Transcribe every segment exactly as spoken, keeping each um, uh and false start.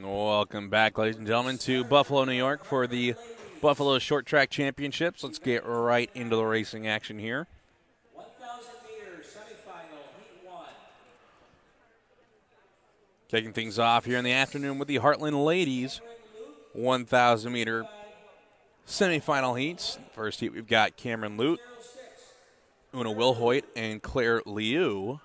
Welcome back, ladies and gentlemen, to Buffalo, New York for the Buffalo Short Track Championships. Let's get right into the racing action here. one thousand meter semifinal, heat one. Taking things off here in the afternoon with the Heartland Ladies one thousand meter semifinal heats. First heat, we've got Cameron Lute, Una Wilhoyt, and Claire Liu.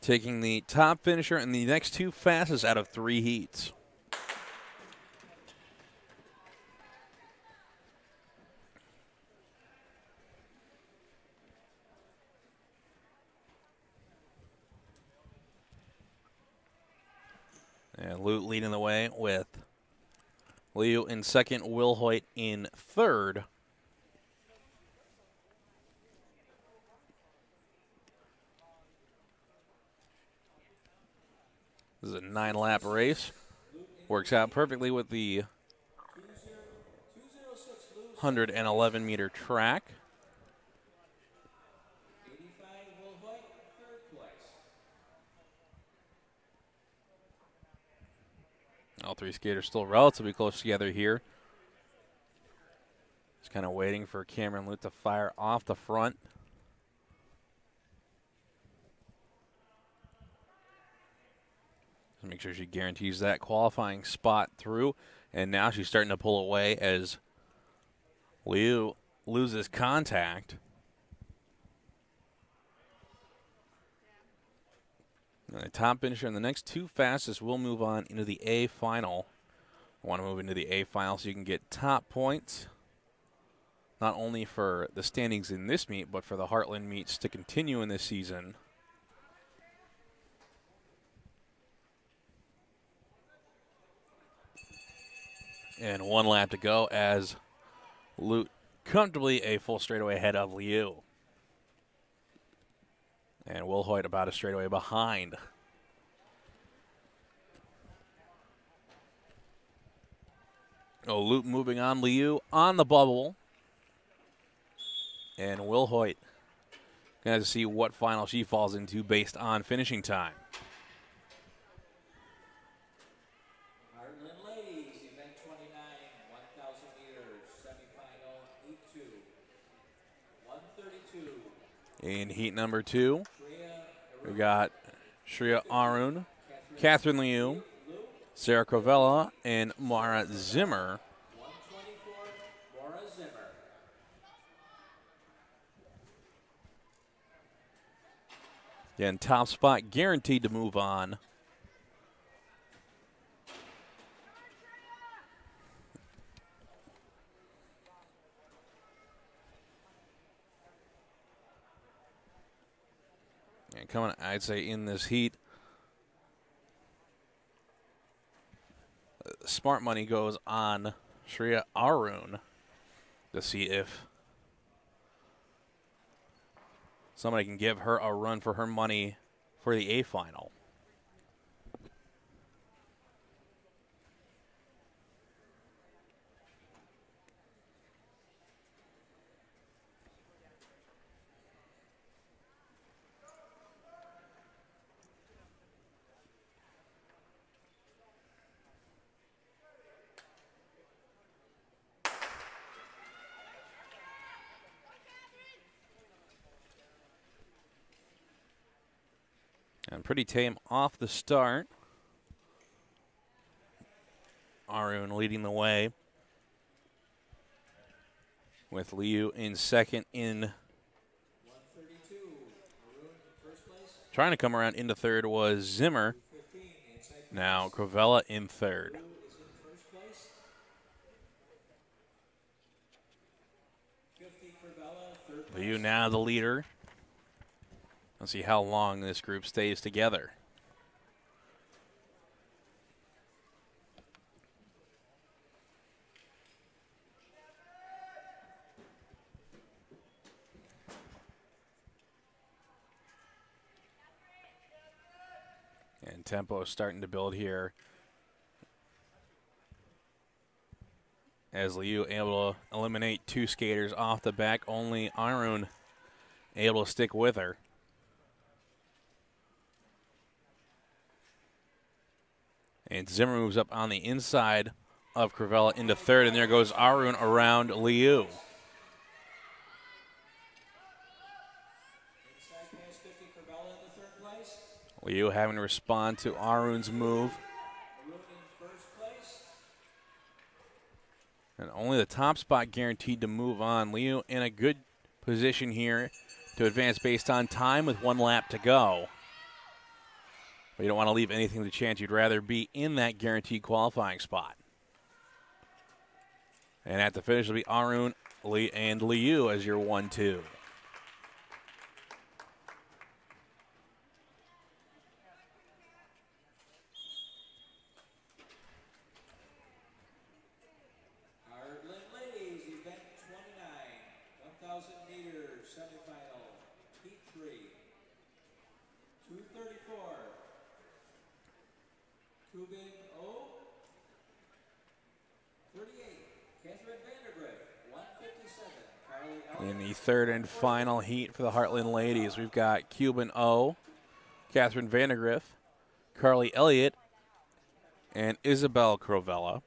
Taking the top finisher and the next two fastest out of three heats. And Lute leading the way with Liu in second, Wilhoyt in third. This is a nine-lap race. Works out perfectly with the one hundred eleven meter track. All three skaters still relatively close together here. Just kind of waiting for Cameron Lute to fire off the front. Make sure she guarantees that qualifying spot through. And now she's starting to pull away as Liu loses contact. And the top finisher and the next two fastest will move on into the A final. I want to move into the A final so you can get top points, not only for the standings in this meet, but for the Heartland meets to continue in this season. And one lap to go as Lute comfortably a full straightaway ahead of Liu. And Wilhoyt about a straightaway behind. Oh, Lute moving on. Liu on the bubble. And Wilhoyt going to have to see what final she falls into based on finishing time. In heat number two, we got Shreya Arun, Catherine Liu, Sarah Covella, and Mara Zimmer. Mara Zimmer. Again, top spot guaranteed to move on. And coming, I'd say, in this heat, smart money goes on Shreya Arun to see if somebody can give her a run for her money for the A final. And pretty tame off the start. Arun leading the way with Liu in second in. one thirty-two. Arun in first place. Trying to come around into third was Zimmer. Now Covella in third. Liu now the leader. Let's see how long this group stays together. And tempo is starting to build here. As Liu able to eliminate two skaters off the back, only Arun able to stick with her. And Zimmer moves up on the inside of Crivella into third, and there goes Arun around Liu. Liu having to respond to Arun's move. And only the top spot guaranteed to move on. Liu in a good position here to advance based on time with one lap to go. But you don't want to leave anything to chance. You'd rather be in that guaranteed qualifying spot. And at the finish will be Arun Lee and Liu as your one two. Cuban O, thirty-eight, Catherine Vandegriff, one fifty-seven, Carly Elliott. In the third and final heat for the Heartland Ladies, we've got Cuban O, Catherine Vandegriff, Carly Elliott, and Isabel Crivella.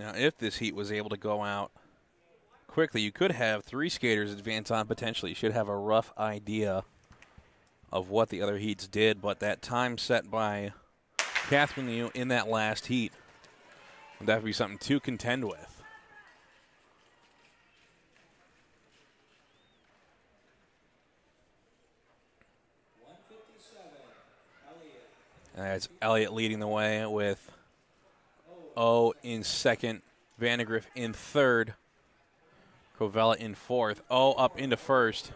Now, if this heat was able to go out quickly, you could have three skaters advance on potentially. You should have a rough idea of what the other heats did, but that time set by Catherine Liu in that last heat would have to be something to contend with. That's Elliott leading the way with O in second, Vandegriff in third, Crivella in fourth. O up into first.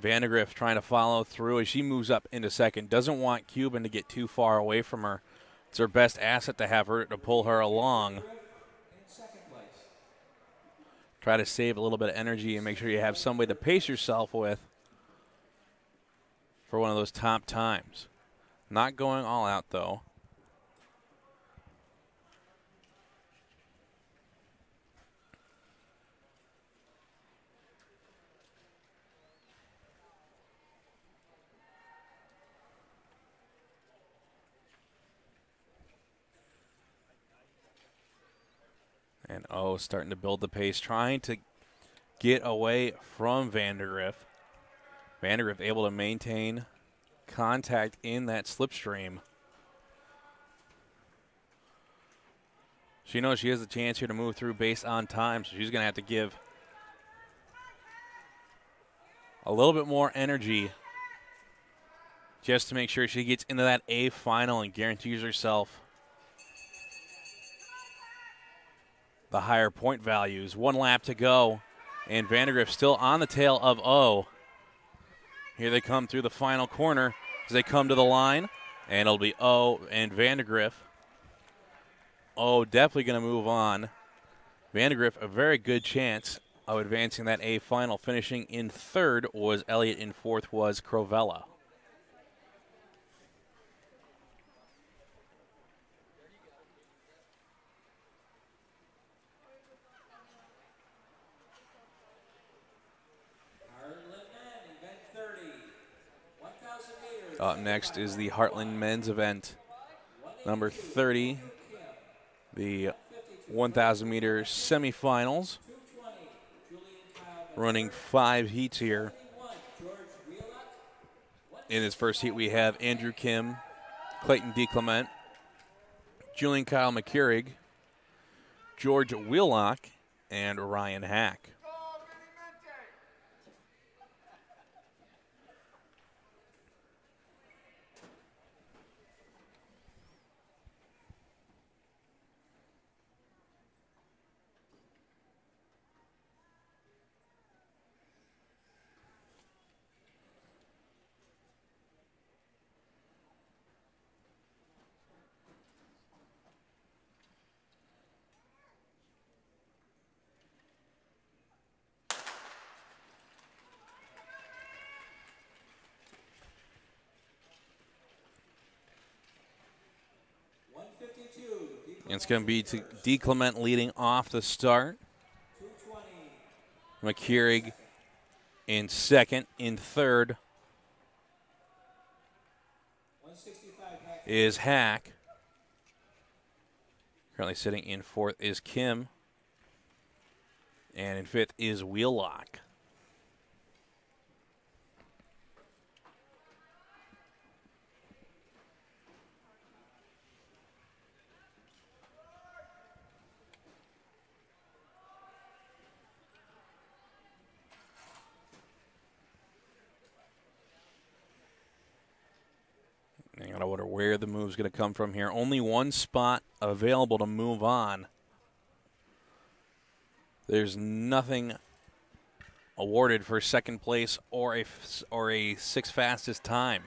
Vandegriff trying to follow through as she moves up into second. Doesn't want Cuban to get too far away from her. It's her best asset to have her to pull her along. Try to save a little bit of energy and make sure you have somebody to pace yourself with for one of those top times. Not going all out though. And O starting to build the pace, trying to get away from Vandegriff. Vandegriff able to maintain contact in that slipstream. She knows she has a chance here to move through based on time, so she's going to have to give a little bit more energy just to make sure she gets into that A final and guarantees herself the higher point values. One lap to go, and Vandegriff still on the tail of O. Here they come through the final corner as they come to the line, and it'll be O and Vandegriff. O definitely going to move on. Vandegriff, a very good chance of advancing that A final. Finishing in third was Elliott, in fourth was Crivella. Up next is the Heartland men's event, number thirty, the one thousand meter semifinals. Running five heats here. In this first heat, we have Andrew Kim, Clayton D. Clement, Julian Kyle McKeurig, George Wheelock, and Ryan Hack. It's going to be to D. Clement leading off the start. McKeurig in second. In third is Hack. Currently sitting in fourth is Kim. And in fifth is Wheelock. I gotta wonder where the move's gonna come from here. Only one spot available to move on. There's nothing awarded for second place or a or a sixth fastest time.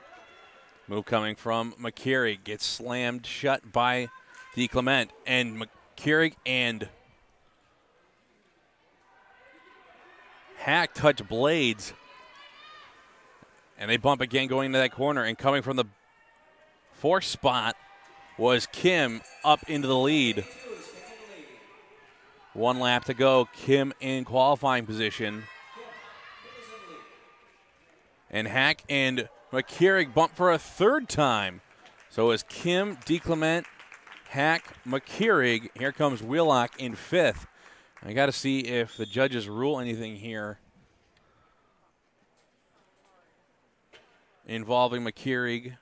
Move coming from McKeurig gets slammed shut by D. Clement, and McKeurig and Hack touch blades, and they bump again going into that corner. And coming from the fourth spot was Kim, up into the lead. One lap to go. Kim in qualifying position. And Hack and McKeurig bump for a third time. So it's Kim, D. Clement, Hack, McKeurig. Here comes Wheelock in fifth. I got to see if the judges rule anything here involving McKeurig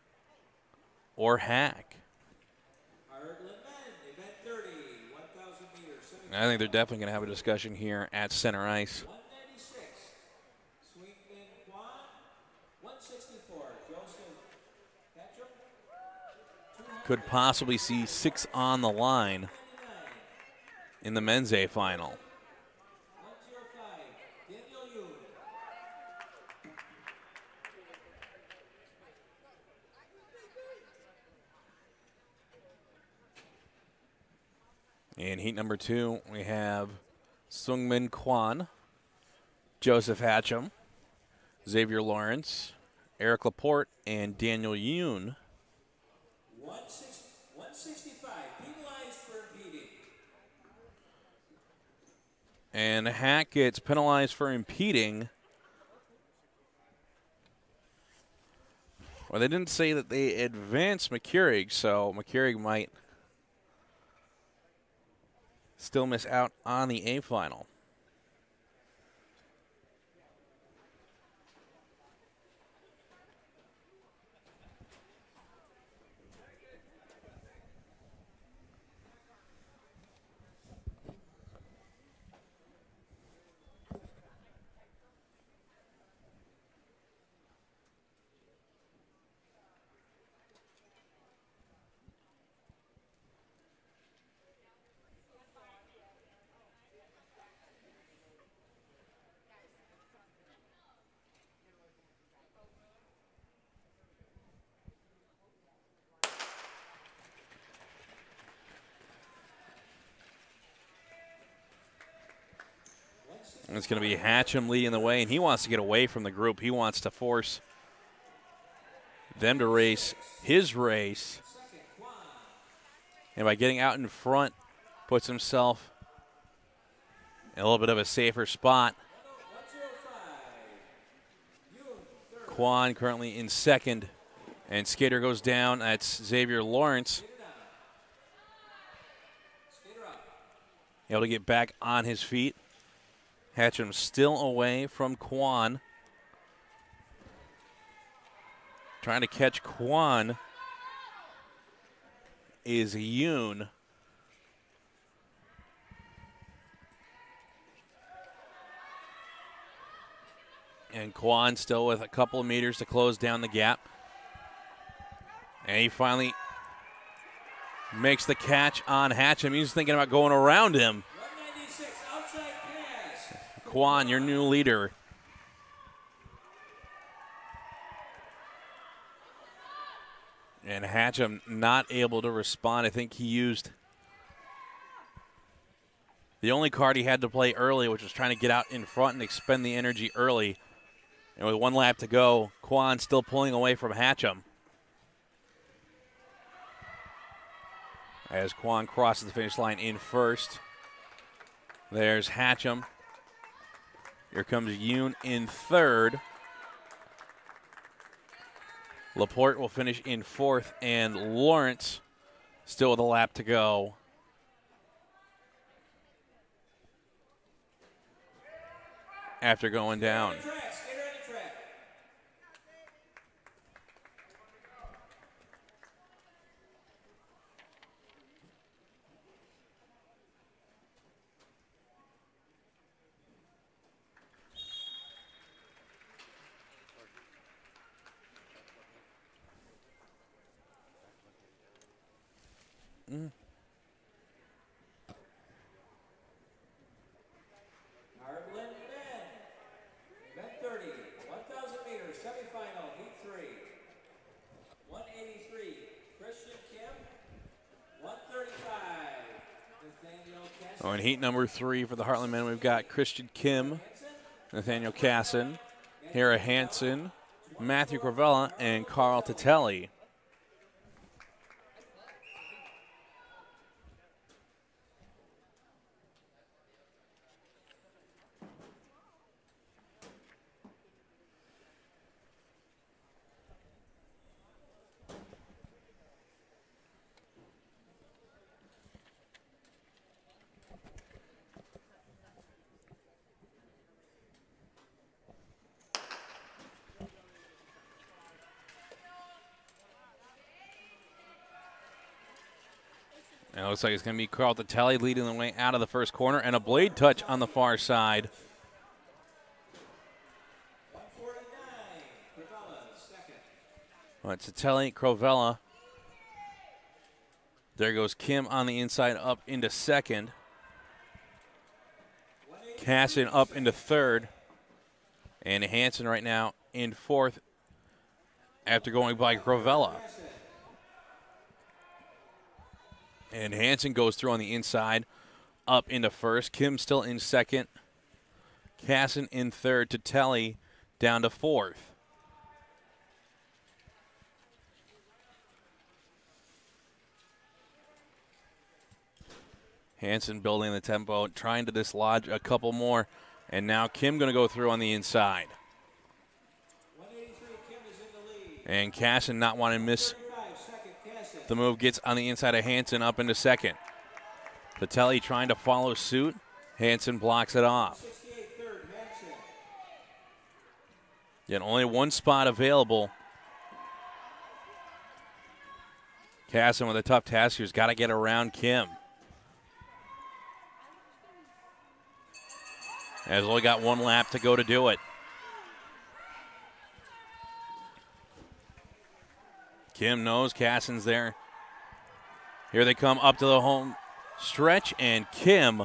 or Hack. I think they're definitely going to have a discussion here at center ice. one ninety-six, Sungmin Kwan. one sixty-four, Joseph Hatcham. Could possibly see six on the line in the men's A final. one oh five, Daniel Yoon. In heat number two, we have Sungmin Kwan, Joseph Hatcham, Xavier Lawrence, Eric Laporte, and Daniel Yoon. one sixty-five, penalized for impeding. And Hack gets penalized for impeding. Well, they didn't say that they advanced McKeurig, so McKeurig might still miss out on the A final. And it's going to be Hatcham leading the way, and he wants to get away from the group. He wants to force them to race his race. And by getting out in front, puts himself in a little bit of a safer spot. Kwan currently in second, and skater goes down. That's Xavier Lawrence. Able to get back on his feet. Hatcham still away from Kwan. Trying to catch Kwan is Yoon. And Kwan still with a couple of meters to close down the gap. And he finally makes the catch on Hatcham. He's thinking about going around him. Kwan, your new leader. And Hatcham not able to respond. I think he used the only card he had to play early, which was trying to get out in front and expend the energy early. And with one lap to go, Kwan still pulling away from Hatcham. as Kwan crosses the finish line in first. There's Hatcham. Here comes Yoon in third. Laporte will finish in fourth, and Lawrence still with a lap to go. After going down. Mm. Oh, in heat number three for the Heartland men, we've got Christian Kim, Nathaniel Cassin, Hara Hansen, Matthew Corvella, and Carl Totelli. And it looks like it's going to be Carl Totelli leading the way out of the first corner, and a blade touch on the far side. All right, Totelli, Crovella. There goes Kim on the inside up into second. Cassin up into third. And Hansen right now in fourth after going by Crovella. And Hansen goes through on the inside, up into first. Kim still in second. Cassin in third. Totelli down to fourth. Hansen building the tempo, trying to dislodge a couple more. And now Kim going to go through on the inside. And Cassin not wanting to miss. The move gets on the inside of Hansen up into second. Totelli trying to follow suit. Hansen blocks it off. Yet only one spot available. Cassin with a tough task here. He's got to get around Kim. Has only got one lap to go to do it. Kim knows Cassin's there. Here they come up to the home stretch, and Kim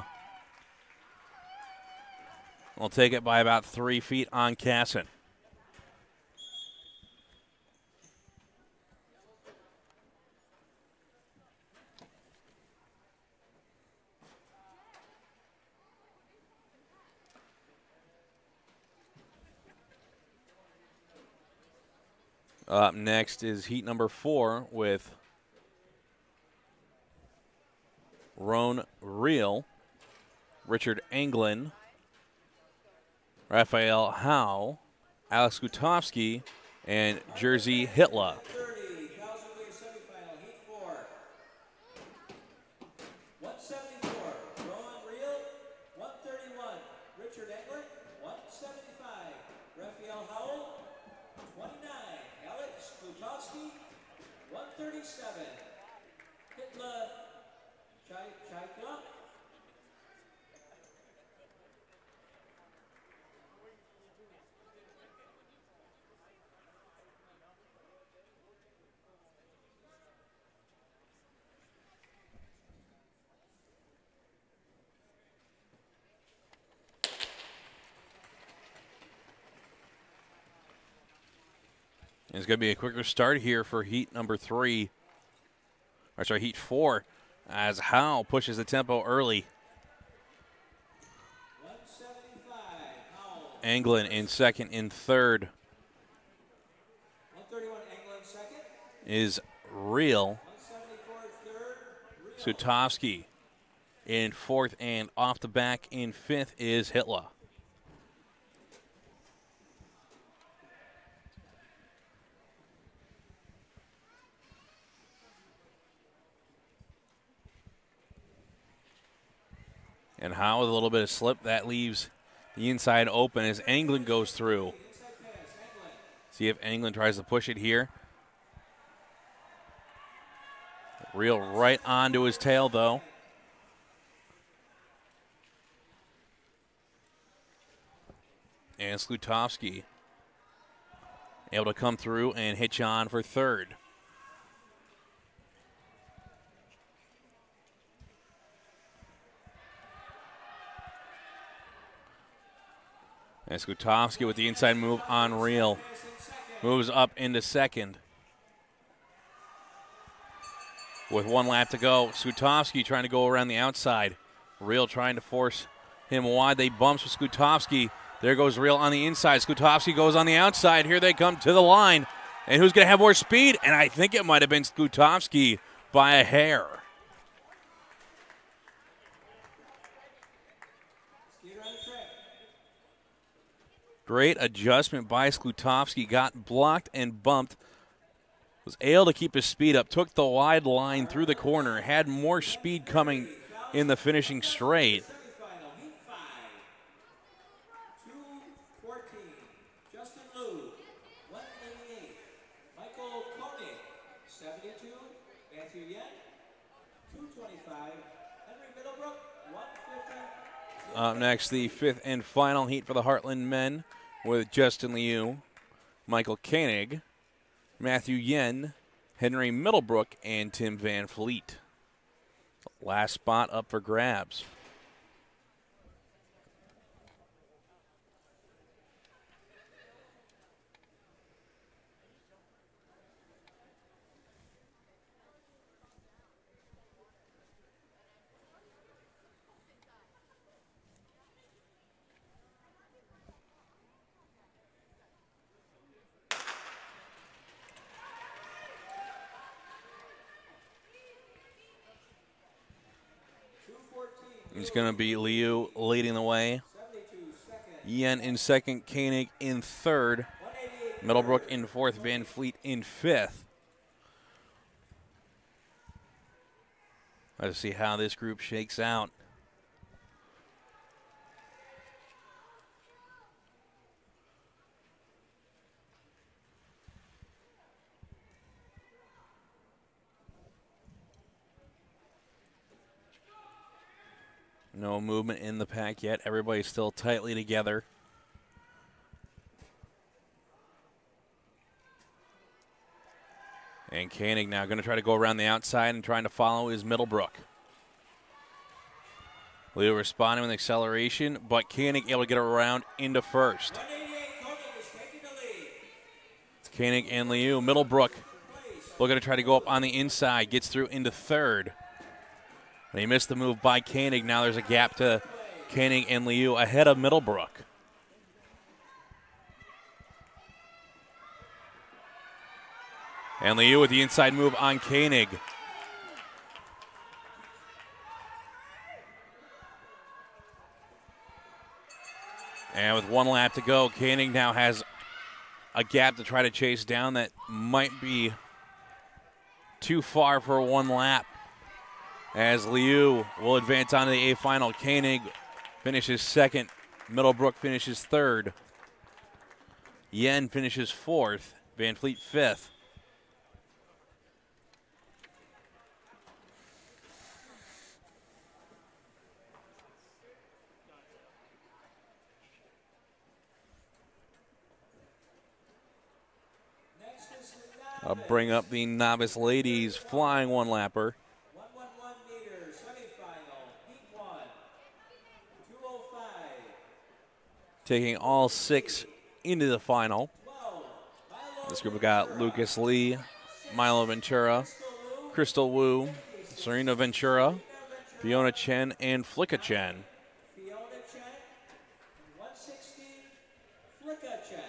will take it by about three feet on Cassin. Up next is heat number four with Roan Real, Richard Englin, Raphael Howe, Alex Gutovsky, and Jersey Hitler. It's going to be a quicker start here for heat number three, or sorry, heat four, as Howe pushes the tempo early. Englin in second, in third is Real. Third, Real. Gutovsky in fourth, and off the back in fifth is Hitler. And Howe with a little bit of slip. That leaves the inside open as Englin goes through. See if Englin tries to push it here. Real right onto his tail, though. And Slutovsky able to come through and hitch on for third. And Gutovsky with the inside move on Real. Moves up into second. With one lap to go, Gutovsky trying to go around the outside. Real trying to force him wide. They bumps with Gutovsky. There goes Real on the inside. Gutovsky goes on the outside. Here they come to the line. And who's going to have more speed? And I think it might have been Gutovsky by a hair. Great adjustment by Gutovsky. Got blocked and bumped. Was able to keep his speed up. Took the wide line through the corner. Had more speed coming in the finishing straight. Justin Liu, one eighty-eight. Michael Koenig, seventy-two. Matthew Yen, two twenty-five. Henry Middlebrook, one fifty. Up next, the fifth and final heat for the Heartland men, with Justin Liu, Michael Koenig, Matthew Yen, Henry Middlebrook, and Tim Van Fleet. Last spot up for grabs. It's going to be Liu leading the way. Yen in second, Koenig in third, Middlebrook in fourth, Van Fleet in fifth. Let's see how this group shakes out. No movement in the pack yet. Everybody's still tightly together. And Koenig now going to try to go around the outside and trying to follow his Middlebrook. Liu responding with acceleration, but Koenig able to get around into first. It's Koenig and Liu. Middlebrook looking to try to go up on the inside, gets through into third. And he missed the move by Koenig. Now there's a gap to Koenig and Liu ahead of Middlebrook. And Liu with the inside move on Koenig. And with one lap to go, Koenig now has a gap to try to chase down that might be too far for one lap. As Liu will advance on to the A final. Koenig finishes second. Middlebrook finishes third. Yen finishes fourth. Van Fleet fifth. I'll bring up the novice ladies flying one lapper. Taking all six into the final. This group got Lucas Lee, Milo Ventura, Crystal Wu, Serena Ventura, Fiona Chen, and Flicka Chen. Fiona Chen, one sixty, Flicka Chen.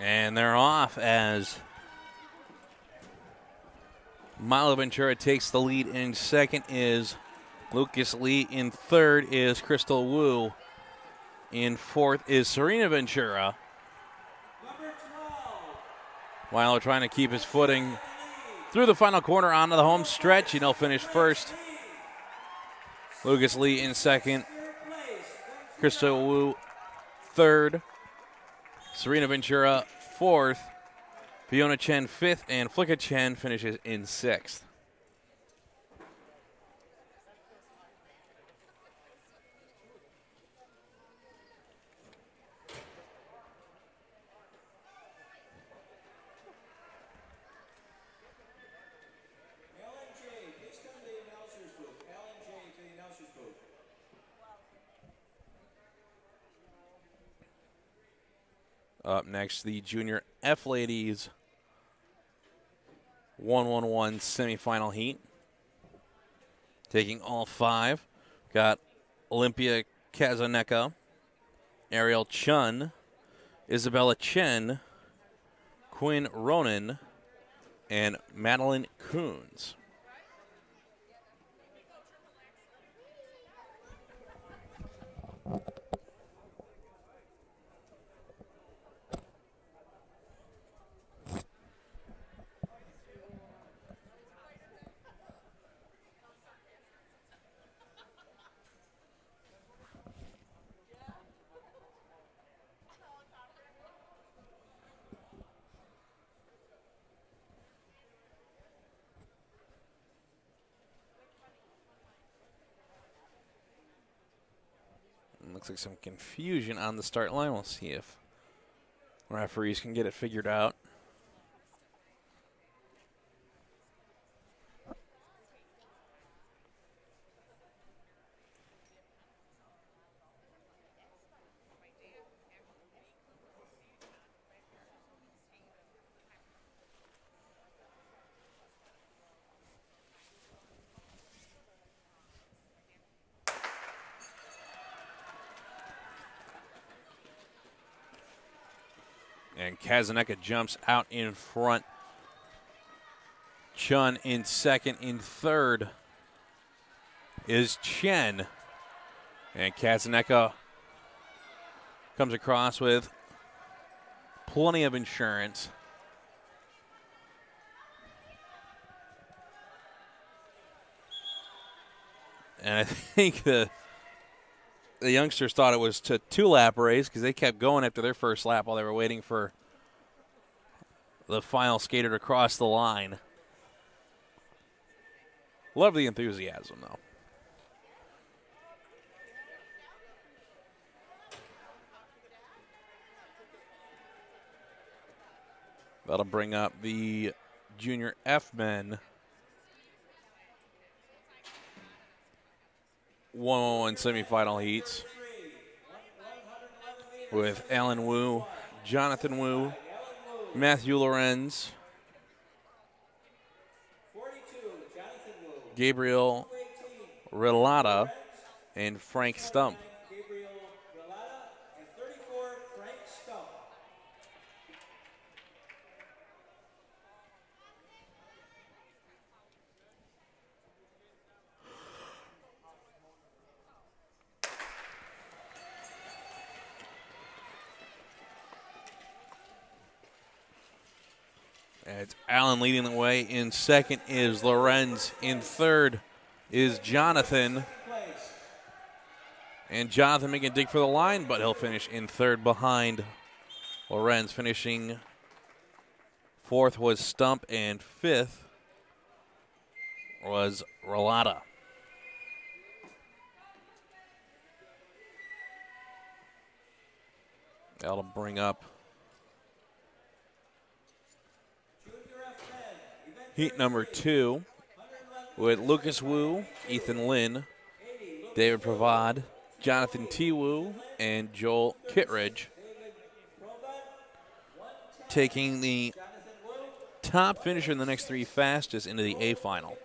And they're off as Malaventura takes the lead in second, is Lucas Lee in third, is Crystal Wu in fourth, is Serena Ventura. Weiler trying to keep his footing through the final corner onto the home stretch, and he'll finish first. Lucas Lee in second, Crystal Wu third, Serena Ventura fourth, Fiona Chen fifth, and Flicka Chen finishes in sixth. Up next, the Junior F Ladies one one one semifinal heat. Taking all five, got Olympia Kazaneka, Ariel Chun, Isabella Chen, Quinn Ronan, and Madeline Coons. Looks like some confusion on the start line. We'll see if referees can get it figured out. And Kazaneka jumps out in front. Chun in second. In third is Chen. And Kazaneka comes across with plenty of insurance. And I think the, the youngsters thought it was a two-lap race because they kept going after their first lap while they were waiting for the final skater to cross the line. Love the enthusiasm, though. That'll bring up the Junior F men. one one semifinal heats with Alan Wu, Jonathan Wu, Matthew Lorenz, Gabriel Relata, and Frank Stump. It's Allen leading the way. In second is Lorenz. In third is Jonathan. And Jonathan making a dig for the line, but he'll finish in third behind Lorenz. Finishing fourth was Stump, and fifth was Relata. That'll bring up heat number two with Lucas Wu, Ethan Lin, David Pravad, Jonathan T. Wu, and Joel Kittredge. Taking the top finisher in the next three fastest into the A final.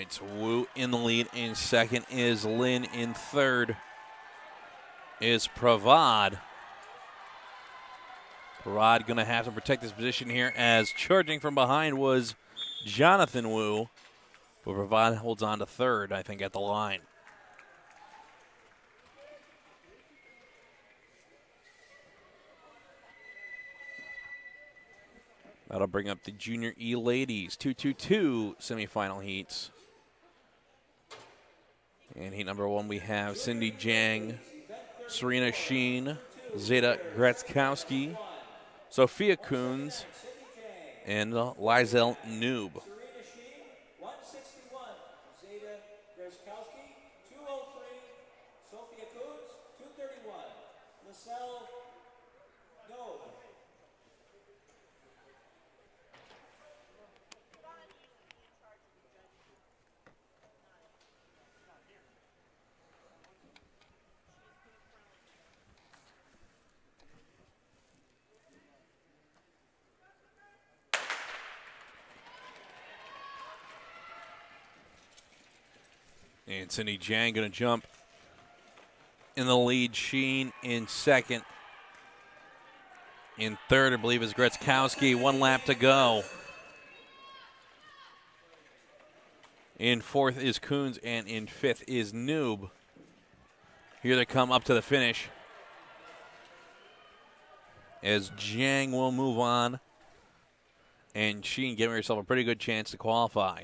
It's Wu in the lead. In second is Lin. In third is Pravad. Pravad going to have to protect this position here, as charging from behind was Jonathan Wu. But Pravad holds on to third, I think, at the line. That'll bring up the Junior E ladies, two two two semifinal heats. And heat number one, we have Cindy Jang, Serena Sheen, Zeta Gretzkowski, Sophia Coons, and Lizel Noob. one sixty-one, Zeta Gretzkowski, two oh three, Sophia Coons, two thirty-one, Lizel Noob. And Cindy Jang going to jump in the lead. Sheen in second. In third, I believe, is Gretzkowski. One lap to go. In fourth is Coons, and in fifth is Noob. Here they come up to the finish, as Jang will move on, and Sheen giving herself a pretty good chance to qualify.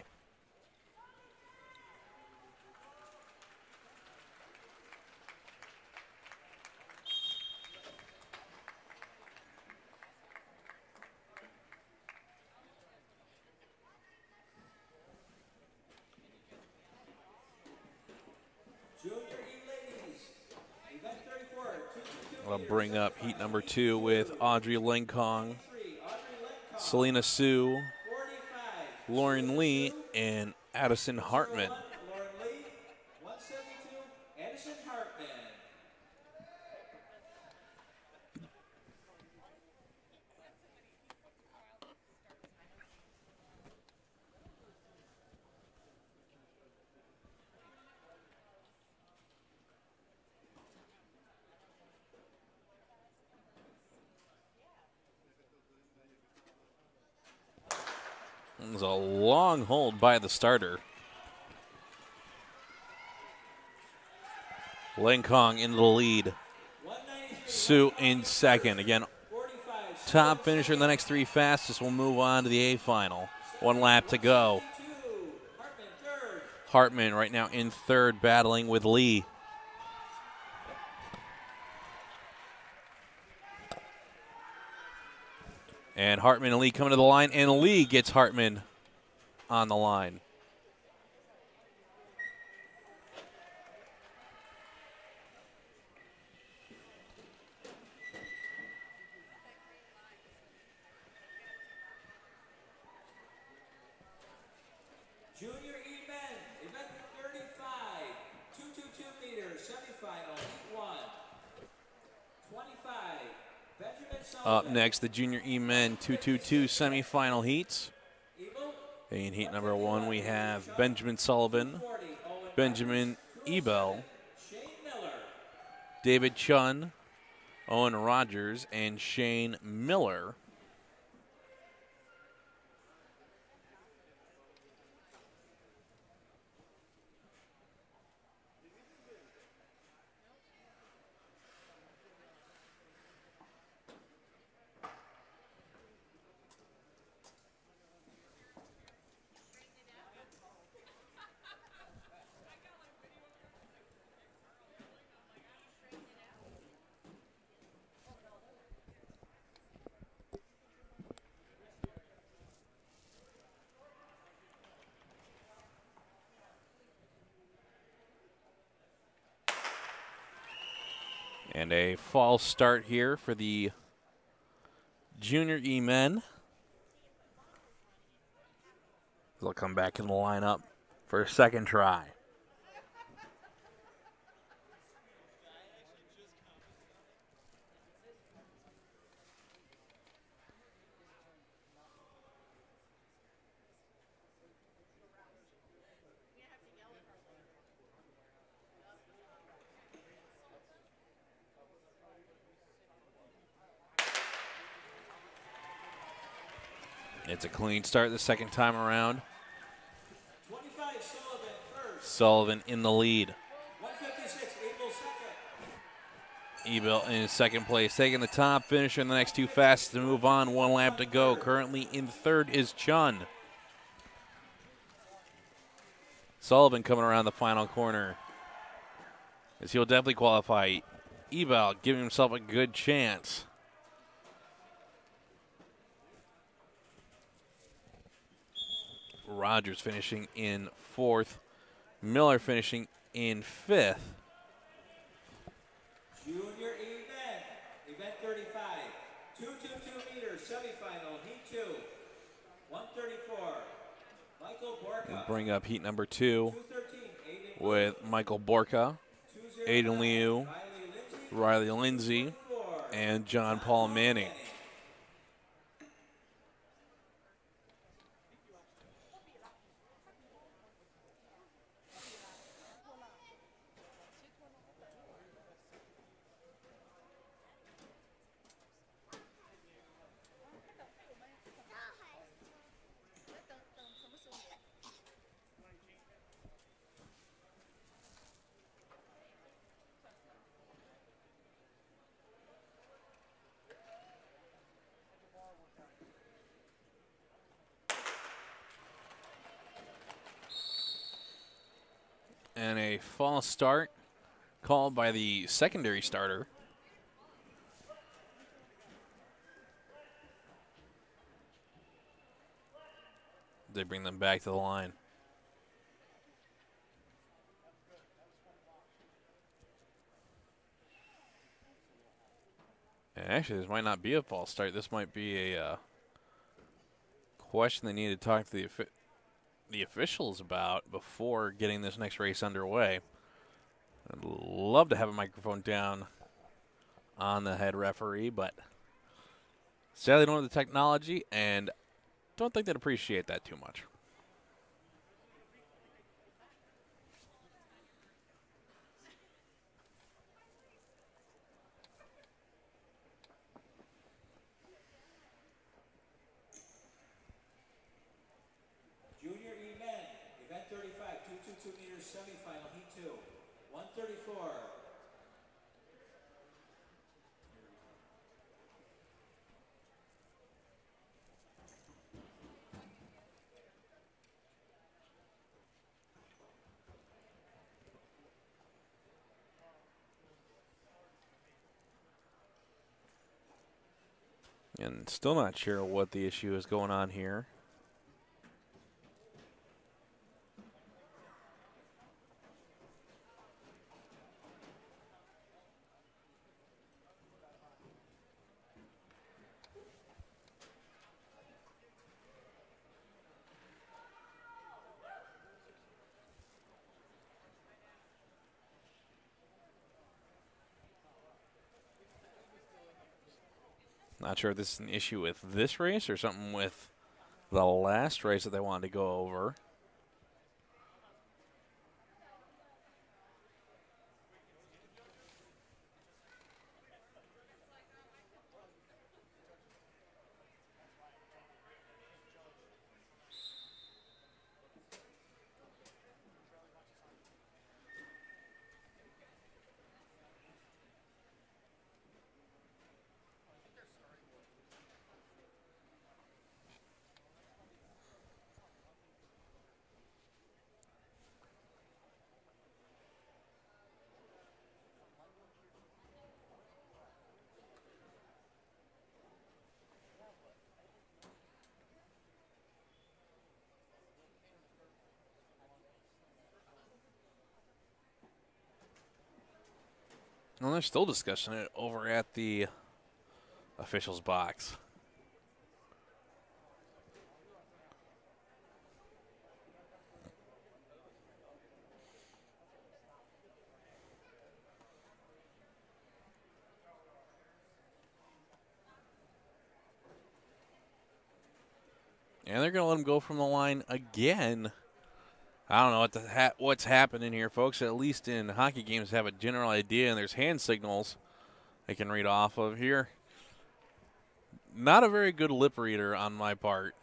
Bring up heat number two with Audrey Lengkong, Selena Sue, Lauren Lee, and Addison Hartman. A long hold by the starter. Lengkong into the lead. Sue in second. Again, top finisher in the next three fastest will move on to the A final. One lap to go. Hartman right now in third, battling with Lee. And Hartman and Lee coming to the line, and Lee gets Hartman on the line. Junior E men, event thirty-five, two twenty-two meter semifinal, heat one, twenty-five. Up next, the Junior E men two two two semifinal heats. In heat number one, we have Benjamin Sullivan, Benjamin Ebel, David Chun, Owen Rogers, and Shane Miller. And a false start here for the Junior E men. They'll come back in the lineup for a second try. It's a clean start the second time around. Sullivan in the lead. Ebel in second place, taking the top, finishing the next two fastest to move on. One lap to go. Currently in third is Chun. Sullivan coming around the final corner, as he'll definitely qualify. Ebel giving himself a good chance. Rogers finishing in fourth. Miller finishing in fifth. Junior event, event thirty-five, two twenty-two meter semifinal, heat two, one thirty-four, Michael Borka. We'll bring up heat number two with Michael Borka, Aiden Liu, Riley Lindsay, and John Paul Manning. And a false start called by the secondary starter. They bring them back to the line. And actually, this might not be a false start. This might be a uh, question they need to talk to the official. The officials about before getting this next race underway. I'd love to have a microphone down on the head referee, but sadly don't have the technology and don't think they'd appreciate that too much. And still not sure what the issue is going on here. Not sure if this is an issue with this race or something with the last race that they wanted to go over. And they're still discussing it over at the officials' box. And they're going to let him go from the line again. I don't know what the ha what's happening here, folks. At least in hockey games, have a general idea, and there's hand signals I can read off of here. Not a very good lip reader on my part.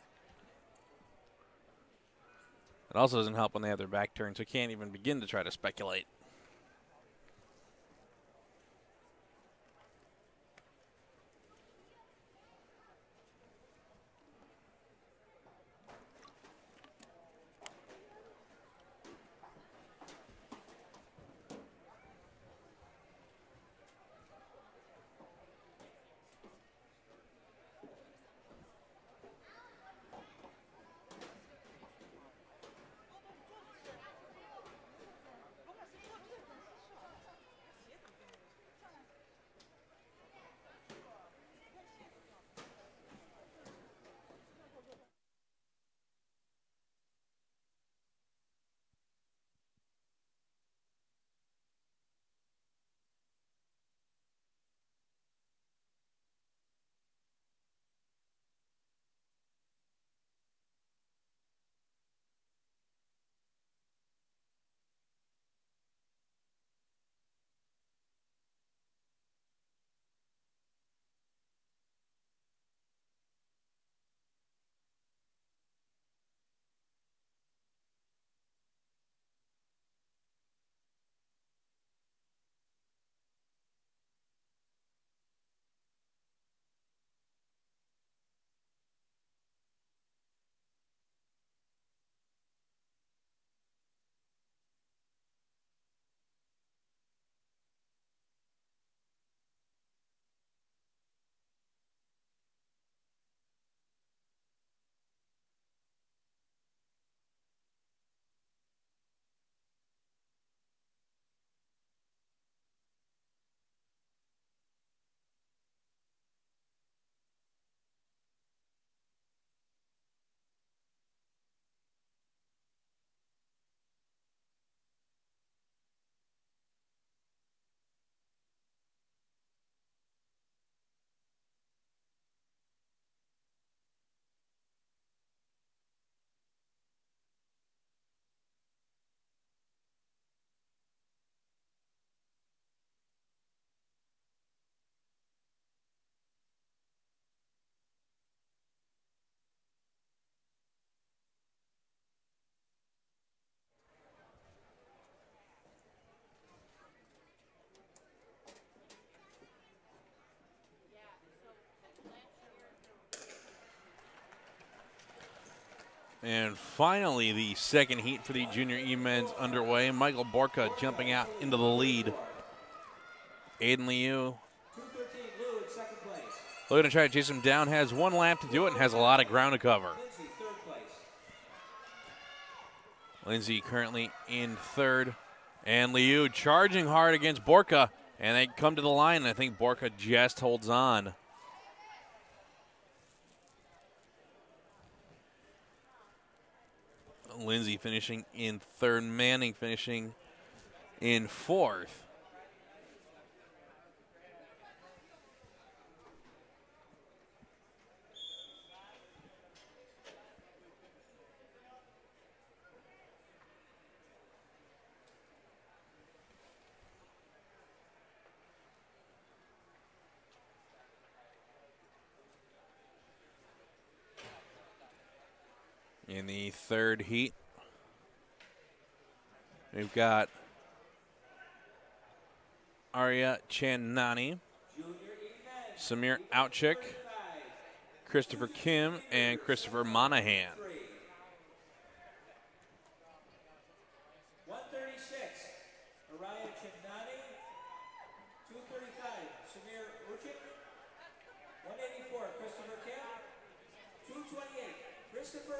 It also doesn't help when they have their back turned, so you can't even begin to try to speculate. And finally, the second heat for the junior E-men's underway. Michael Borca jumping out into the lead. Aiden Liu. Looking to try to chase him down. Has one lap to do it and has a lot of ground to cover. Lindsay currently in third. And Liu charging hard against Borca. And they come to the line, and I think Borca just holds on. Lindsay finishing in third, Manning finishing in fourth. In the third heat, we've got Arya Chandnani, Samir Outchik, Christopher Kim, and Christopher Monahan. one thirty-six, Arya Chandnani, two thirty-five, Samir Outchik, one eighty-four, Christopher Kim, two twenty-eight, Christopher Monahan.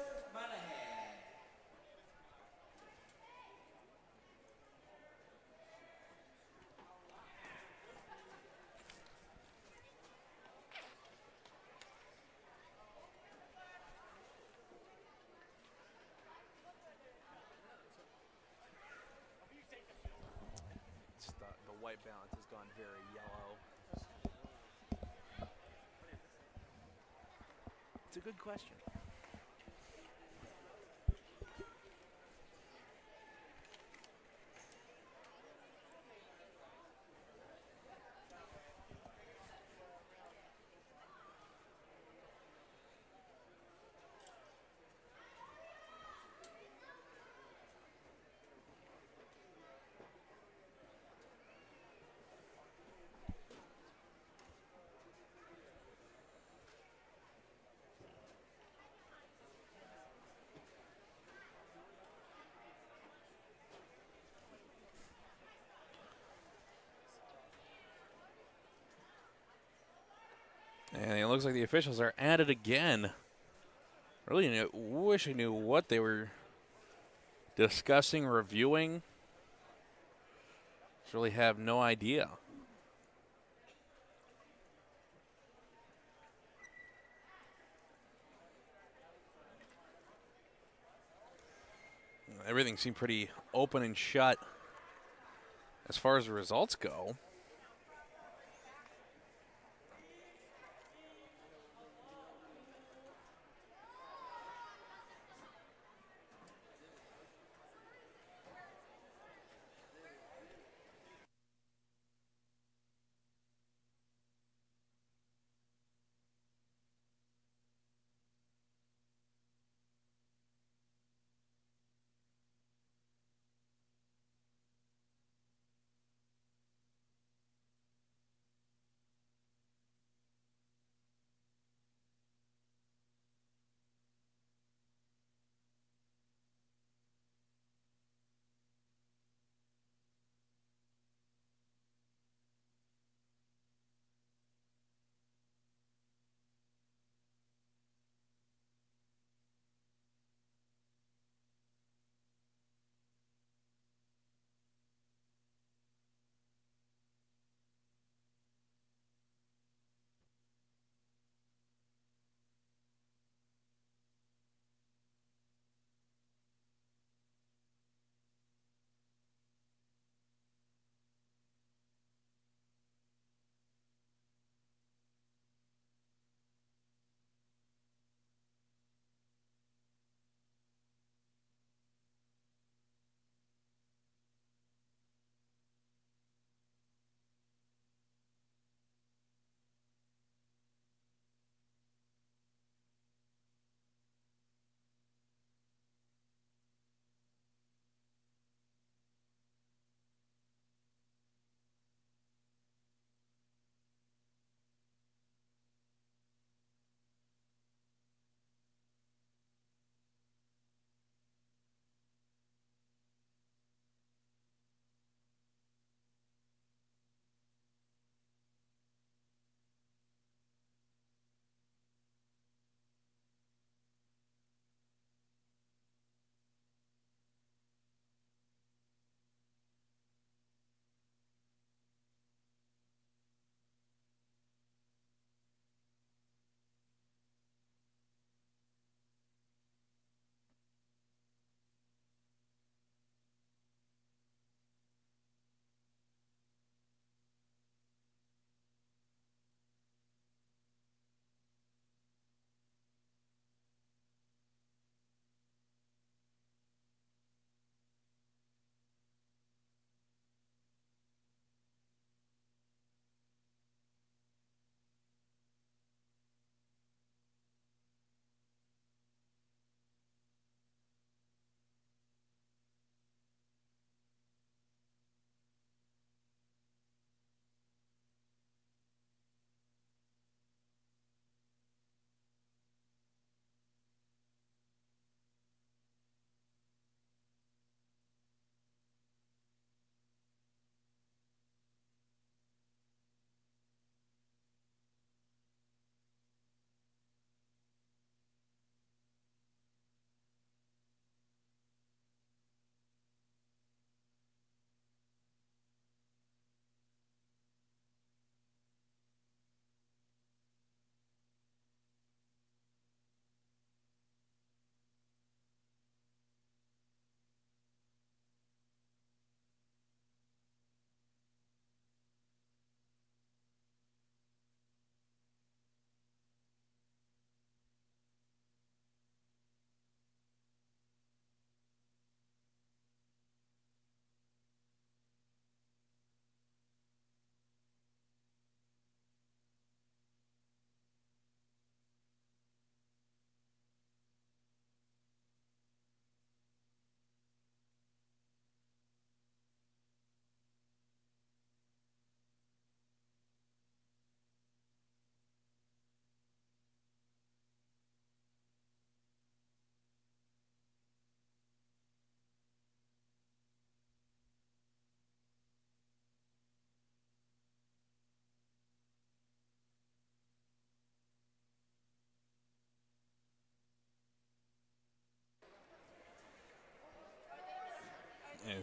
It's the, the white balance has gone very yellow. It's a good question. looks like the officials are at it again. Really knew, wish I knew what they were discussing, reviewing. Just really have no idea. Everything seemed pretty open and shut as far as the results go.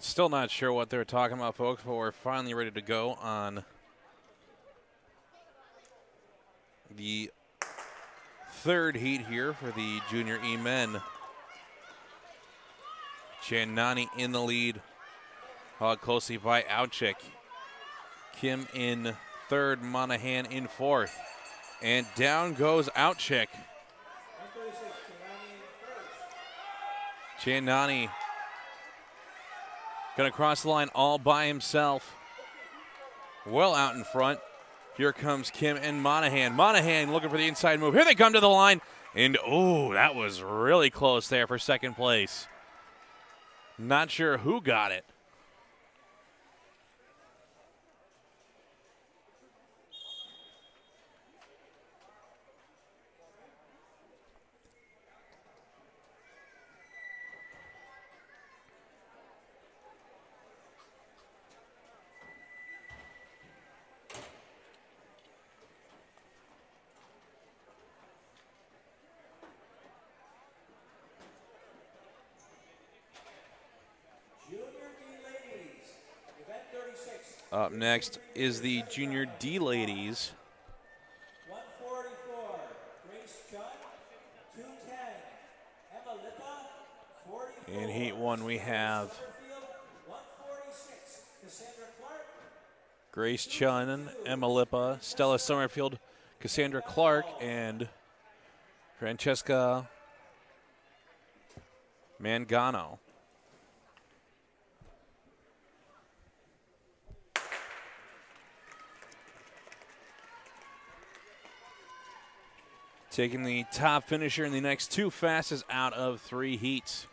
Still not sure what they're talking about, folks, but we're finally ready to go on the third heat here for the junior E-men. Giannani in the lead, followed closely by Auchik. Kim in third, Monahan in fourth. And down goes Auchik. Giannani gonna cross the line all by himself. Well out in front. Here comes Kim and Monahan. Monahan looking for the inside move. Here they come to the line. And oh, that was really close there for second place. Not sure who got it. Up next is the Junior D Ladies. one forty-four, Grace Chun, two ten, Emma Lippa, forty-four. In Heat one we have one forty-six, Cassandra Clark. Grace Chun, Emma Lippa, Stella Summerfield, Cassandra Clark, and Francesca Mangano. Taking the top finisher in the next two fastest out of three heats.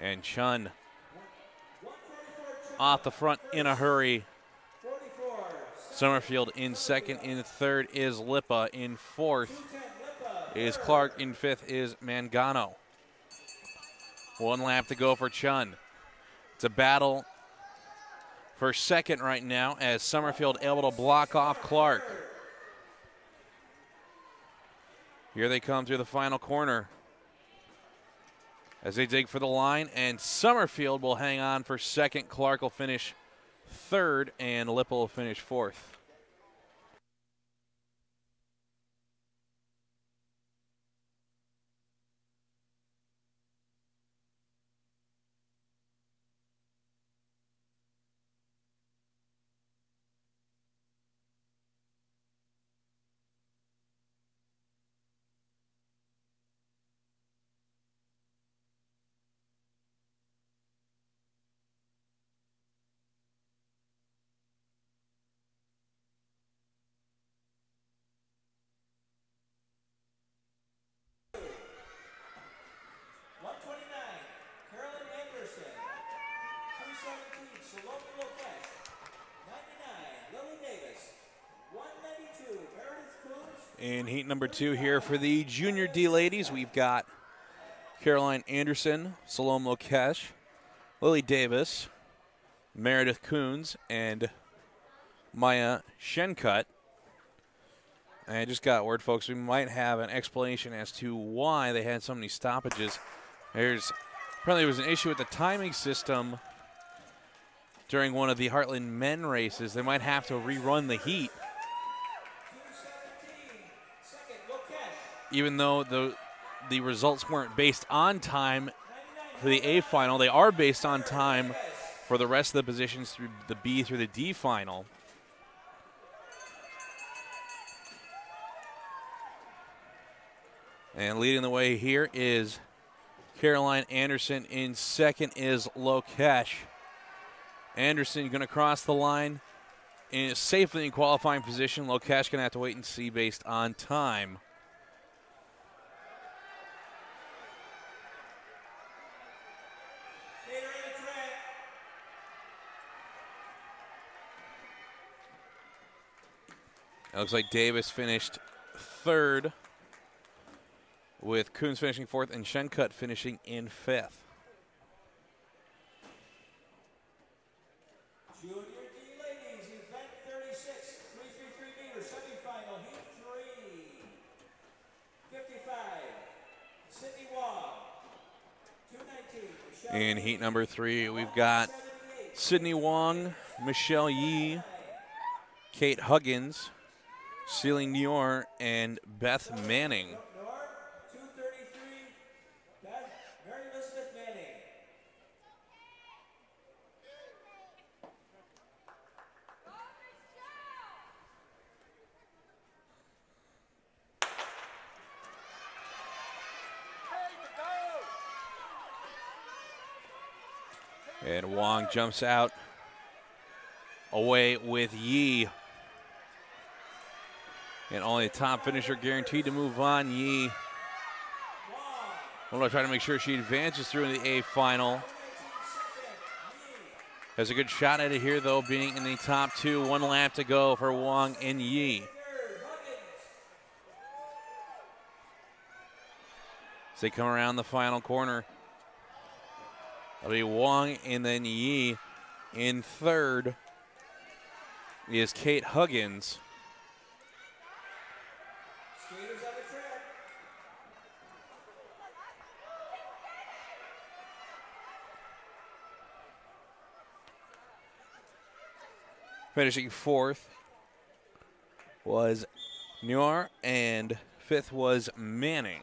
And Chun off the front in a hurry. Summerfield in second. In third is Lippa. In fourth is Clark. In fifth is Mangano. One lap to go for Chun. It's a battle for second right now as Summerfield able to block off Clark. Here they come through the final corner as they dig for the line, and Summerfield will hang on for second. Clark will finish third, and Lipple will finish fourth. In heat number two here for the Junior D Ladies, we've got Caroline Anderson, Salome Lokesh, Lily Davis, Meredith Coons, and Maya Shencut. I just got word, folks, we might have an explanation as to why they had so many stoppages. There's apparently there was an issue with the timing system during one of the Heartland men races. They might have to rerun the heat. Even though the the results weren't based on time for the A final, they are based on time for the rest of the positions through the B through the D final. And leading the way here is Caroline Anderson. In second is Lokesh. Anderson going to cross the line in safely in qualifying position. Lokesh going to have to wait and see based on time. It looks like Davis finished third, with Coons finishing fourth and Shencut finishing in fifth. Junior D Ladies, event thirty-six, three thirty-three meter semifinal, heat three. fifty-five, Sydney Wong, two nineteen. In heat number three, we've got Sydney Wong, Michelle Yee, Kate Huggins, Celie Nior, and Beth Manning. And Wong jumps out away with Yi. And only a top finisher guaranteed to move on. Yi, well, try to make sure she advances through the A final. Has a good shot at it here, though, being in the top two. One lap to go for Wong and Yi. As they come around the final corner, it'll be Wong and then Yi. In third is Kate Huggins. Finishing fourth was Nior, and fifth was Manning.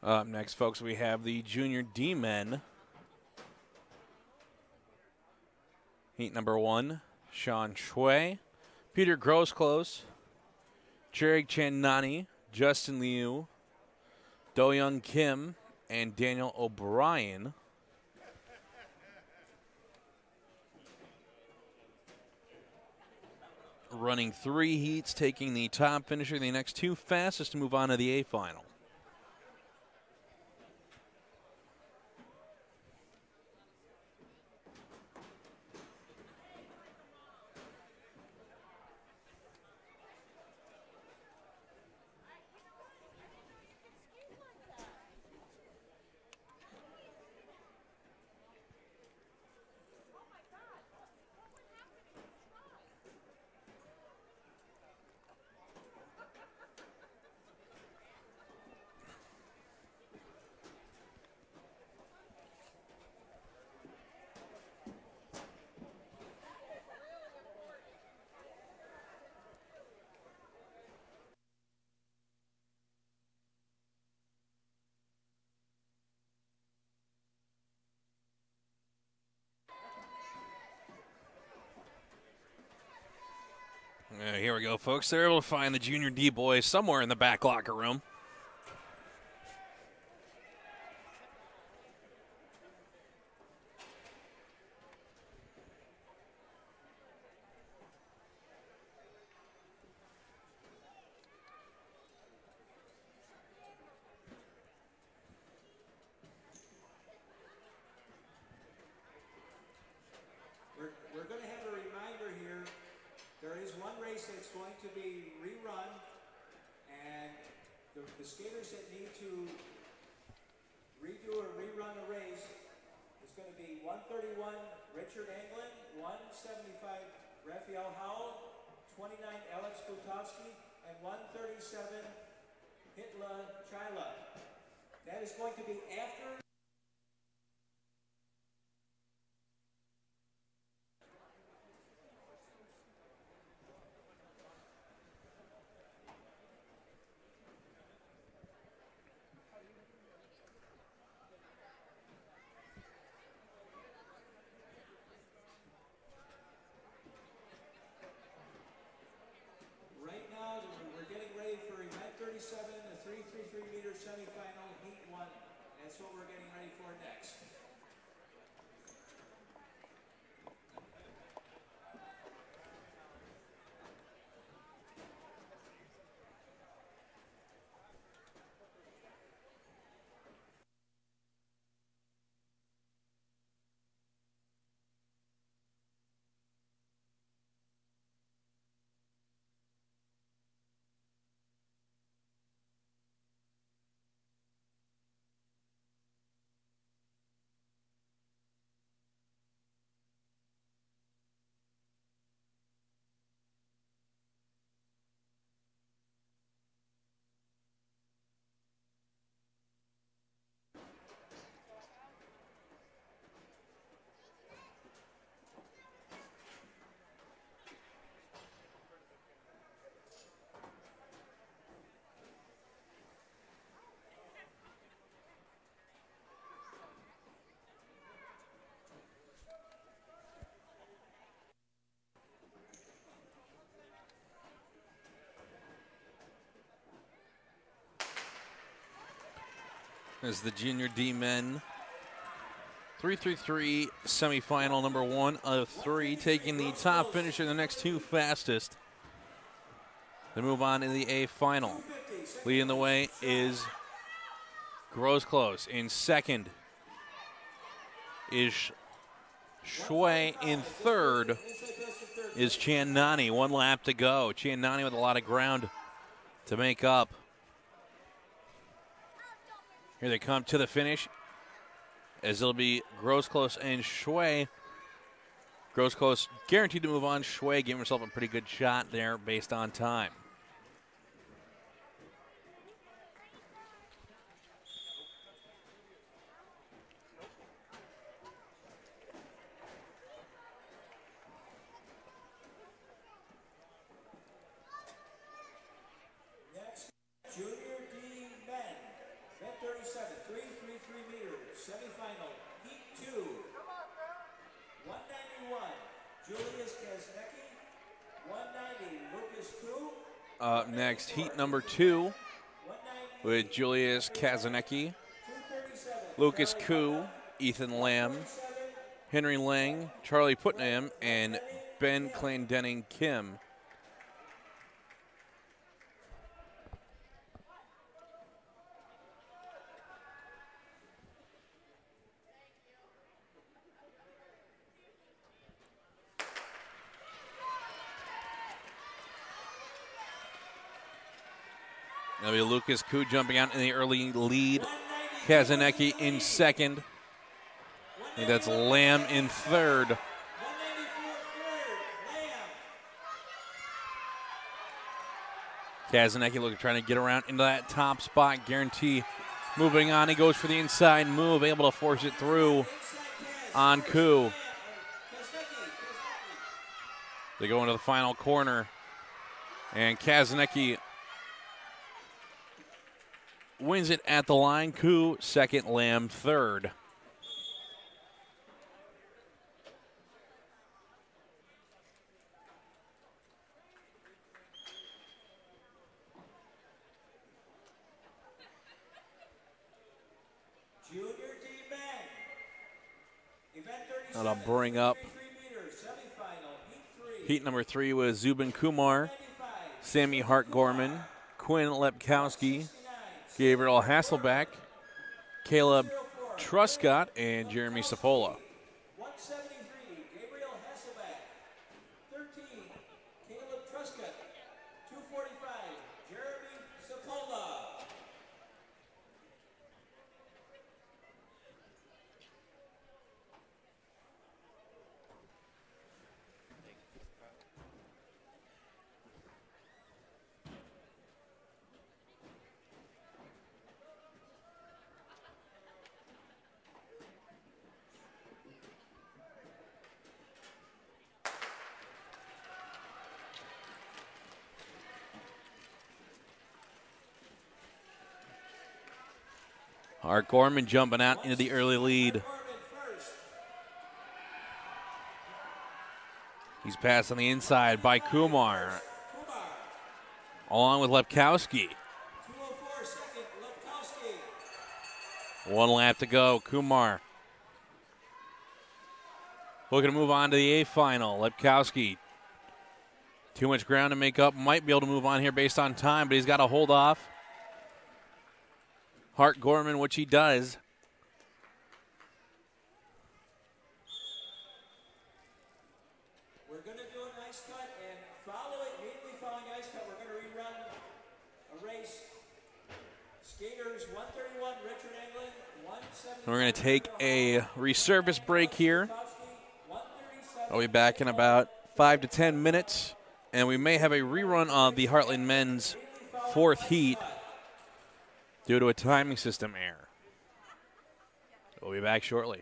Up next, folks, we have the junior D-men. Heat number one, Sean Shui, Peter Grossclose, Jerry Chandnani, Justin Liu, Do-Young Kim, and Daniel O'Brien. Running three heats, taking the top finisher, the next two fastest to move on to the A final. Uh, here we go, folks. They're able to find the junior D boys somewhere in the back locker room. one thirty-one, Richard Englin. one seventy-five, Raphael Howe. twenty-nine, Alex Gutovsky. and one thirty-seven Hitla Chila. That is going to be after. As the junior D-men, three three three semifinal number one of three, taking the top finisher, the next two fastest. They move on to the A final. Leading the way is Gross-Close. In second is Shui. In third is Chan Nani. One lap to go. Chan Nani with a lot of ground to make up. Here they come to the finish, as it'll be Gross-Close and Shui. Gross-Close guaranteed to move on. Shui gave himself a pretty good shot there based on time. Up next, heat number two with Julius Kazanecki, Lucas Koo, Ethan Lam, Henry Lang, Charlie Putnam, and Ben Clandenning Kim. That'll be Lucas Koo jumping out in the early lead. Kazanecki in second. I think that's Lamb in third. Kazanecki looking, trying to get around into that top spot. Guarantee moving on. He goes for the inside move, able to force it through on Koo. They go into the final corner. And Kazanecki wins it at the line. Koo second, Lamb third. Junior D-men. Event thirty-seven. That'll bring up heat, heat number three with Zubin Kumar, Sammy Hart-Gorman, Quinn Lepkowski, Gabriel Hasselback, Caleb Truscott, and Jeremy Cipolla. one seventy-three, Gabriel Hasselback. thirteen, Caleb Truscott. two forty-five, Jeremy Cipolla. Art Gorman jumping out into the early lead. He's passed on the inside by Kumar, along with Lepkowski. One lap to go. Kumar looking to move on to the A final. Lepkowski, too much ground to make up. Might be able to move on here based on time, but he's got to hold off Hart Gorman, which he does. We're going to do an ice cut and follow it. Immediately following the ice cut, we're going to rerun a race. Skaters one thirty-one, Richard Englin, one seventy-five. We're going to take a resurface break here. I'll be back in about five to ten minutes. And we may have a rerun of the Heartland men's fourth heat due to a timing system error. We'll be back shortly.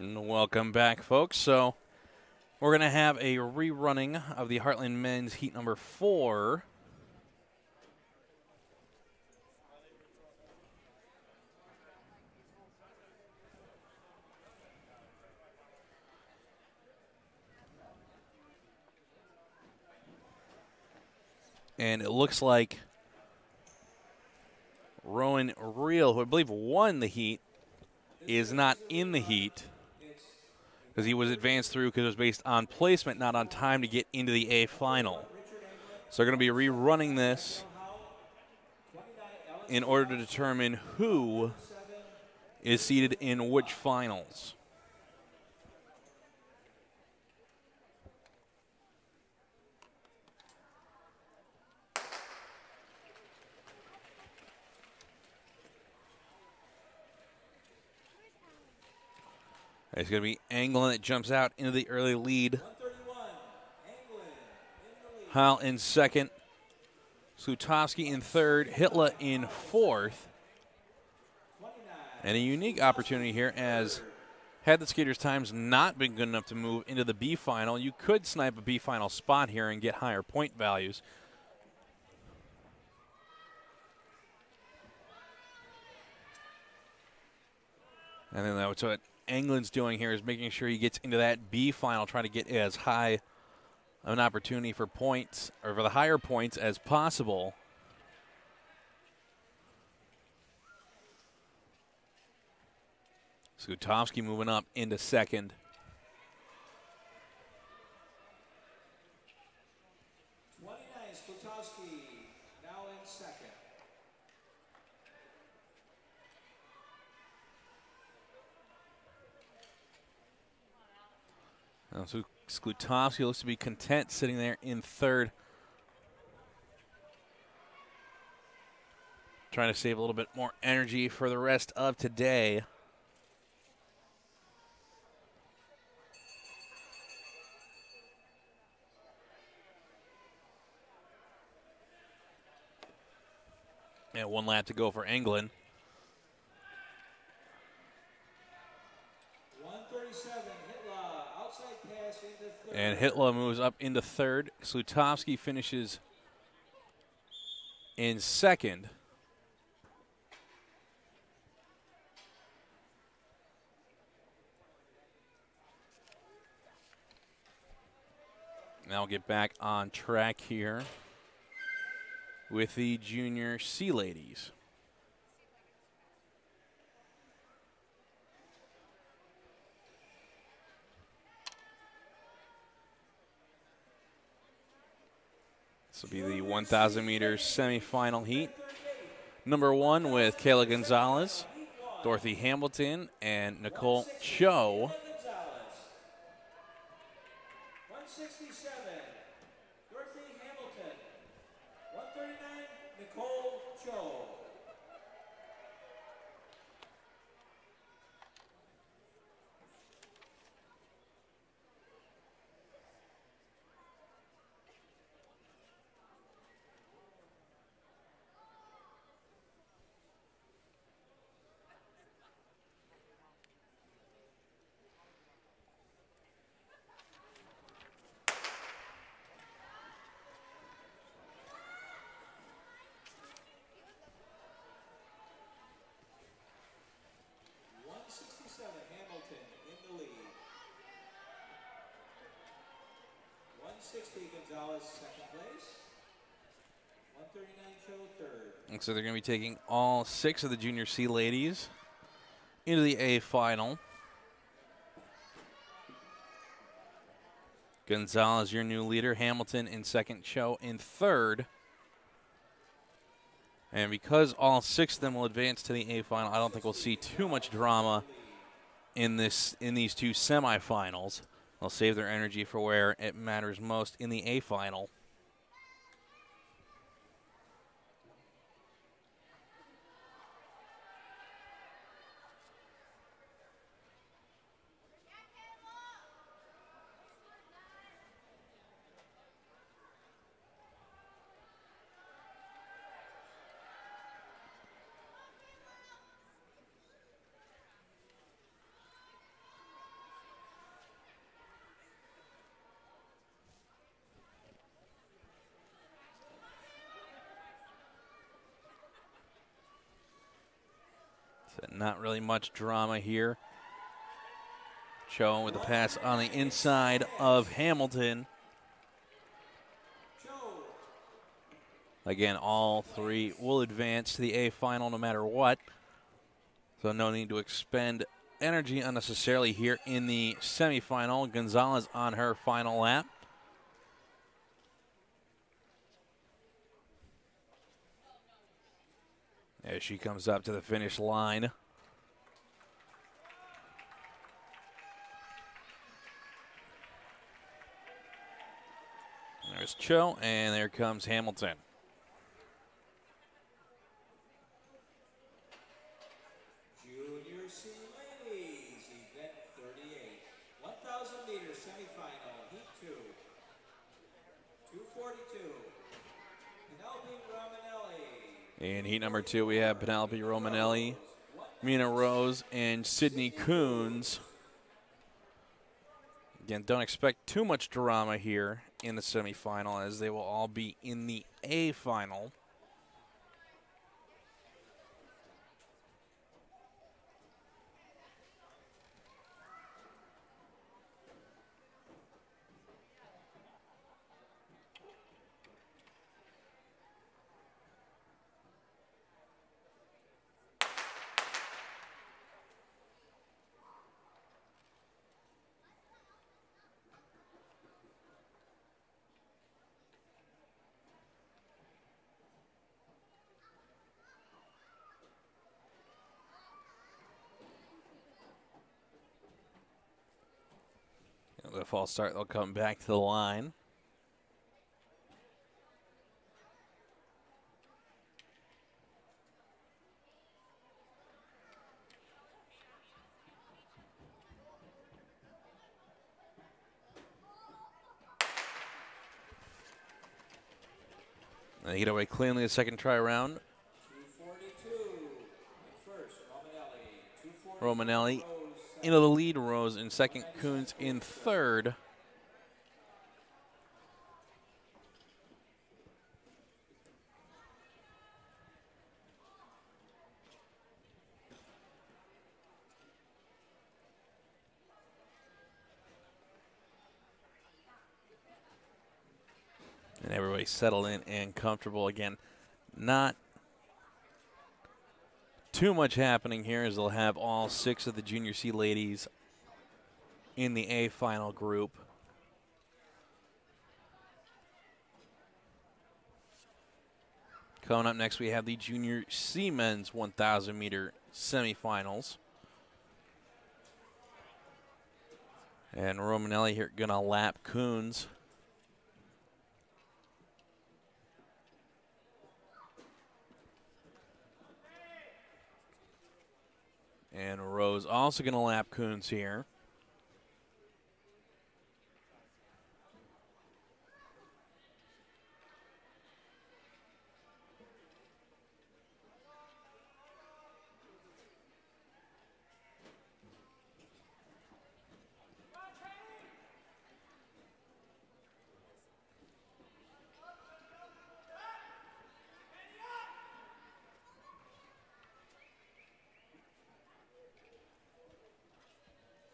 And welcome back, folks. So we're going to have a rerunning of the Heartland Men's Heat number four. And it looks like Roan Real, who I believe won the heat, is not in the heat because he was advanced through because it was based on placement, not on time to get into the A final. So they're going to be rerunning this in order to determine who is seated in which finals. It's going to be Englin that jumps out into the early lead. Howe in second. Slutowski in third. Hitler in fourth. And a unique opportunity here as had the skaters' times not been good enough to move into the B final, you could snipe a B final spot here and get higher point values. And then that's what England's doing here is making sure he gets into that B final, trying to get as high of an opportunity for points or for the higher points as possible. Gutovsky moving up into second. Uh, so Sklutovsky looks to be content sitting there in third. Trying to save a little bit more energy for the rest of today. And one lap to go for England. And Hitler moves up into third. Slutowski finishes in second. Now we'll get back on track here with the junior C ladies. This will be the one thousand meter semifinal heat. Number one with Kayla Gonzalez, Dorothy Hamilton, and Nicole Cho. one sixty-seven, Dorothy Hamilton. one thirty-nine, Nicole Cho. sixty, Gonzalez, second place. one thirty-nine, Cho, third. And so they're going to be taking all six of the junior C ladies into the A final. Gonzalez, your new leader. Hamilton in second, Cho in third. And because all six of them will advance to the A final, I don't think we'll see too much drama in this in these two semifinals. They'll save their energy for where it matters most in the A final. Not really much drama here. Cho with the pass on the inside of Hamilton. Again, all three will advance to the A final no matter what. So no need to expend energy unnecessarily here in the semifinal. Gonzalez on her final lap. As she comes up to the finish line. There's Cho, and there comes Hamilton. In heat number two, we have Penelope Romanelli, Mina Rose, and Sydney Coons. Again, don't expect too much drama here in the semifinal, as they will all be in the A final. The false start, they'll come back to the line. They get away cleanly the second try around. Romanelli into the lead, Rose in second, Coons in third. And everybody settled in and comfortable again. Not too much happening here, as they'll have all six of the Junior C ladies in the A final group. Coming up next, we have the Junior C men's one thousand meter semifinals. And Romanelli here gonna lap Coons. And Rose also going to lap Coons here.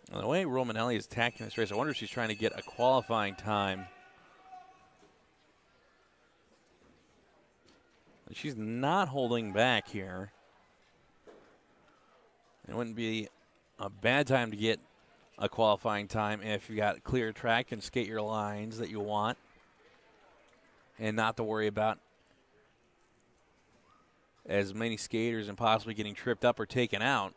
The way Romanelli is attacking this race, I wonder if she's trying to get a qualifying time. And she's not holding back here. It wouldn't be a bad time to get a qualifying time if you got clear track and skate your lines that you want and not to worry about as many skaters and possibly getting tripped up or taken out.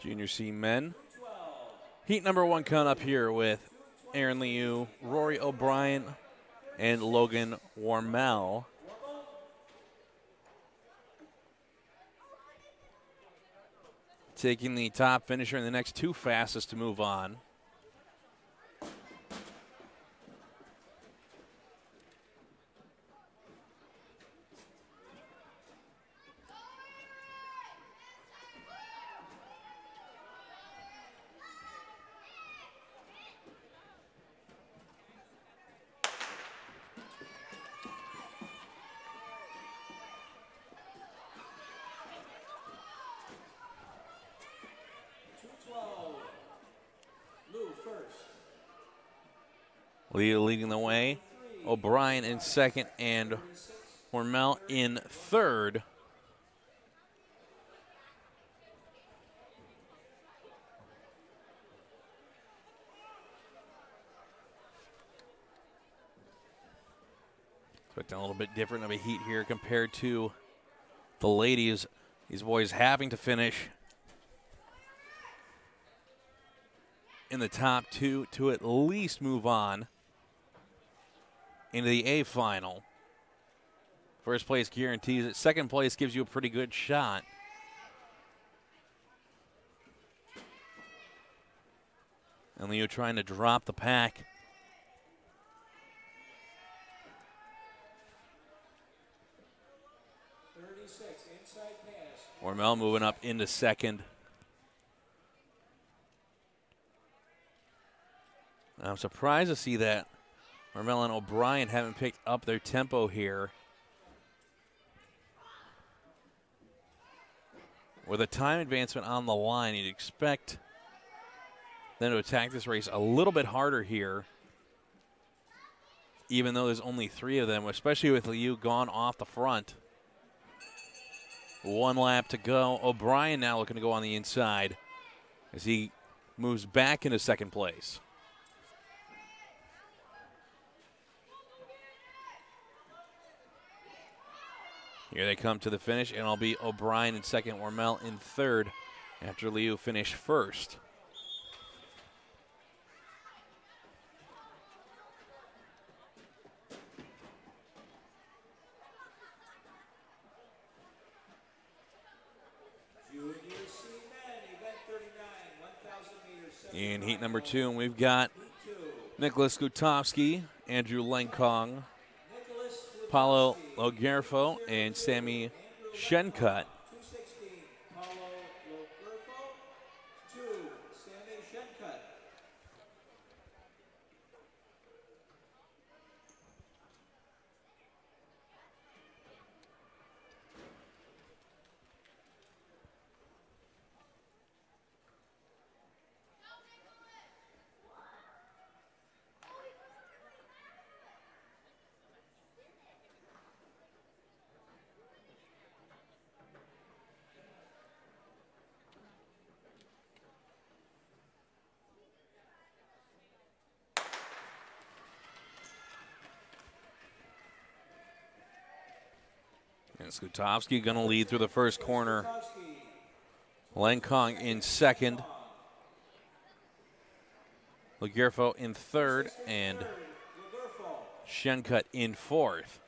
Junior C men Heat number one coming up here with Aaron Liu, Rory O'Brien, and Logan Wormel. Taking the top finisher and the next two fastest to move on. Lee leading the way, O'Brien in second, and Hormel in third. Expecting a little bit different of a heat here compared to the ladies. These boys having to finish in the top two to at least move on into the A final. First place guarantees it. Second place gives you a pretty good shot. And Leo trying to drop the pack. thirty-six, inside pass. Ormel moving up into second. I'm surprised to see that Ormel and O'Brien haven't picked up their tempo here. With a time advancement on the line, you'd expect them to attack this race a little bit harder here, even though there's only three of them, especially with Liu gone off the front. One lap to go. O'Brien now looking to go on the inside as he moves back into second place. Here they come to the finish, and it'll be O'Brien in second, Wormel in third after Liu finished first. In heat number two, and we've got Nicholas Gutovsky, Andrew Lengkong, Paulo Logerfo, and Sammy Shencut. Gutovsky going to lead through the first corner. Lengkong in second. Lagerfo in third. And Shencut in fourth.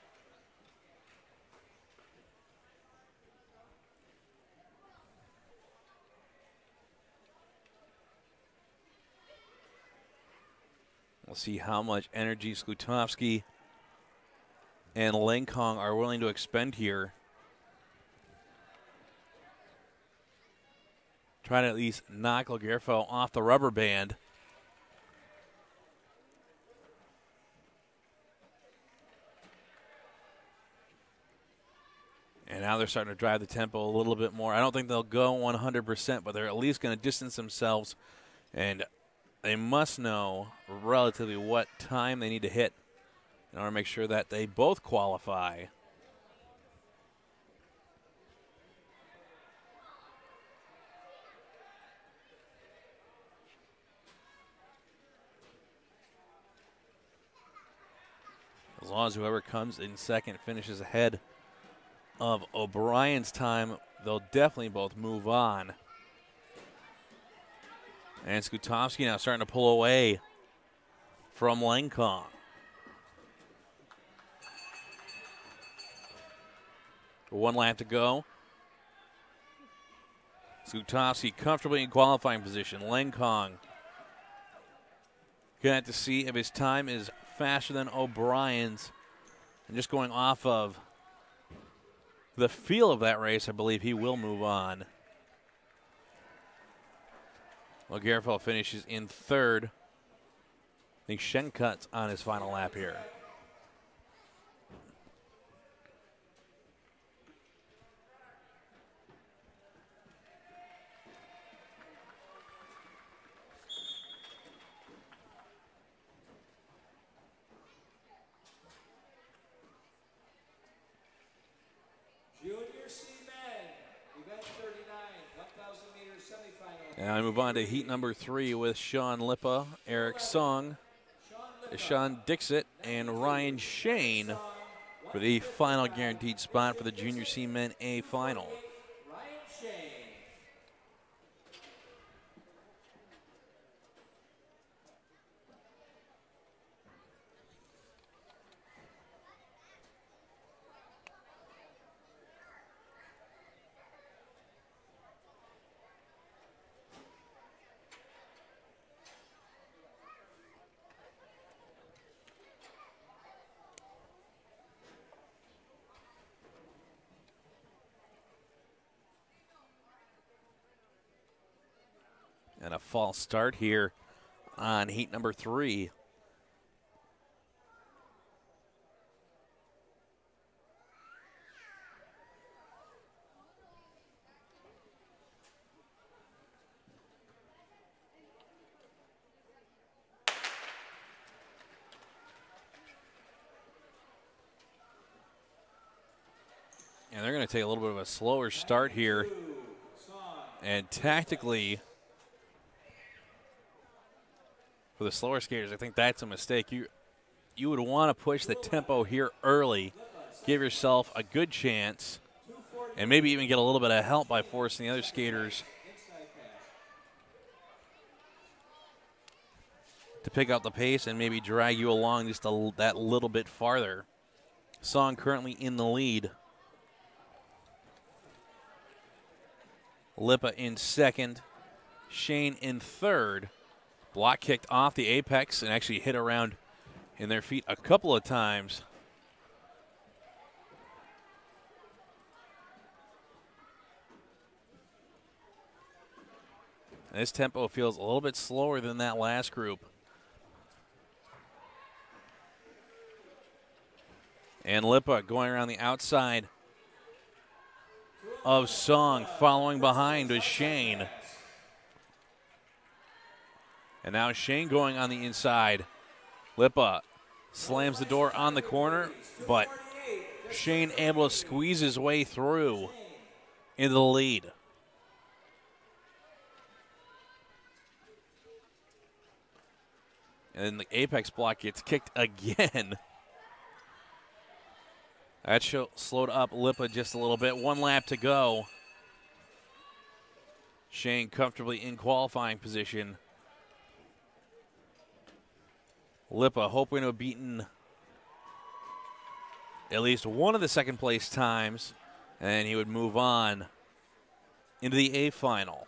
We'll see how much energy Gutovsky and Lengkong are willing to expend here. Trying to at least knock Lagerfeld off the rubber band. And now they're starting to drive the tempo a little bit more. I don't think they'll go one hundred percent, but they're at least going to distance themselves. And they must know relatively what time they need to hit in order to make sure that they both qualify. As long as whoever comes in second finishes ahead of O'Brien's time, they'll definitely both move on. And Gutovsky now starting to pull away from Lengkong. One lap to go. Gutovsky comfortably in qualifying position. Lengkong gonna have to see if his time is faster than O'Brien's. And just going off of the feel of that race, I believe he will move on. Well, Garifel finishes in third. I think Shenkut's on his final lap here. And I move on to heat number three with Sean Lipa, Eric Song, Sean Dixit, and Ryan Shane for the final guaranteed spot for the Junior C Men A final. And a false start here on heat number three. And they're going to take a little bit of a slower start here. And tactically, for the slower skaters, I think that's a mistake. You you would want to push the tempo here early, give yourself a good chance, and maybe even get a little bit of help by forcing the other skaters to pick up the pace and maybe drag you along just a, that little bit farther. Song currently in the lead. Lipa in second, Shane in third. Block kicked off the apex and actually hit around in their feet a couple of times. And this tempo feels a little bit slower than that last group. And Lipa going around the outside of Song, following behind with Shane. And now Shane going on the inside. Lipa slams the door on the corner, but Shane able to squeeze his way through into the lead. And the apex block gets kicked again. That show slowed up Lipa just a little bit. One lap to go. Shane comfortably in qualifying position. Lipa hoping to have beaten at least one of the second place times, and he would move on into the A final.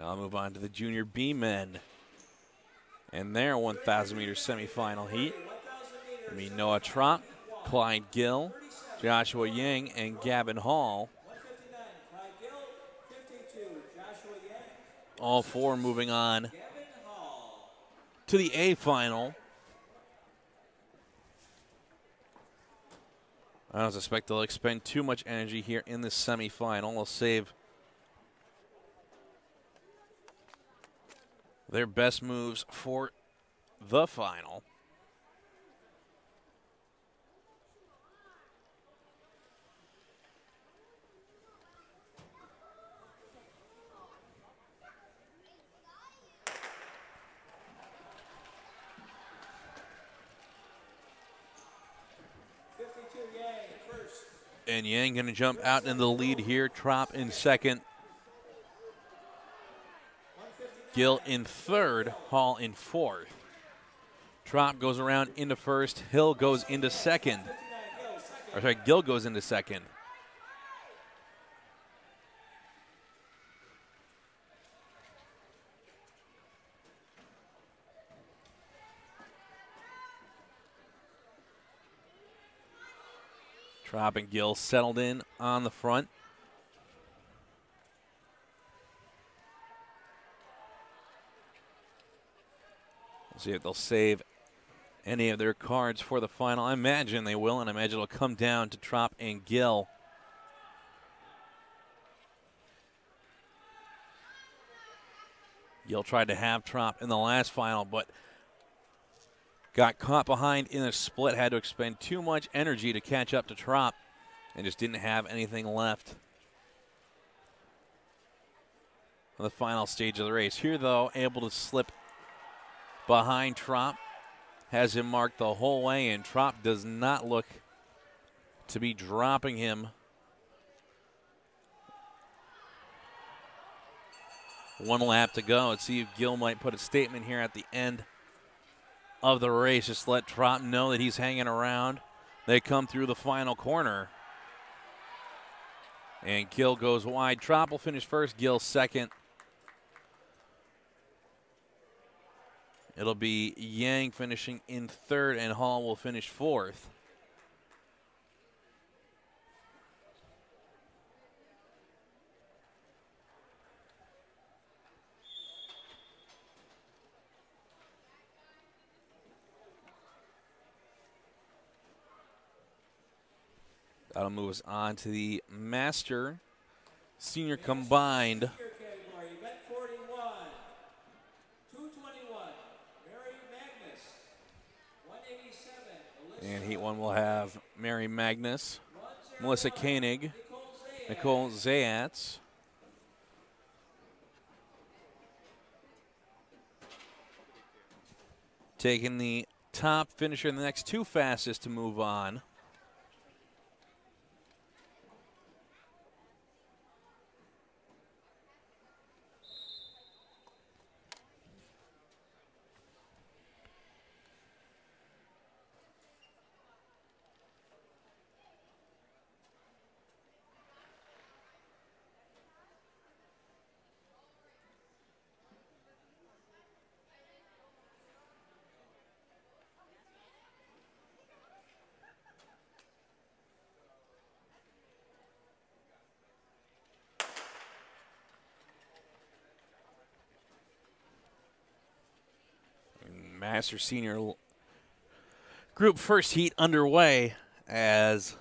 I'll move on to the Junior B men and their one thousand meter semifinal heat. It'll be Noah Tropp, Clyde Gill, Joshua Yang, and Gavin Hall. All four moving on to the A final. I don't suspect they'll expend too much energy here in this semifinal. They'll save their best moves for the final. And Yang going to jump out in the lead here. Trop in second. Gill in third. Hall in fourth. Trop goes around into first. Hill goes into second. Or sorry, Gill goes into second. Trop and Gill settled in on the front. We'll see if they'll save any of their cards for the final. I imagine they will, and I imagine it'll come down to Trop and Gill. Gill tried to have Trop in the last final, but got caught behind in a split, had to expend too much energy to catch up to Trop, and just didn't have anything left on the final stage of the race. Here, though, able to slip behind Trop, has him marked the whole way, and Trop does not look to be dropping him . One lap to go. Let's see if Gill might put a statement here at the end of the race, just let Trop know that he's hanging around. They come through the final corner. And Gill goes wide. Trop will finish first, Gill second. It'll be Yang finishing in third, and Hall will finish fourth. That'll move us on to the Master Senior Combined. And Heat one will have Mary Magnus, Melissa Koenig, Nicole Zayatz, taking the top finisher in the next two fastest to move on. Master Senior Group first heat underway as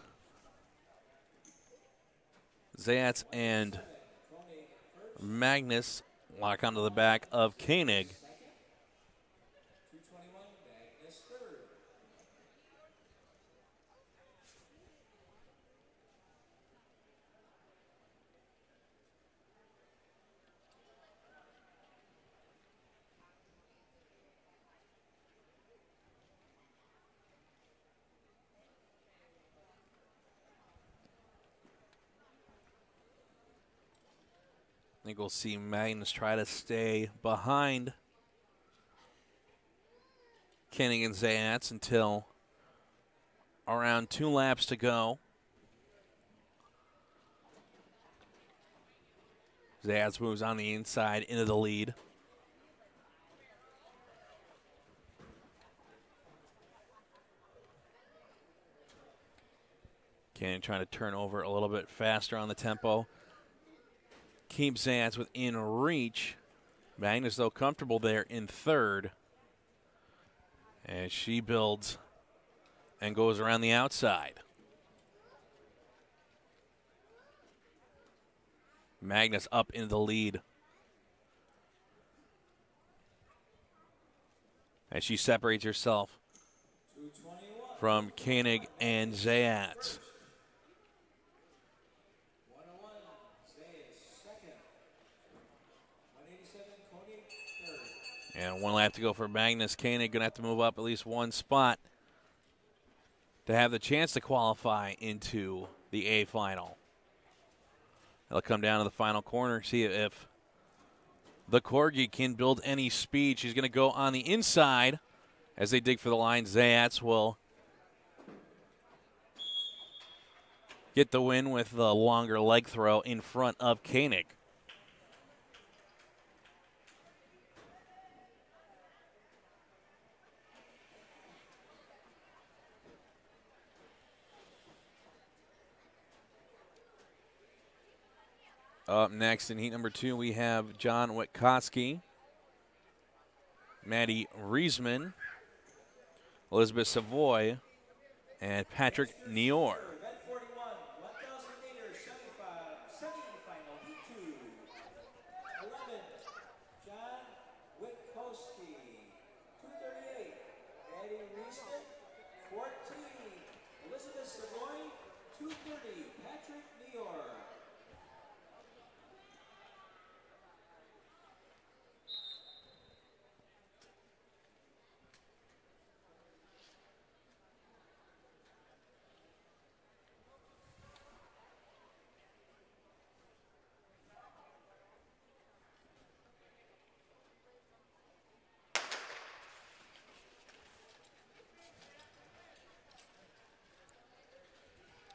Zayatz and Magnus lock onto the back of Koenig. I think we'll see Magnus try to stay behind Koenig and Zayatz until around two laps to go. Zayatz moves on the inside into the lead. Koenig trying to turn over a little bit faster on the tempo. Keeps Zayatz within reach. Magnus, though, comfortable there in third. And she builds and goes around the outside. Magnus up into the lead. And she separates herself from Koenig and Zayatz. And one lap to go for Magnus. Koenig going to have to move up at least one spot to have the chance to qualify into the A final. They'll come down to the final corner, see if the Corgi can build any speed. She's going to go on the inside as they dig for the line. Zayats will get the win with the longer leg throw in front of Koenig. Up next in heat number two, we have John Witkowski, Maddie Riesman, Elizabeth Savoy, and Patrick Nior.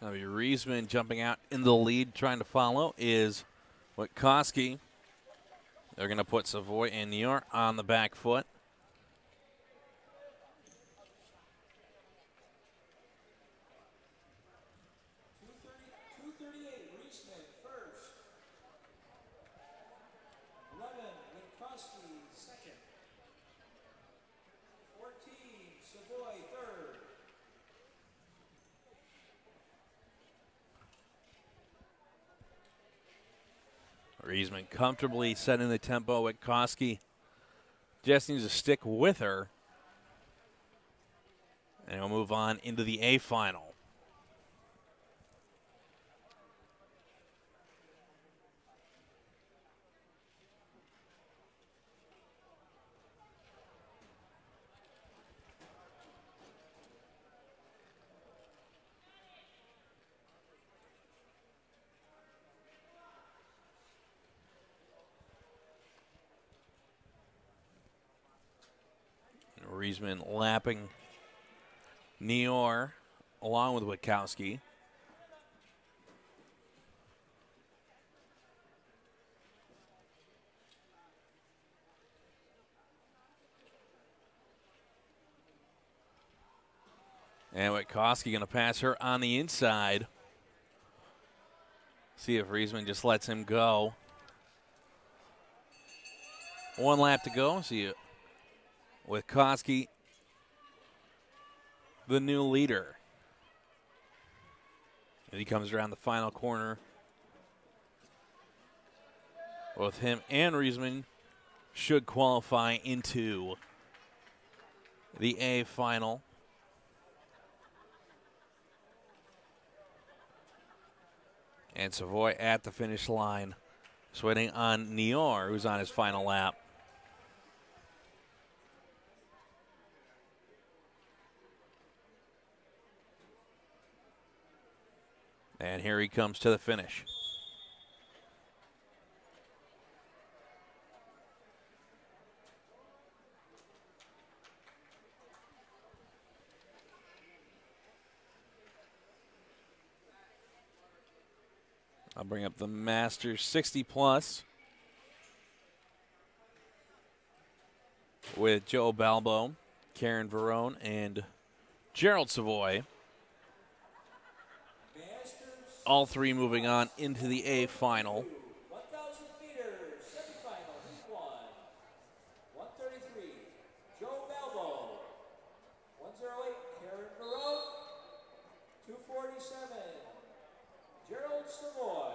Now Riesman jumping out in the lead, trying to follow is Witkowski. They're going to put Savoy and Nior on the back foot. two thirty-eight, Riesman first. eleven, Witkowski second. fourteen, Savoy third. Riesman comfortably setting the tempo. Witkowski just needs to stick with her. And we'll move on into the A final. Riesman lapping Nior along with Witkowski. And Witkowski going to pass her on the inside. See if Riesman just lets him go. One lap to go. See you. Witkowski, the new leader. And he comes around the final corner. Both him and Riesman should qualify into the A final. And Savoy at the finish line, sweating on Nior, who's on his final lap. And here he comes to the finish. I'll bring up the Masters sixty plus with Joe Balbo, Karen Verone, and Gerald Savoy. All three moving on into the A final. one thousand meter semifinal, heat one. one thirty-three, Joe Balbo. one oh eight, Karen Verone. two forty-seven, Gerald Savoy.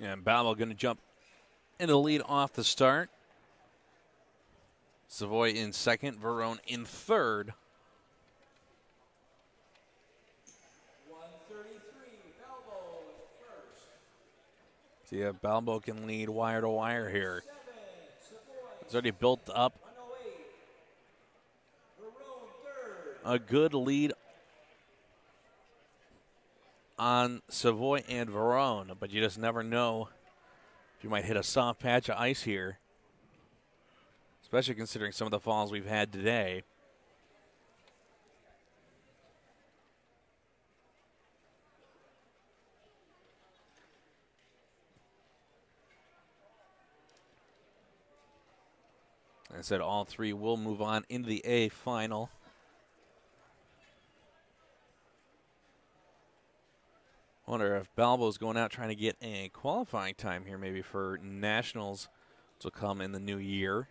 And Battle going to jump into the lead off the start. Savoy in second, Verone in third. So yeah, Balbo can lead wire to wire here. It's already built up a good lead on Savoy and Verone, but you just never know. You might hit a soft patch of ice here, especially considering some of the falls we've had today. I said all three will move on into the A final. Wonder if Balbo's going out trying to get a qualifying time here, maybe for nationals, which will come in the new year.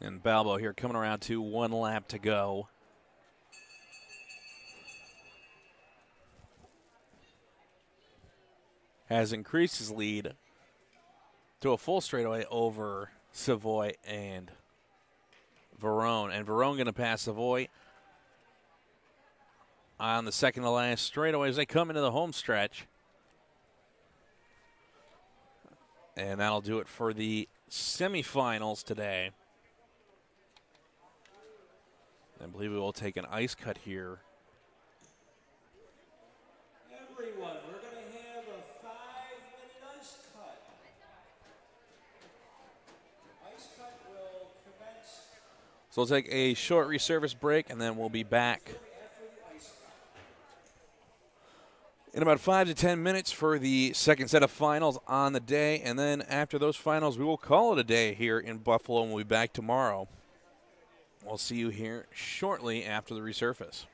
And Balbo here coming around to one lap to go. Has increased his lead to a full straightaway over Savoy and Verone. And Verone going to pass Savoy on the second to last straightaway as they come into the home stretch. And that'll do it for the semifinals today. I believe we will take an ice cut here. Everyone, we're going to have a five minute ice cut. Ice cut will commence. So we'll take a short reservice break, and then we'll be back in about five to ten minutes for the second set of finals on the day. And then after those finals, we will call it a day here in Buffalo, and we'll be back tomorrow. We'll see you here shortly after the resurface.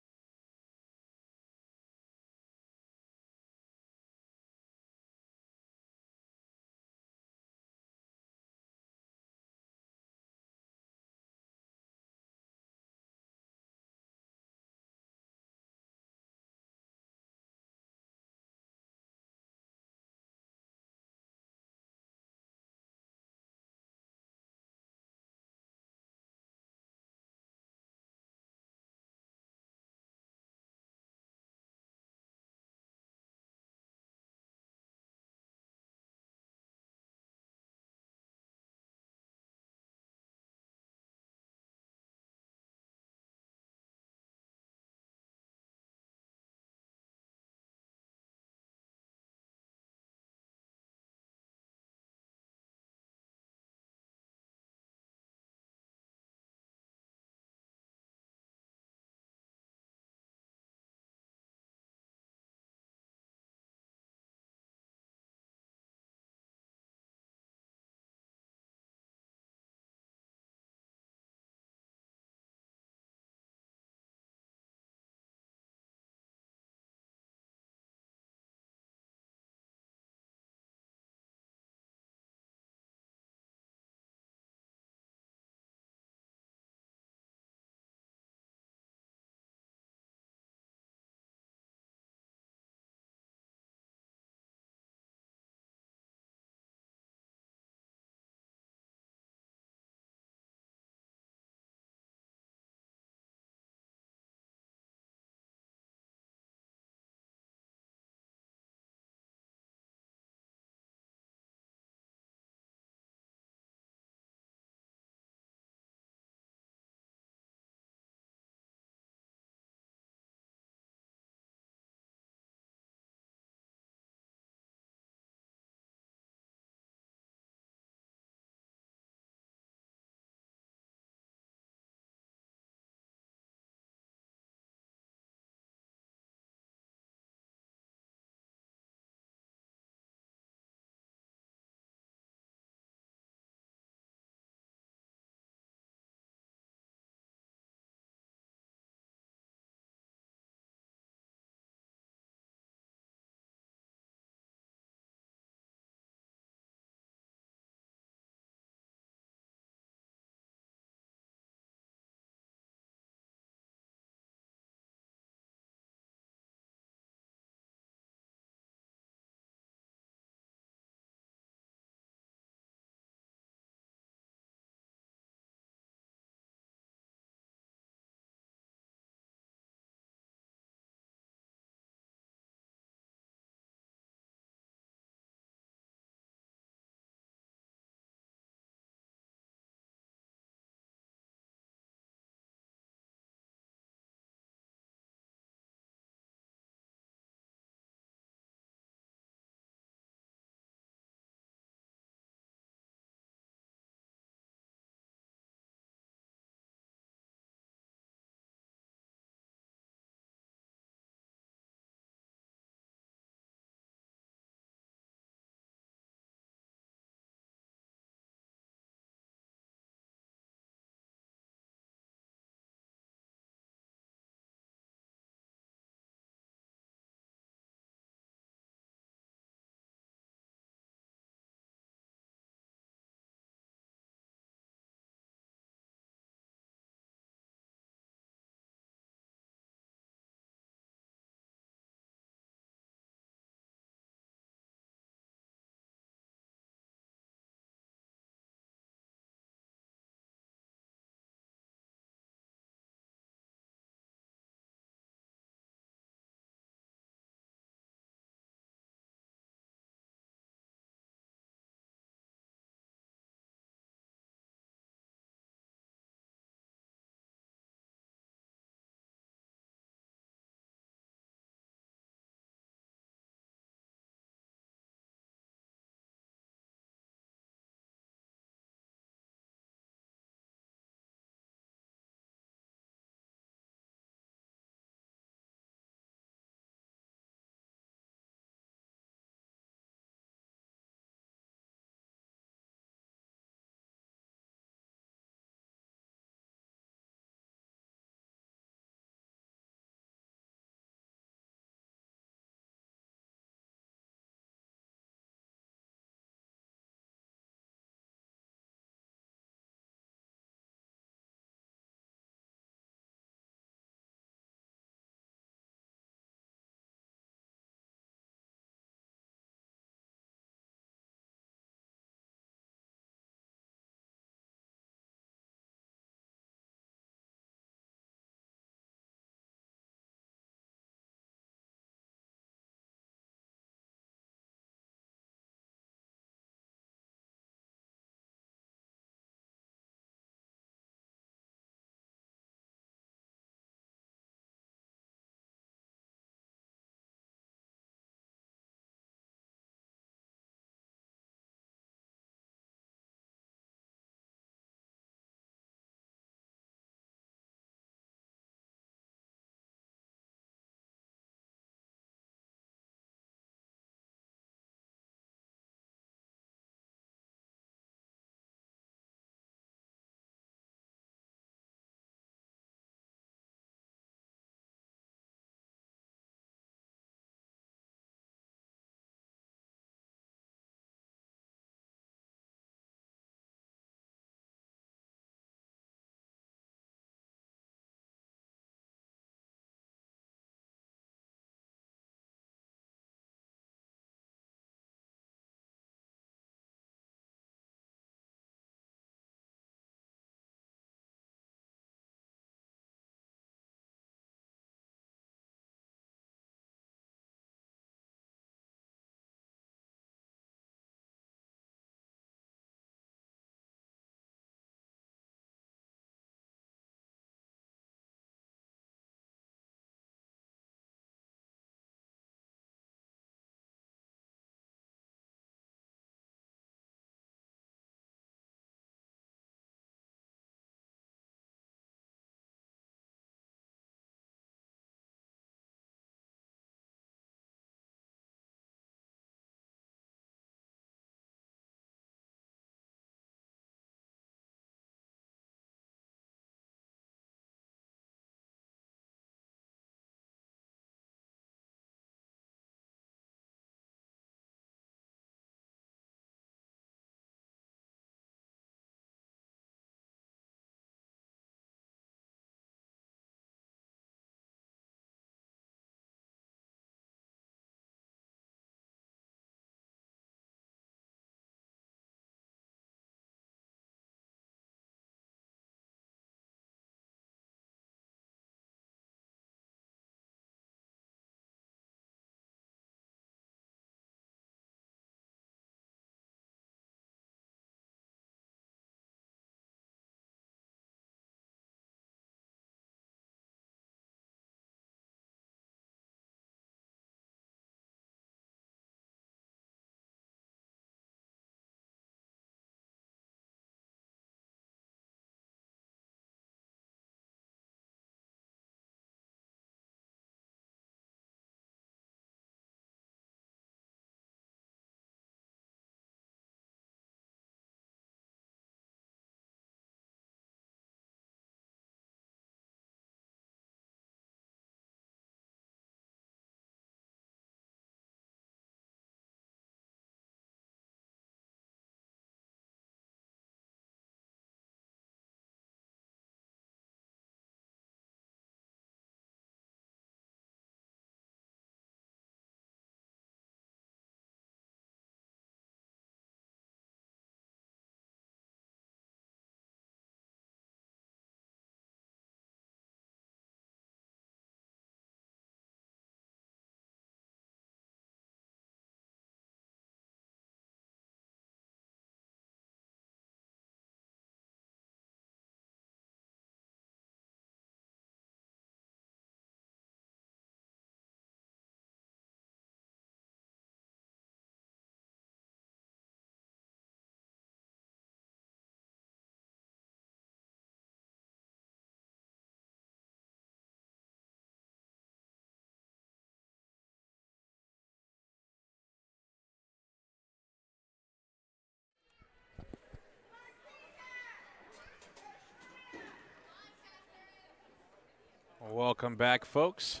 Welcome back, folks.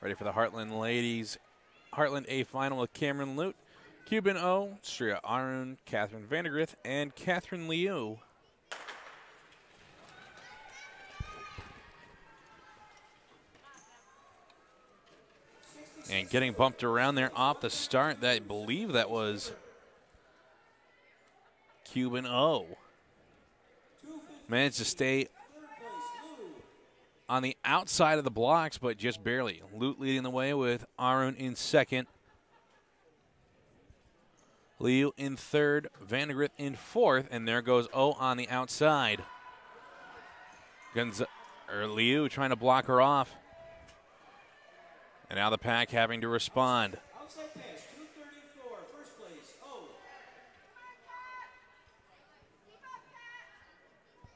Ready for the Heartland Ladies, Heartland A final with Cameron Lute, Cuban O, Shreya Arun, Catherine Vandegriff, and Catherine Liu. And getting bumped around there off the start, I believe that was Cuban O. Managed to stay on the outside of the blocks, but just barely. Lute leading the way with Arun in second. Liu in third, Vandegriff in fourth, and there goes O on the outside. Guns, or Liu trying to block her off. And now the pack having to respond. Outside pass, two thirty-four, first place, O.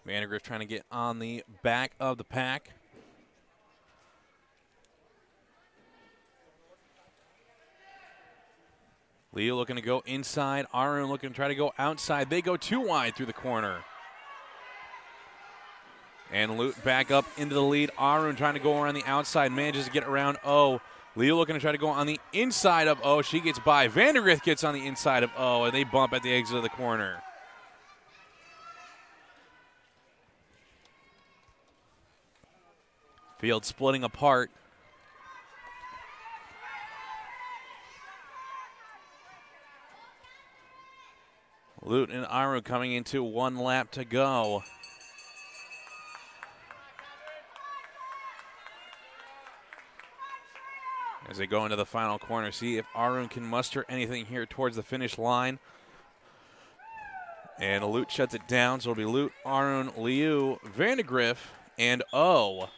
Vandegriff trying to get on the back of the pack. Leo looking to go inside. Arun looking to try to go outside. They go too wide through the corner. And Lute back up into the lead. Arun trying to go around the outside. Manages to get around O. Leo looking to try to go on the inside of O. She gets by. Vandegriff gets on the inside of O. And they bump at the exit of the corner. Field splitting apart. Lute and Arun coming into one lap to go. As they go into the final corner, see if Arun can muster anything here towards the finish line. And Lute shuts it down, so it'll be Lute, Arun, Liu, Vandegriff, and O.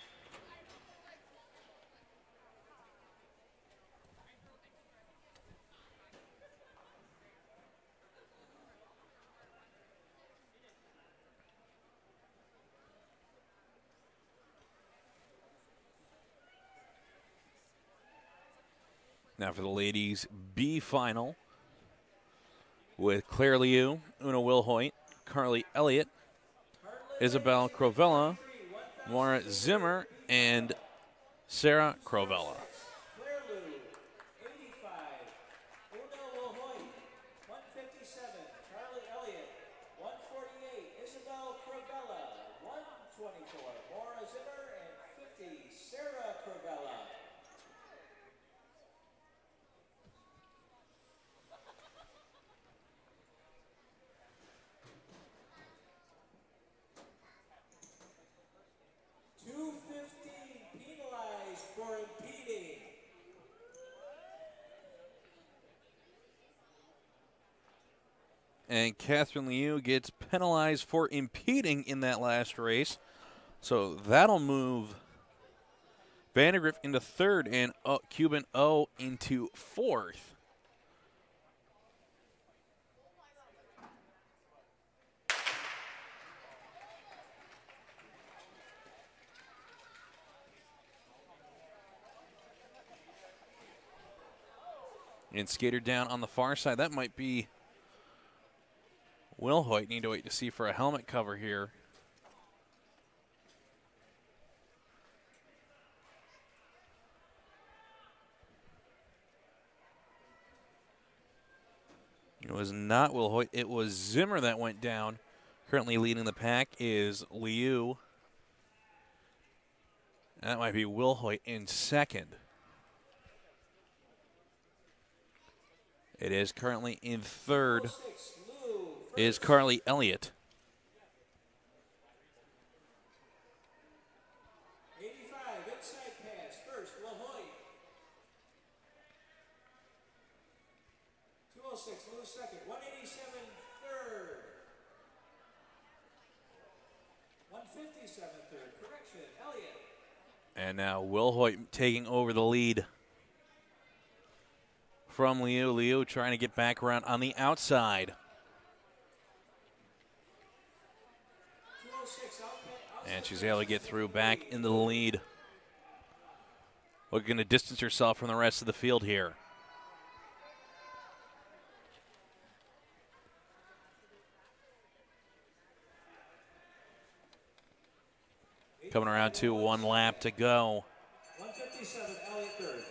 Now for the ladies' B final with Claire Liu, Una Wilhoyt, Carly Elliott, Isabel Crovella, Maura Zimmer, and Sarah Crovella. Claire Liu, eighty-five, Una Wilhoyt, one fifty-seven, Carly Elliott, one forty-eight, Isabel Crovella, one twenty-four, Maura Zimmer, and fifty, Sarah Crovella. And Catherine Liu gets penalized for impeding in that last race. So that'll move Vandegriff into third and uh, Cuban O into fourth. And skater down on the far side. That might be Wilhoyt. Need to wait to see for a helmet cover here. It was not Wilhoyt. It was Zimmer that went down. Currently leading the pack is Liu. That might be Wilhoyt in second. It is currently in third. Is Carly Elliott. eighty-five, inside pass, first, Wilhoyt. two oh six, Lou second, one eighty-seven, third. one fifty-seven, third, correction, Elliott. And now Wilhoyt taking over the lead from Liu. Liu trying to get back around on the outside. And she's able to get through back into the lead. Looking to distance herself from the rest of the field here. Coming around to one lap to go. Elliott third.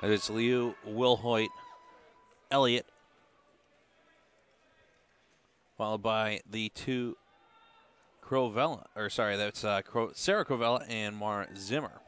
And it's Liu, Wilhoyt, Elliott, followed by the two Crovella, or sorry, that's uh, Sarah Crovella and Mara Zimmer.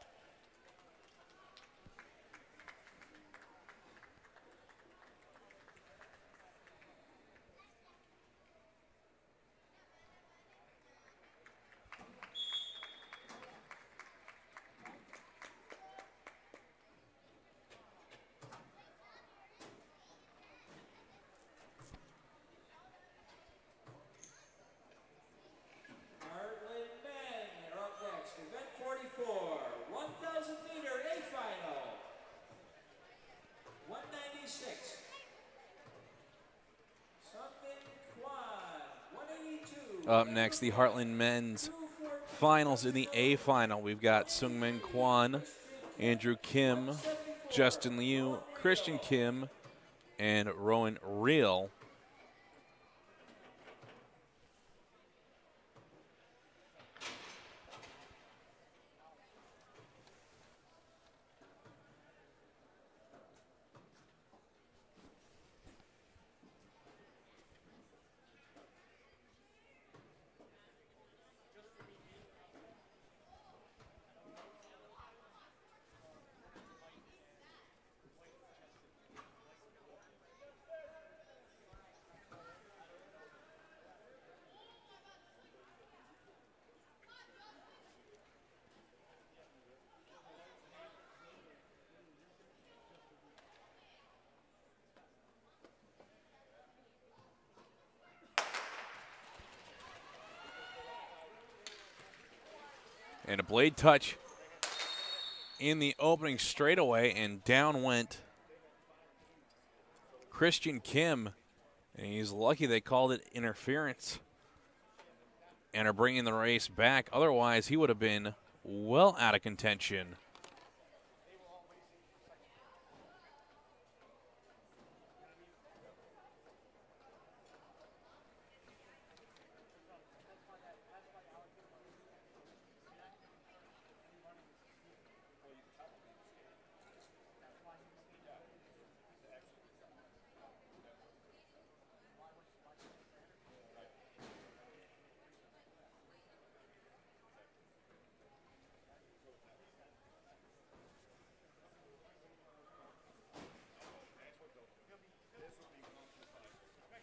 Up next, the Heartland men's finals. In the A final, we've got Sungmin Kwan, Andrew Kim, Justin Liu, Christian Kim, and Roan Real. And a blade touch in the opening straightaway, and down went Christian Kim. And he's lucky they called it interference and are bringing the race back. Otherwise, he would have been well out of contention.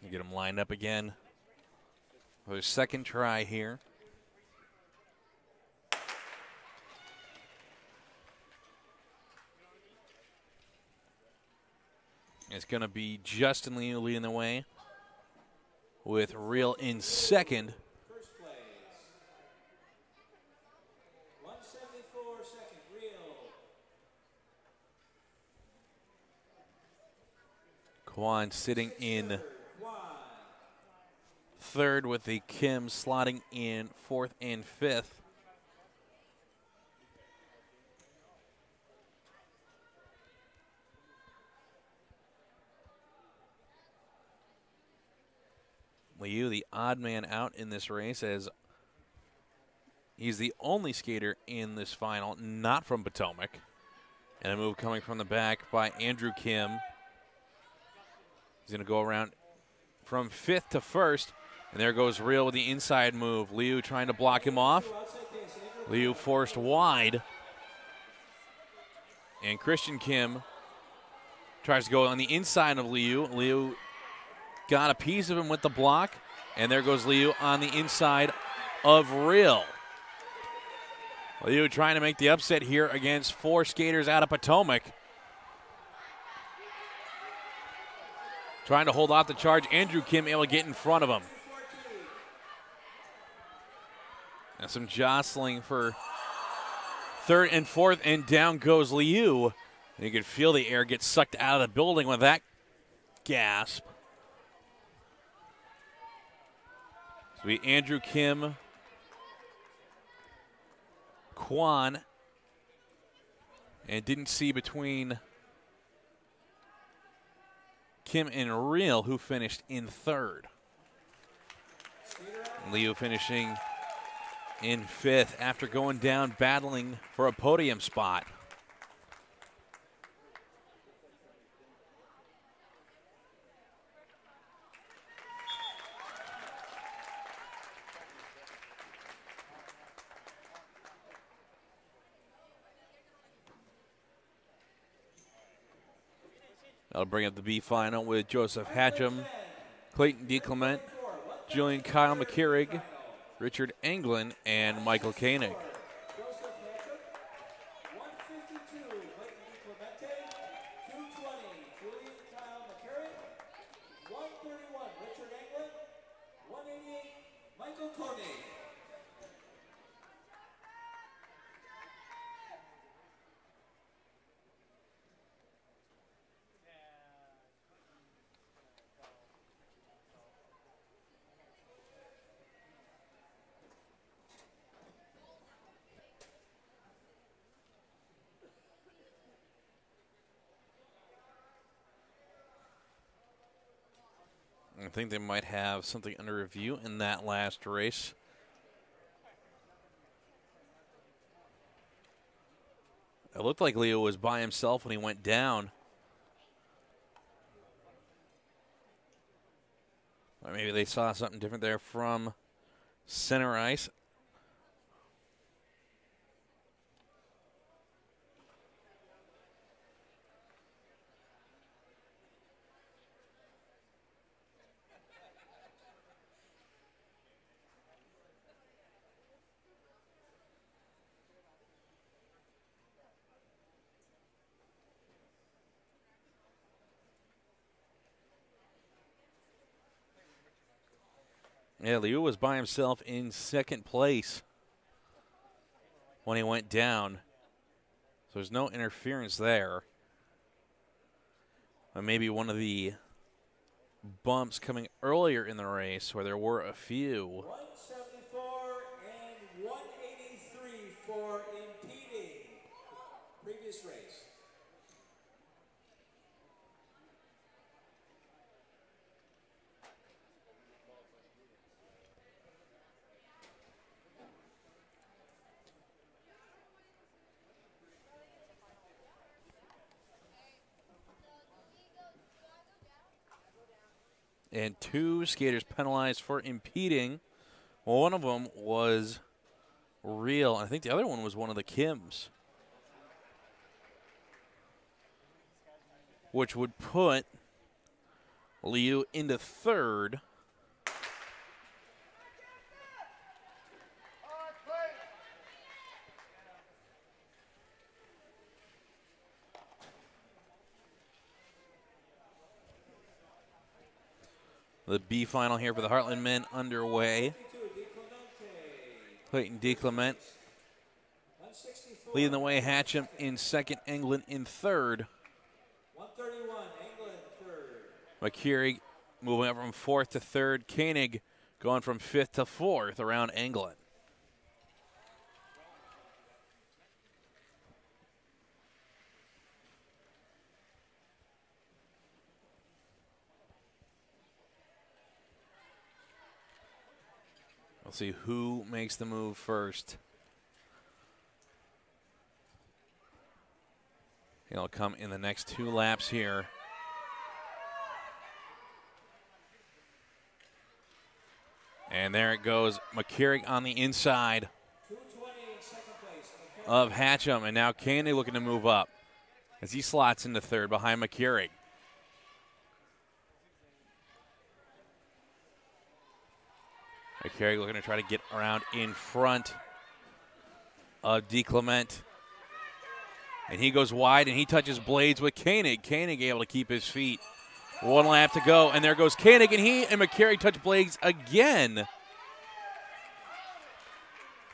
Get him lined up again for his second try here. It's going to be Justin Liu leading the way with Real in second. Kwan sitting in third, with the Kim slotting in fourth and fifth. Liu, the odd man out in this race, as he's the only skater in this final not from Potomac. And a move coming from the back by Andrew Kim. He's going to go around from fifth to first. And there goes Real with the inside move. Liu trying to block him off. Liu forced wide. And Christian Kim tries to go on the inside of Liu. Liu got a piece of him with the block. And there goes Liu on the inside of Real. Liu trying to make the upset here against four skaters out of Potomac. Trying to hold off the charge. Andrew Kim able to get in front of him. And some jostling for third and fourth, and down goes Liu. And you can feel the air get sucked out of the building with that gasp. So we Andrew Kim, Kwan, and didn't see between Kim and Real, who finished in third. Liu finishing in fifth after going down, battling for a podium spot. That'll bring up the B final with Joseph Hatcham, Clayton D. Clement, Julian Kyle McKeurig, Richard Englin, and Michael Koenig. I think they might have something under review in that last race. It looked like Leo was by himself when he went down. Or maybe they saw something different there from center ice. Yeah, Liu was by himself in second place when he went down. So there's no interference there. But maybe one of the bumps coming earlier in the race where there were a few. one seventy-four and one eighty-three for impeding the previous race. And two skaters penalized for impeding. Well, one of them was Real. I think the other one was one of the Kims, which would put Liu into third. The B final here for the Heartland men underway. Clayton D. Clement leading the way, Hatcham in second, England in third. McKeurig moving up from fourth to third. Koenig going from fifth to fourth around England. We'll see who makes the move first. It'll come in the next two laps here. And there it goes. McKeurig on the inside of Hatcham. And now Koenig looking to move up as he slots into third behind McKeurig. McKeurig looking to try to get around in front of D. Clement. And he goes wide and he touches blades with Koenig. Koenig able to keep his feet. One lap to go, and there goes Koenig, and he and McKeurig touch blades again.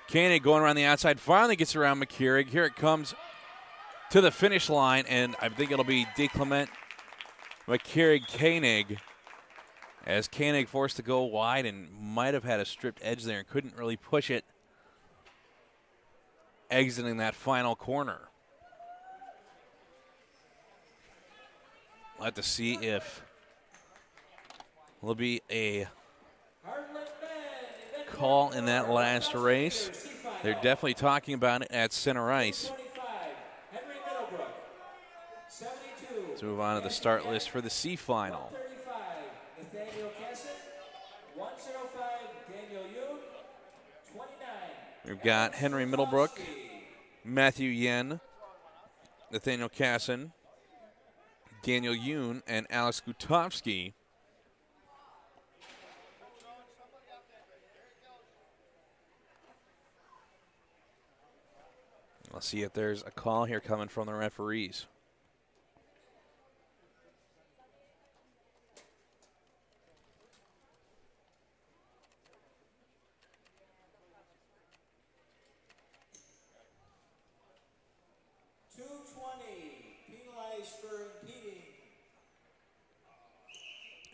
Koenig going around the outside, finally gets around McKeurig. Here it comes to the finish line, and I think it'll be D. Clement, McKeurig, Koenig. As Koenig forced to go wide and might have had a stripped edge there and couldn't really push it, exiting that final corner. We'll have to see if there'll be a call in that last race. They're definitely talking about it at center ice. Let's move on to the start list for the C final. Nathaniel Cassin, one oh five, Daniel Yoon, twenty-nine. We've got Henry Middlebrook, Matthew Yen, Nathaniel Cassin, Daniel Yoon and Alex Gutovsky. Let's see if there's a call here coming from the referees.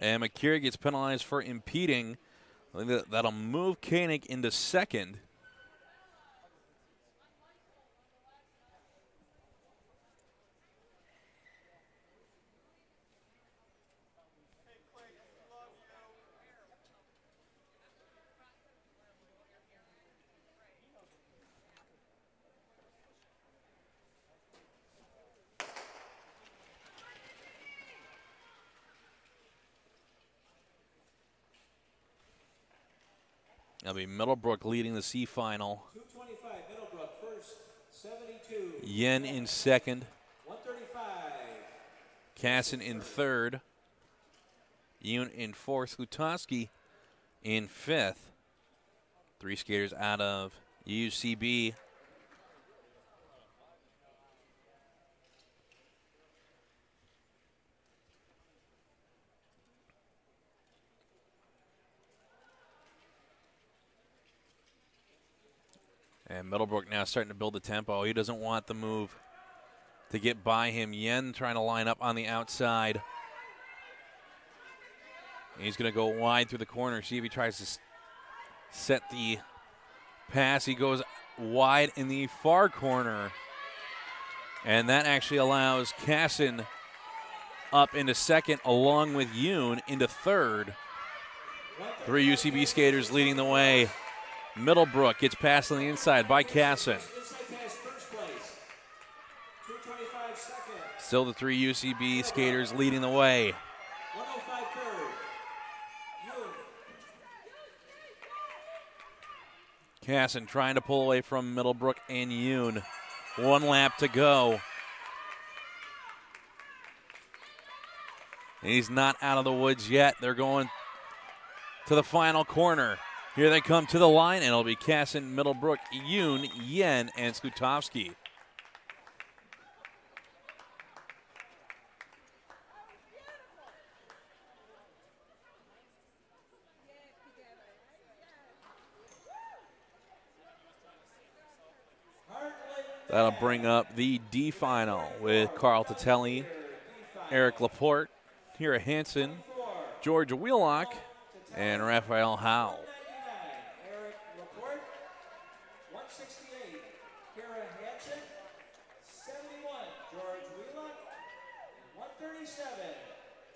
And McKeurig gets penalized for impeding. I think that'll move Koenig into second. That'll be Middlebrook leading the C final. two twenty-five, Middlebrook first, seventy-two. Yen in second. one thirty-five. Cassin in third. Yoon in fourth. Gutovsky in fifth. Three skaters out of U C B. And Middlebrook now starting to build the tempo. He doesn't want the move to get by him. Yen trying to line up on the outside. And he's going to go wide through the corner. See if he tries to set the pass. He goes wide in the far corner. And that actually allows Cassin up into second, along with Yoon into third. Three U C B skaters leading the way. Middlebrook gets passed on the inside by Cassin. Still the three U C B skaters leading the way. Cassin trying to pull away from Middlebrook and Yoon. One lap to go. And he's not out of the woods yet. They're going to the final corner. Here they come to the line, and it'll be Cassin, Middlebrook, Yoon, Yen, and Skutovsky. That'll bring up the D final with Carl Totelli, Eric Laporte, Hara Hansen, George Wheelock, and Raphael Howe.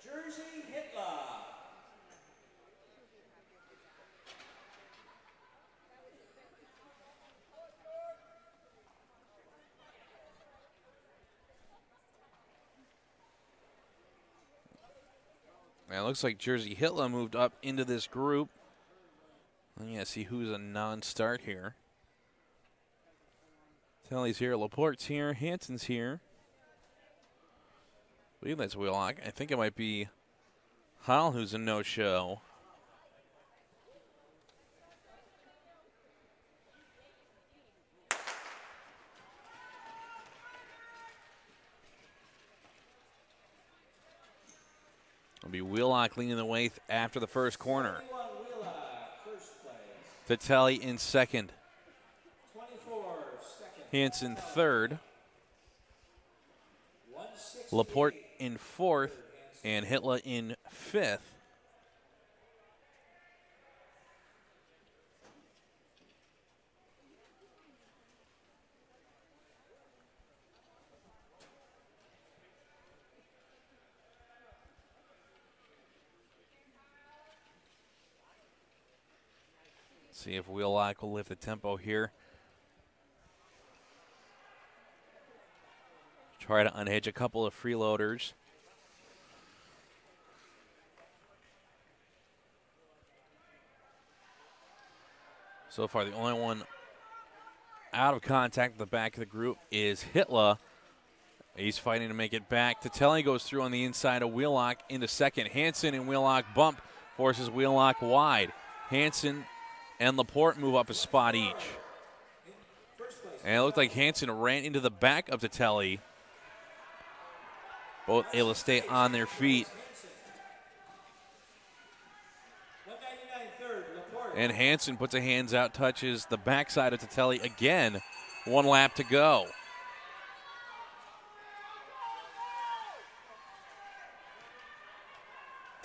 Jersey Hitler. Now it looks like Jersey Hitler moved up into this group. I'm going to see who's a non-start here. Telly's here, Laporte's here, Hansen's here. I believe that's Wheelock. I think it might be Hall who's a no-show. It'll be Wheelock leading the way after the first corner. Totelli in second. Hansen third. Laporte in fourth, and Hitler in fifth. See if Wheelock will lift the tempo here. Try to unhitch a couple of freeloaders. So far, the only one out of contact at the back of the group is Hitler. He's fighting to make it back. Totelli goes through on the inside of Wheelock into second. Hansen and Wheelock bump, forces Wheelock wide. Hansen and Laporte move up a spot each. And it looked like Hansen ran into the back of Totelli. Both able to stay on their feet. And Hansen puts a hands out, touches the backside of Totelli again. One lap to go.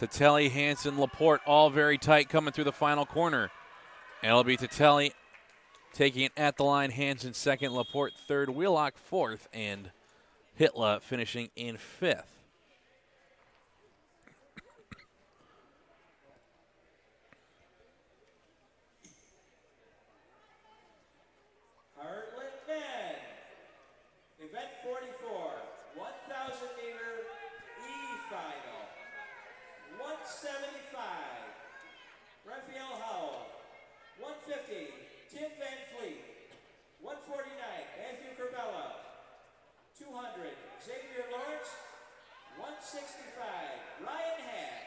Totelli, Hansen, Laporte, all very tight coming through the final corner. And it'll be Totelli taking it at the line. Hansen second, Laporte third, Wheelock fourth, and Hitler finishing in fifth. two hundred, Xavier Lawrence. one sixty-five, Ryan Hack.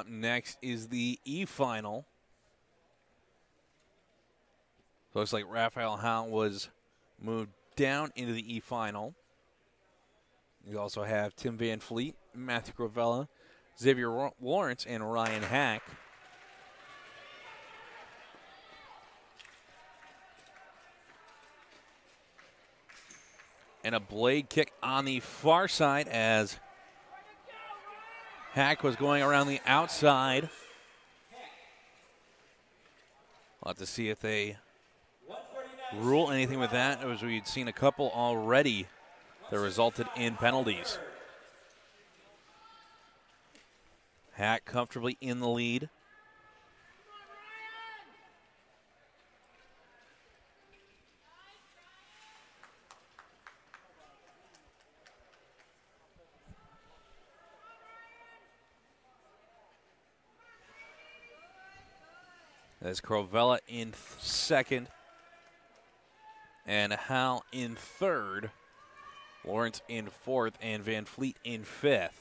Up next is the E-final. Looks like Raphael Howe was moved down into the E-final. You also have Tim Van Fleet, Matthew Gravella, Xavier Lawrence, and Ryan Hack. And a blade kick on the far side as Hack was going around the outside. We'll have to see if they rule anything with that, as we had seen a couple already that resulted in penalties. Hack comfortably in the lead. As Crovella in second and Howe in third, Lawrence in fourth, and Van Fleet in fifth.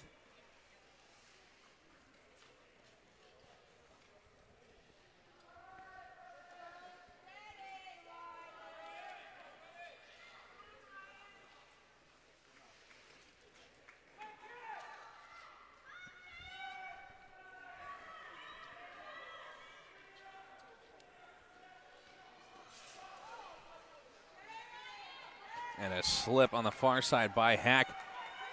And a slip on the far side by Hack.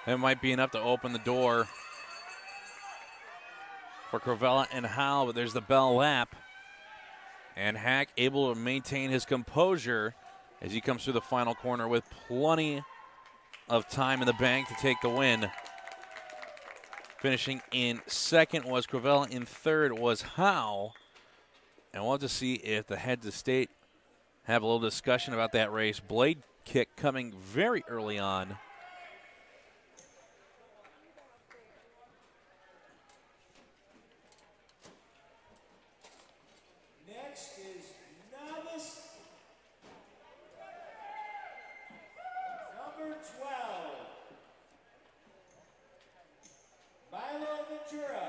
That might be enough to open the door for Crovella and Howe, but there's the bell lap. And Hack able to maintain his composure as he comes through the final corner with plenty of time in the bank to take the win. Finishing in second was Crovella, in third was Howe. And we'll have to see if the heads of state have a little discussion about that race. Blade kick coming very early on. Next is novice number twelve, Milo Ventura.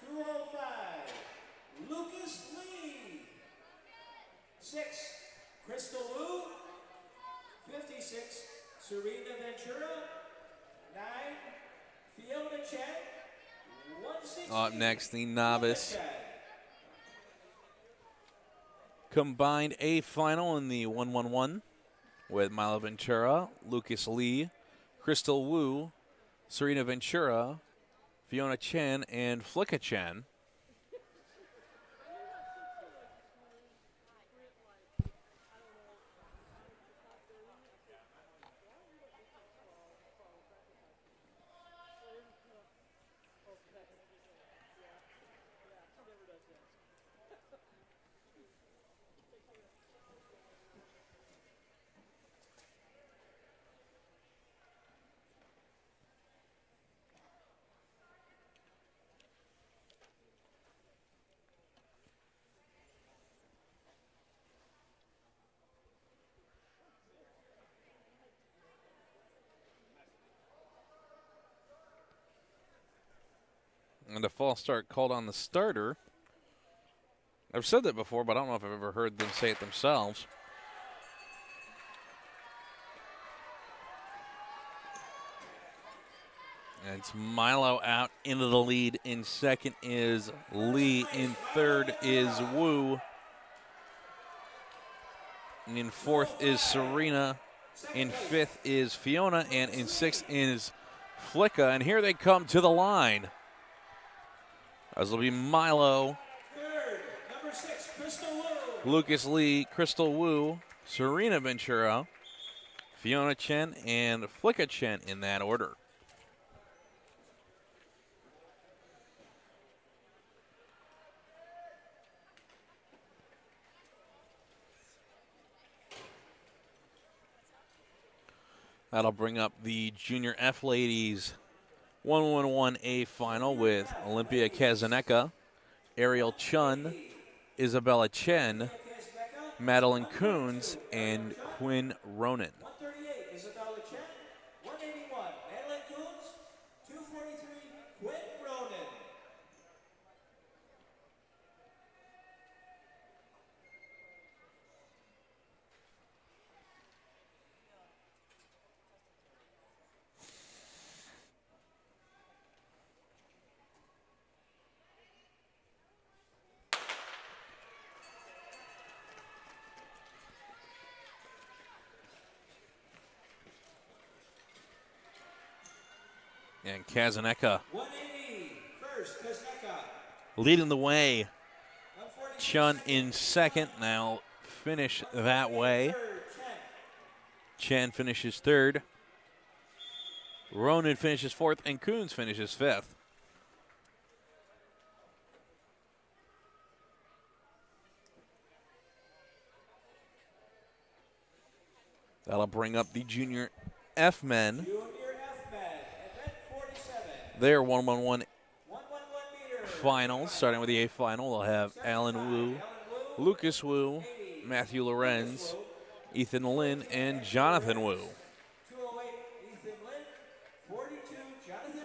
two oh five, Lucas Lee. Six, Crystal Wu. fifty-six, Serena Ventura. Nine, Fiona Chad. Up next, the novice combined A final in the one one one with Milo Ventura, Lucas Lee, Crystal Wu, Serena Ventura, Fiona Chen, and Flicka Chen. And the false start called on the starter. I've said that before, but I don't know if I've ever heard them say it themselves. And it's Milo out into the lead. In second is Lee. In third is Wu. And in fourth is Serena. In fifth is Fiona. And in sixth is Flicka. And here they come to the line. As will be Milo. Third, number six, Crystal Wu. Lucas Lee, Crystal Wu, Serena Ventura, Fiona Chen, and Flicka Chen in that order. That'll bring up the Junior F Ladies one one one A final with Olympia Kazaneka, Ariel Chun, Isabella Chen, Madeline Coons, and Quinn Ronan. one thirty-eight, Isabella Chen. one eighty-one, Madeline Coons. two forty-three, Quinn Ronan. And Kazaneka leading the way. Chun in second. Now finish that way. Chen finishes third. Ronan finishes fourth. And Coons finishes fifth. That'll bring up the Junior F men. Their one one one finals, starting with the A final. They'll have Alan Wu, Lucas Wu, Matthew Lorenz, Ethan Lin, and Jonathan Wu. two oh eight, Ethan Lin, forty-two, Jonathan Wu.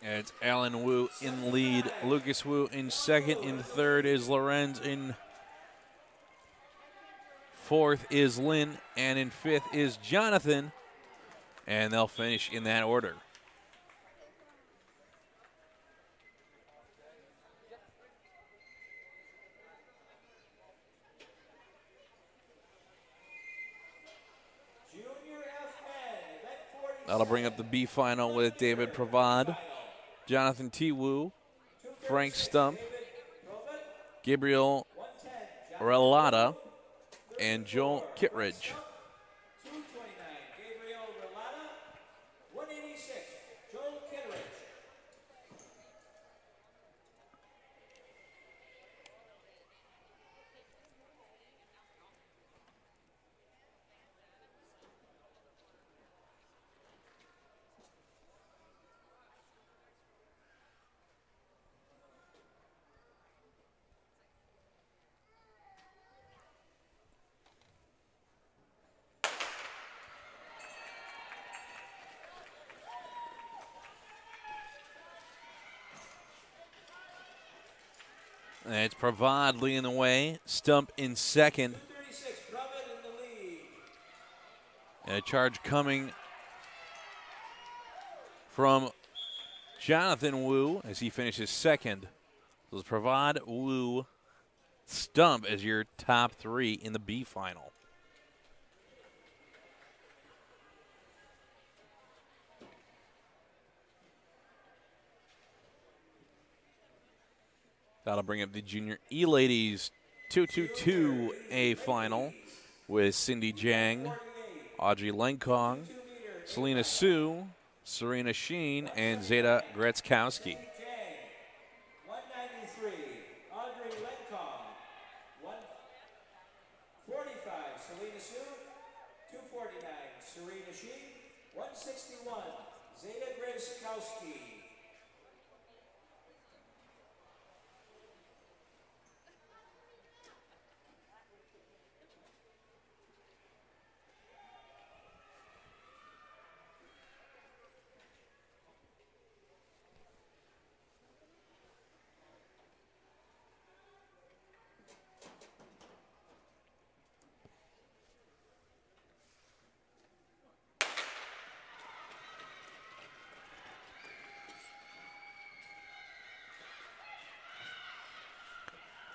It's Alan Wu in lead, Lucas Wu in second, in third is Lorenz, in fourth is Lin, and in fifth is Jonathan, and they'll finish in that order. That'll bring up the B final with David Pravad, Jonathan T. Wu, Frank Stump, Gabriel Relata, and Joel Kittredge. It's Pravad leading the way. Stump in second. And a charge coming from Jonathan Wu as he finishes second. So it's Pravad, Wu, Stump as your top three in the B final. That'll bring up the Junior E Ladies two two two A final with Cindy Jang, Audrey Lengkong, Selena Su, Serena Sheen, and Zeta Gretzkowski. one ninety-three, Audrey Lengkong. one forty-five, Selena Su. two forty-nine, Serena Sheen. one sixty-one, Zeta Grishkowski.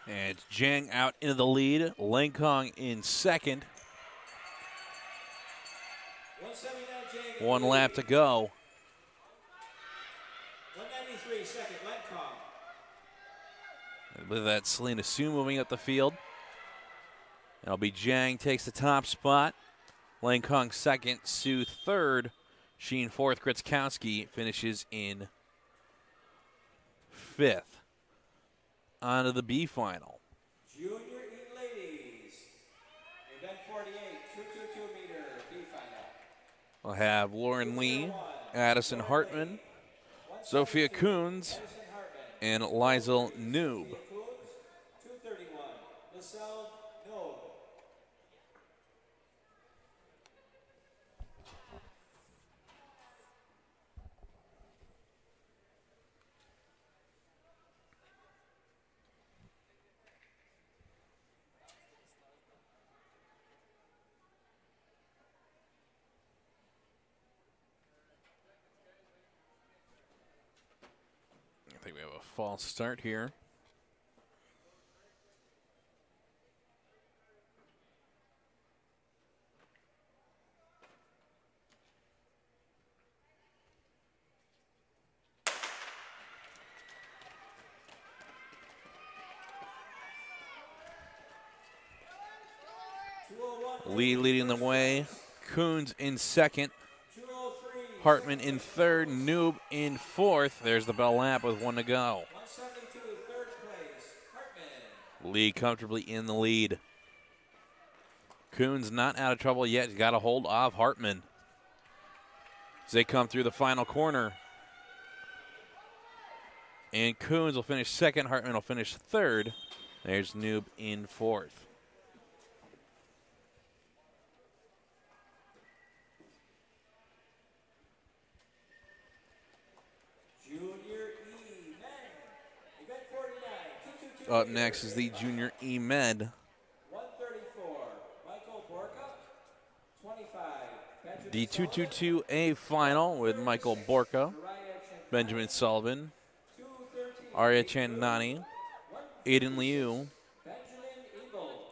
And it's Jang out into the lead. Lengkong in second. One lap to go. one ninety-three second, Lengkong. I believe that's Selena Sue moving up the field. That'll be Jang takes the top spot. Lengkong second, Sue third. Sheen fourth, Grishkowski finishes in fifth. On to the B final. Junior and ladies, event forty-eight, two twenty-two meter B final. We'll have Lauren Lee, Addison Hartman, Sophia Coons, and Lizel Noob. two thirty-one, LaSalle Noob. False start here. Lee leading the way. Coons in second. Hartman in third, Noob in fourth. There's the bell lap with one to go. one seventy-two, third place, Hartman. Lee comfortably in the lead. Coons not out of trouble yet. He's got a hold of Hartman as they come through the final corner. And Coons will finish second. Hartman will finish third. There's Noob in fourth. Up next is the junior E-Med. one thirty-four, Michael Borka. twenty-five, the two twenty-two A final with Michael Borka, Benjamin Sullivan, Arya Chandnani, Aiden Liu,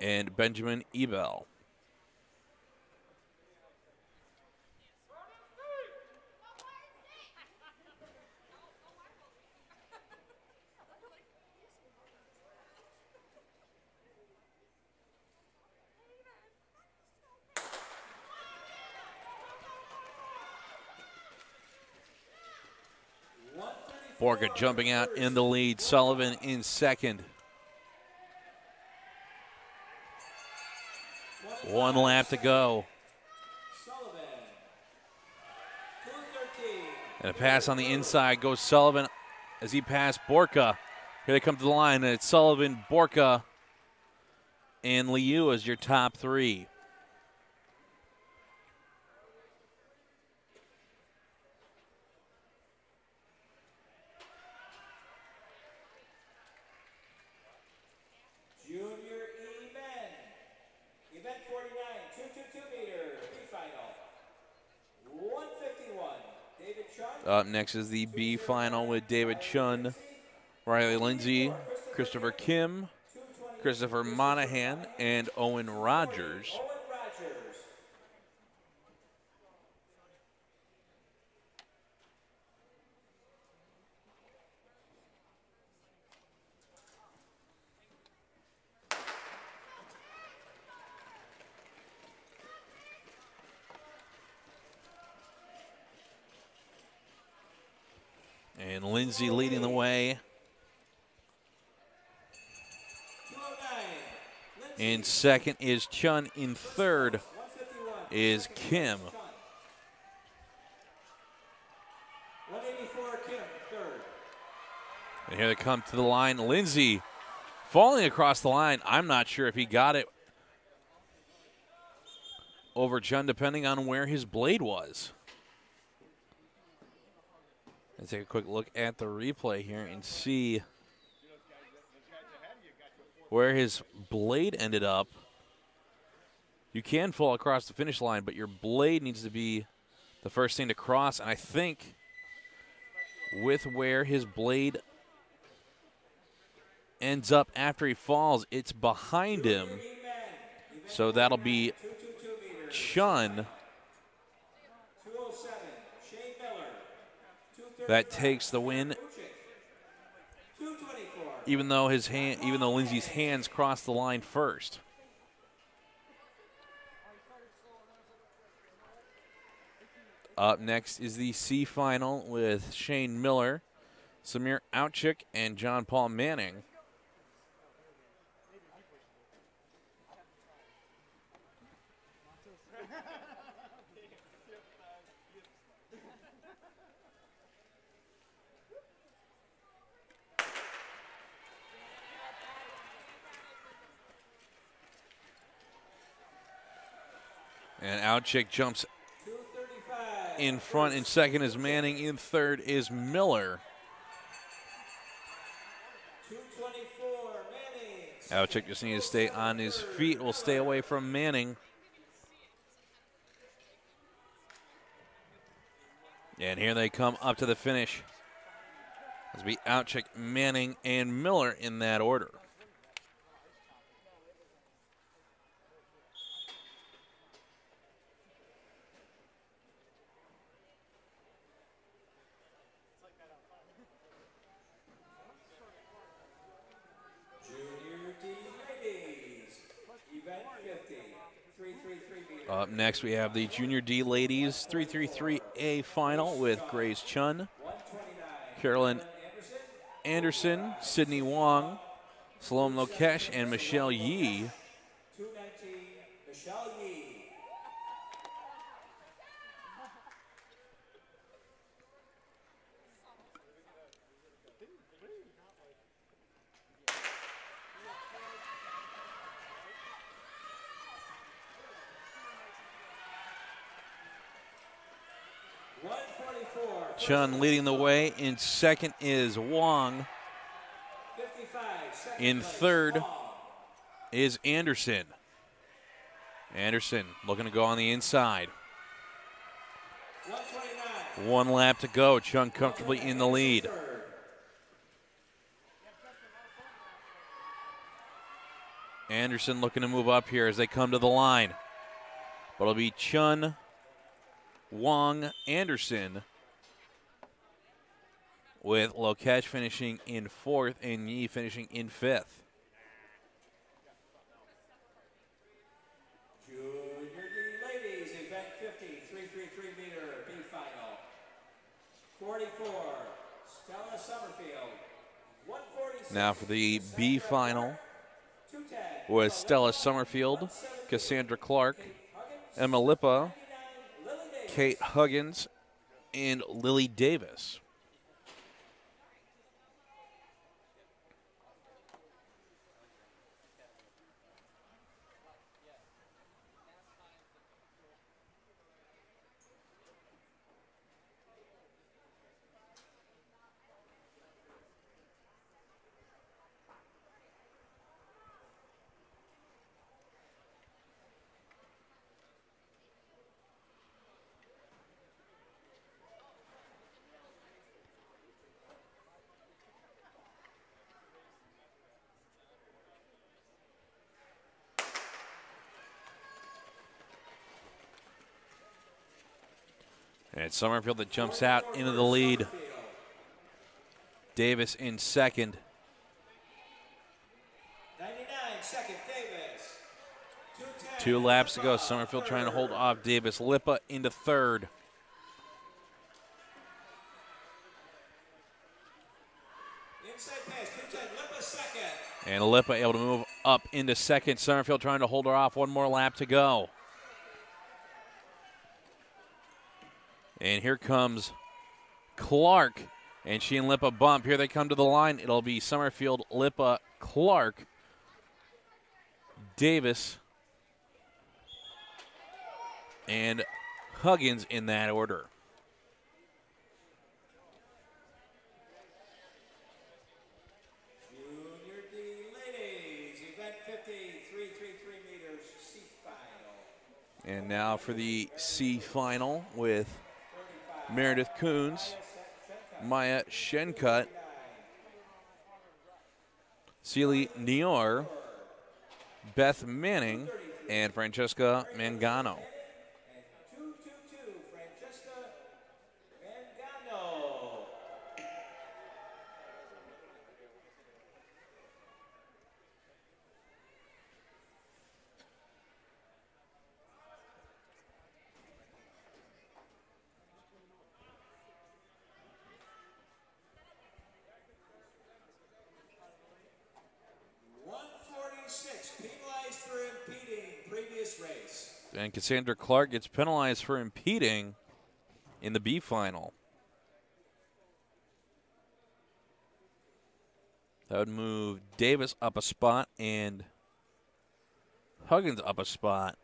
and Benjamin Ebel. Borka jumping out in the lead. Sullivan in second. One lap to go. And a pass on the inside goes Sullivan as he passed Borka. Here they come to the line. And it's Sullivan, Borka, and Liu as your top three. Up next is the B final with David Chun, Riley Lindsay, Christopher Kim, Christopher Monahan, and Owen Rogers. And Lindsay leading the way. In second is Chun. In third is Kim. And here they come to the line. Lindsay falling across the line. I'm not sure if he got it over Chun, depending on where his blade was. Let's take a quick look at the replay here and see where his blade ended up. You can fall across the finish line, but your blade needs to be the first thing to cross. And I think with where his blade ends up after he falls, it's behind him. So that'll be Chun. That takes the win. Even though his hand, even though Lindsay's hands crossed the line first. Up next is the C final with Shane Miller, Samir Outchick, and John Paul Manning. And Outchick jumps in front. In second is Manning. In third is Miller. Outchick just needs to stay on his feet. Will stay away from Manning. And here they come up to the finish. This will be Outchick, Manning, and Miller in that order. Up next, we have the Junior D Ladies three three three A final with Grace Chun, Carolyn Anderson, Sydney Wong, Salome Lokesh, and Michelle Yee. Chun leading the way. In second is Wong. In third is Anderson. Anderson looking to go on the inside. One lap to go. Chun comfortably in the lead. Anderson looking to move up here as they come to the line. But it'll be Chun, Wong, Anderson, with Lokesh finishing in fourth and Yee finishing in fifth. Junior D Ladies event fifty, three three three meter B final. forty-four, Stella Summerfield. one forty-six. Now for the B final was Stella Summerfield, Cassandra Clark, Emma Lippa, Kate Huggins, and Lily Davis. And it's Summerfield that jumps out into the lead. Davis in second. ninety-nine second, Davis. Two laps to go. Summerfield trying to hold off Davis. Lippa into third. And Lippa able to move up into second. Summerfield trying to hold her off. One more lap to go. And here comes Clark And she and Lipa bump. Here they come to the line. It'll be Summerfield, Lipa, Clark, Davis, and Huggins in that order. Junior D ladies, event fifty, three thirty-three meters, C final. And now for the C final with Meredith Coons, Maya Shencut, Celie Nior, Beth Manning, and Francesca Mangano. And Cassandra Clark gets penalized for impeding in the B final. That would move Davis up a spot and Huggins up a spot.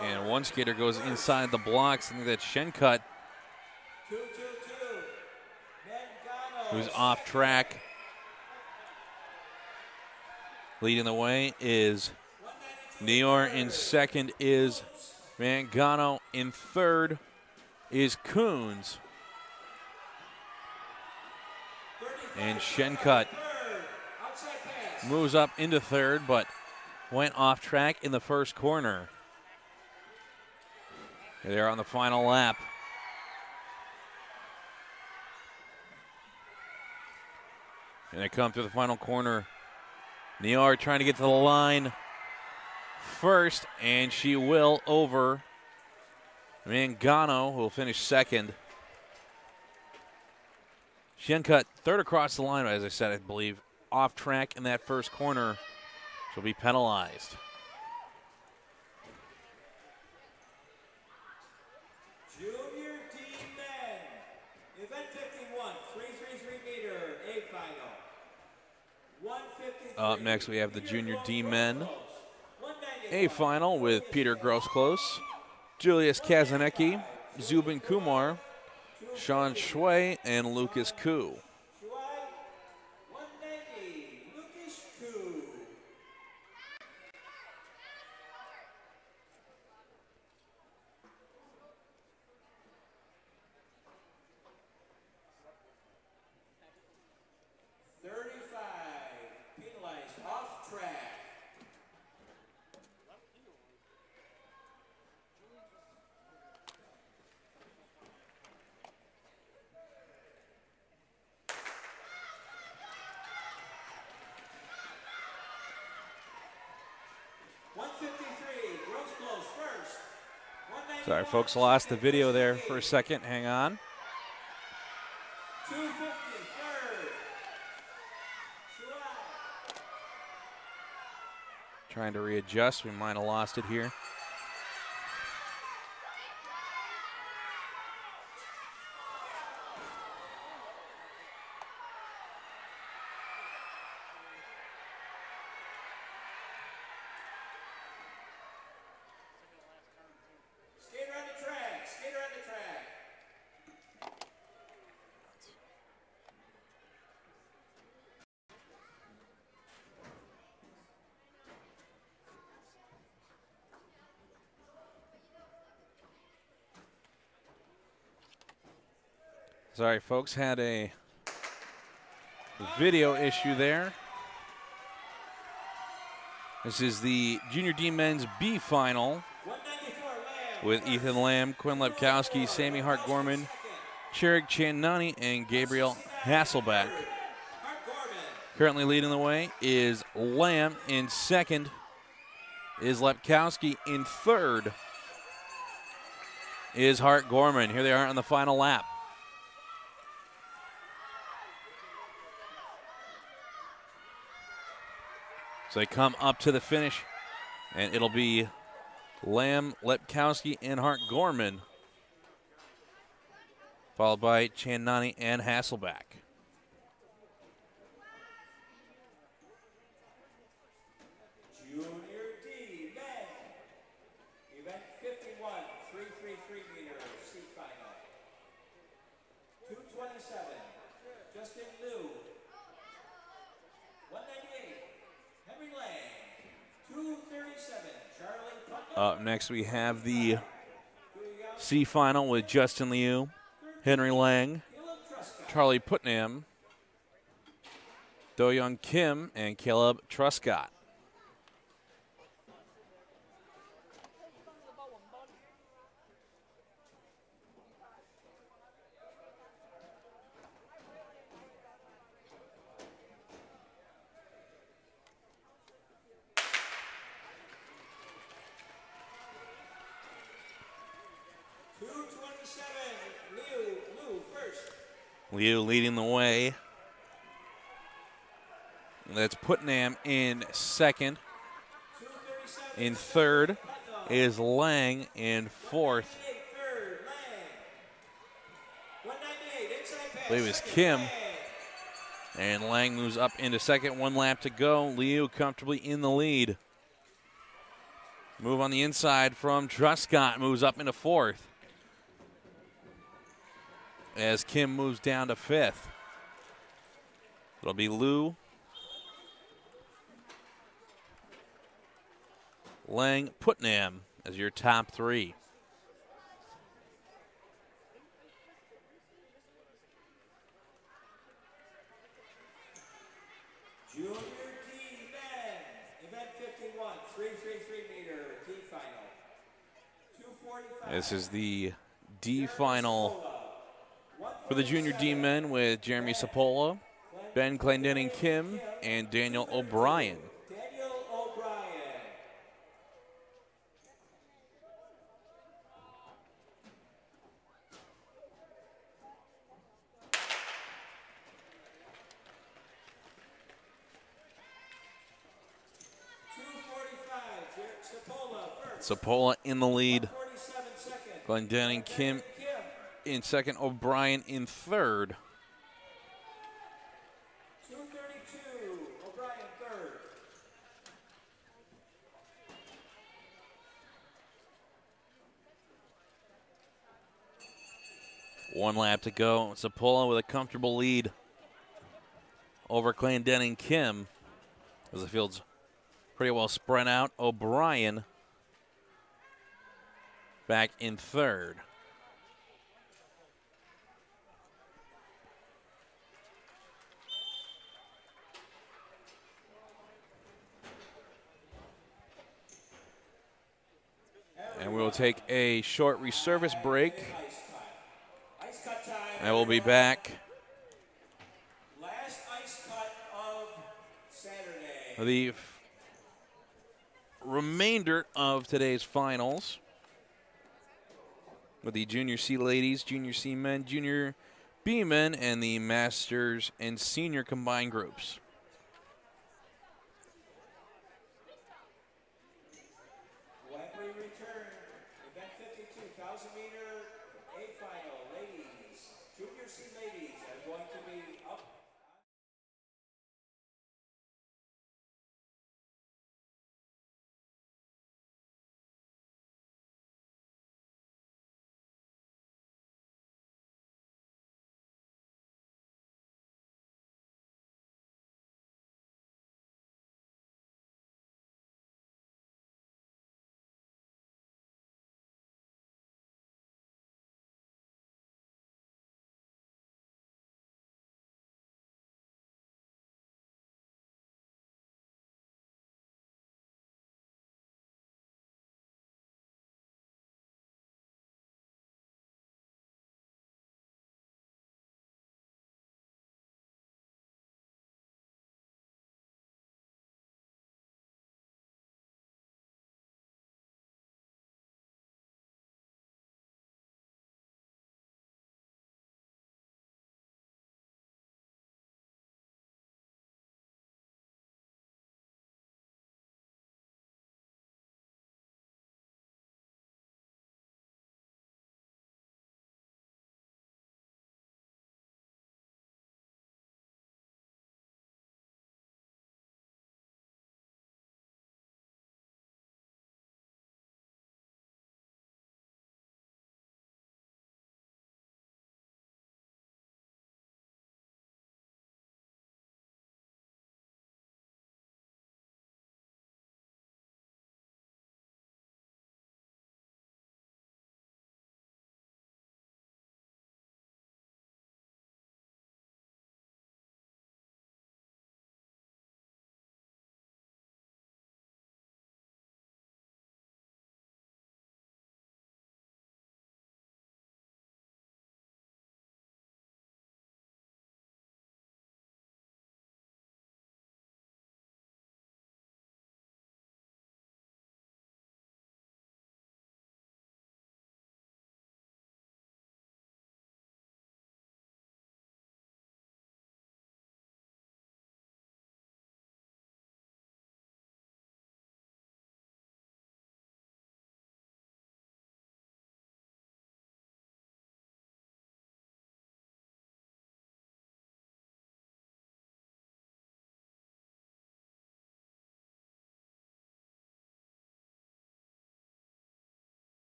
And one skater goes inside the blocks. I think that's Shencut, who's off track. Leading the way is Nior. In second is Mangano. In third is Coons. And Shencut moves up into third, but went off track in the first corner. They're on the final lap. And they come through the final corner. Niar trying to get to the line first, and she will over Mangano, who will finish second. Shencut third across the line, as I said, I believe, off track in that first corner. She'll be penalized. Up next, we have the Junior D men A final with Peter Grossclose, Julius Kazanecki, Zubin Kumar, Sean Shui, and Lucas Koo. Sorry, folks, lost the video there for a second. Hang on. Trying to readjust. We might have lost it here. Sorry, folks, had a video issue there. This is the Junior D men's B final with Ethan Lamb, Quinn Lepkowski, Sammy Hart-Gorman, Cherig Chandnani, and Gabriel Hasselback. Currently leading the way is Lamb. In second is Lepkowski. In third is Hart-Gorman. Here they are on the final lap. So they come up to the finish, and it'll be Lamb, Lepkowski, and Hart-Gorman, followed by Chandnani and Hasselback. Up next, we have the C final with Justin Liu, Henry Lang, Charlie Putnam, Do-Young Kim, and Caleb Truscott. Liu leading the way. That's Putnam in second. In third is Lang. In fourth, I believe it's Kim. And Lang moves up into second. One lap to go. Liu comfortably in the lead. Move on the inside from Truscott. Moves up into fourth. As Kim moves down to fifth. It'll be Liu, Lang, Putnam as your top three. Junior D men, event fifty-one, three three three meter D final. two forty-five. This is the D final for the junior D men with Jeremy Sapolo, Ben Clendenin Kim, and Daniel O'Brien. Daniel O'Brien. two forty-five, Sapola in the lead. Clendenin Kim in second, O'Brien in third. two thirty-two, O'Brien third. One lap to go. Sapolo with a comfortable lead over Clendenin Kim, as the field's pretty well spread out. O'Brien back in third. And we'll take a short reservice break. And we'll be back. Last ice cut of Saturday. The remainder of today's finals with the Junior C ladies, Junior C men, Junior B men, and the Masters and Senior combined groups.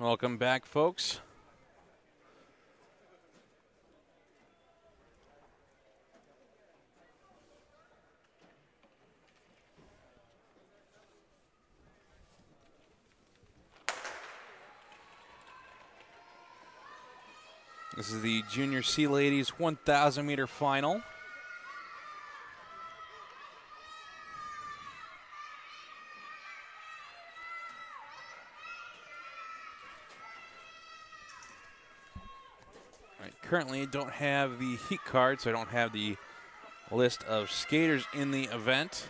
Welcome back, folks. This is the Junior C Ladies one thousand meter final. Right, currently don't have the heat card, so I don't have the list of skaters in the event.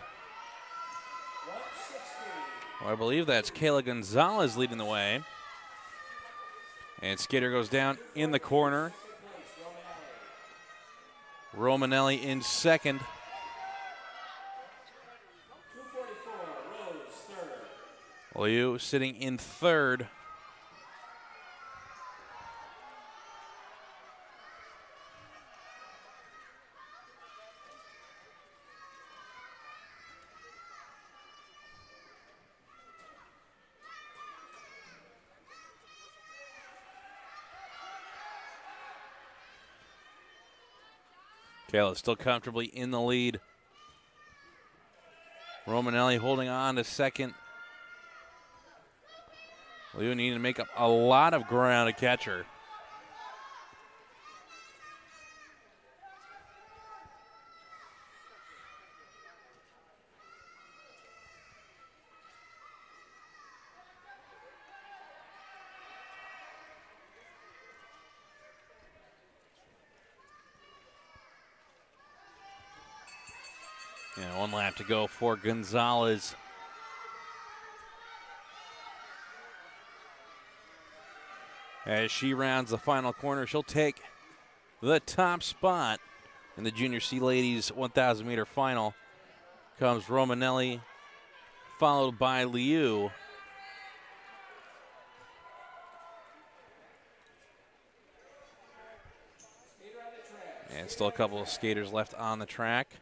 Well, I believe that's Kayla Gonzalez leading the way. And skater goes down in the corner. Romanelli in second. Liu sitting in third. Kayla still comfortably in the lead. Romanelli holding on to second. Liu needing to make up a lot of ground to catch her. To go for Gonzalez. As she rounds the final corner, she'll take the top spot in the Junior C Ladies one thousand meter final. Comes Romanelli, followed by Liu. And still a couple of skaters left on the track.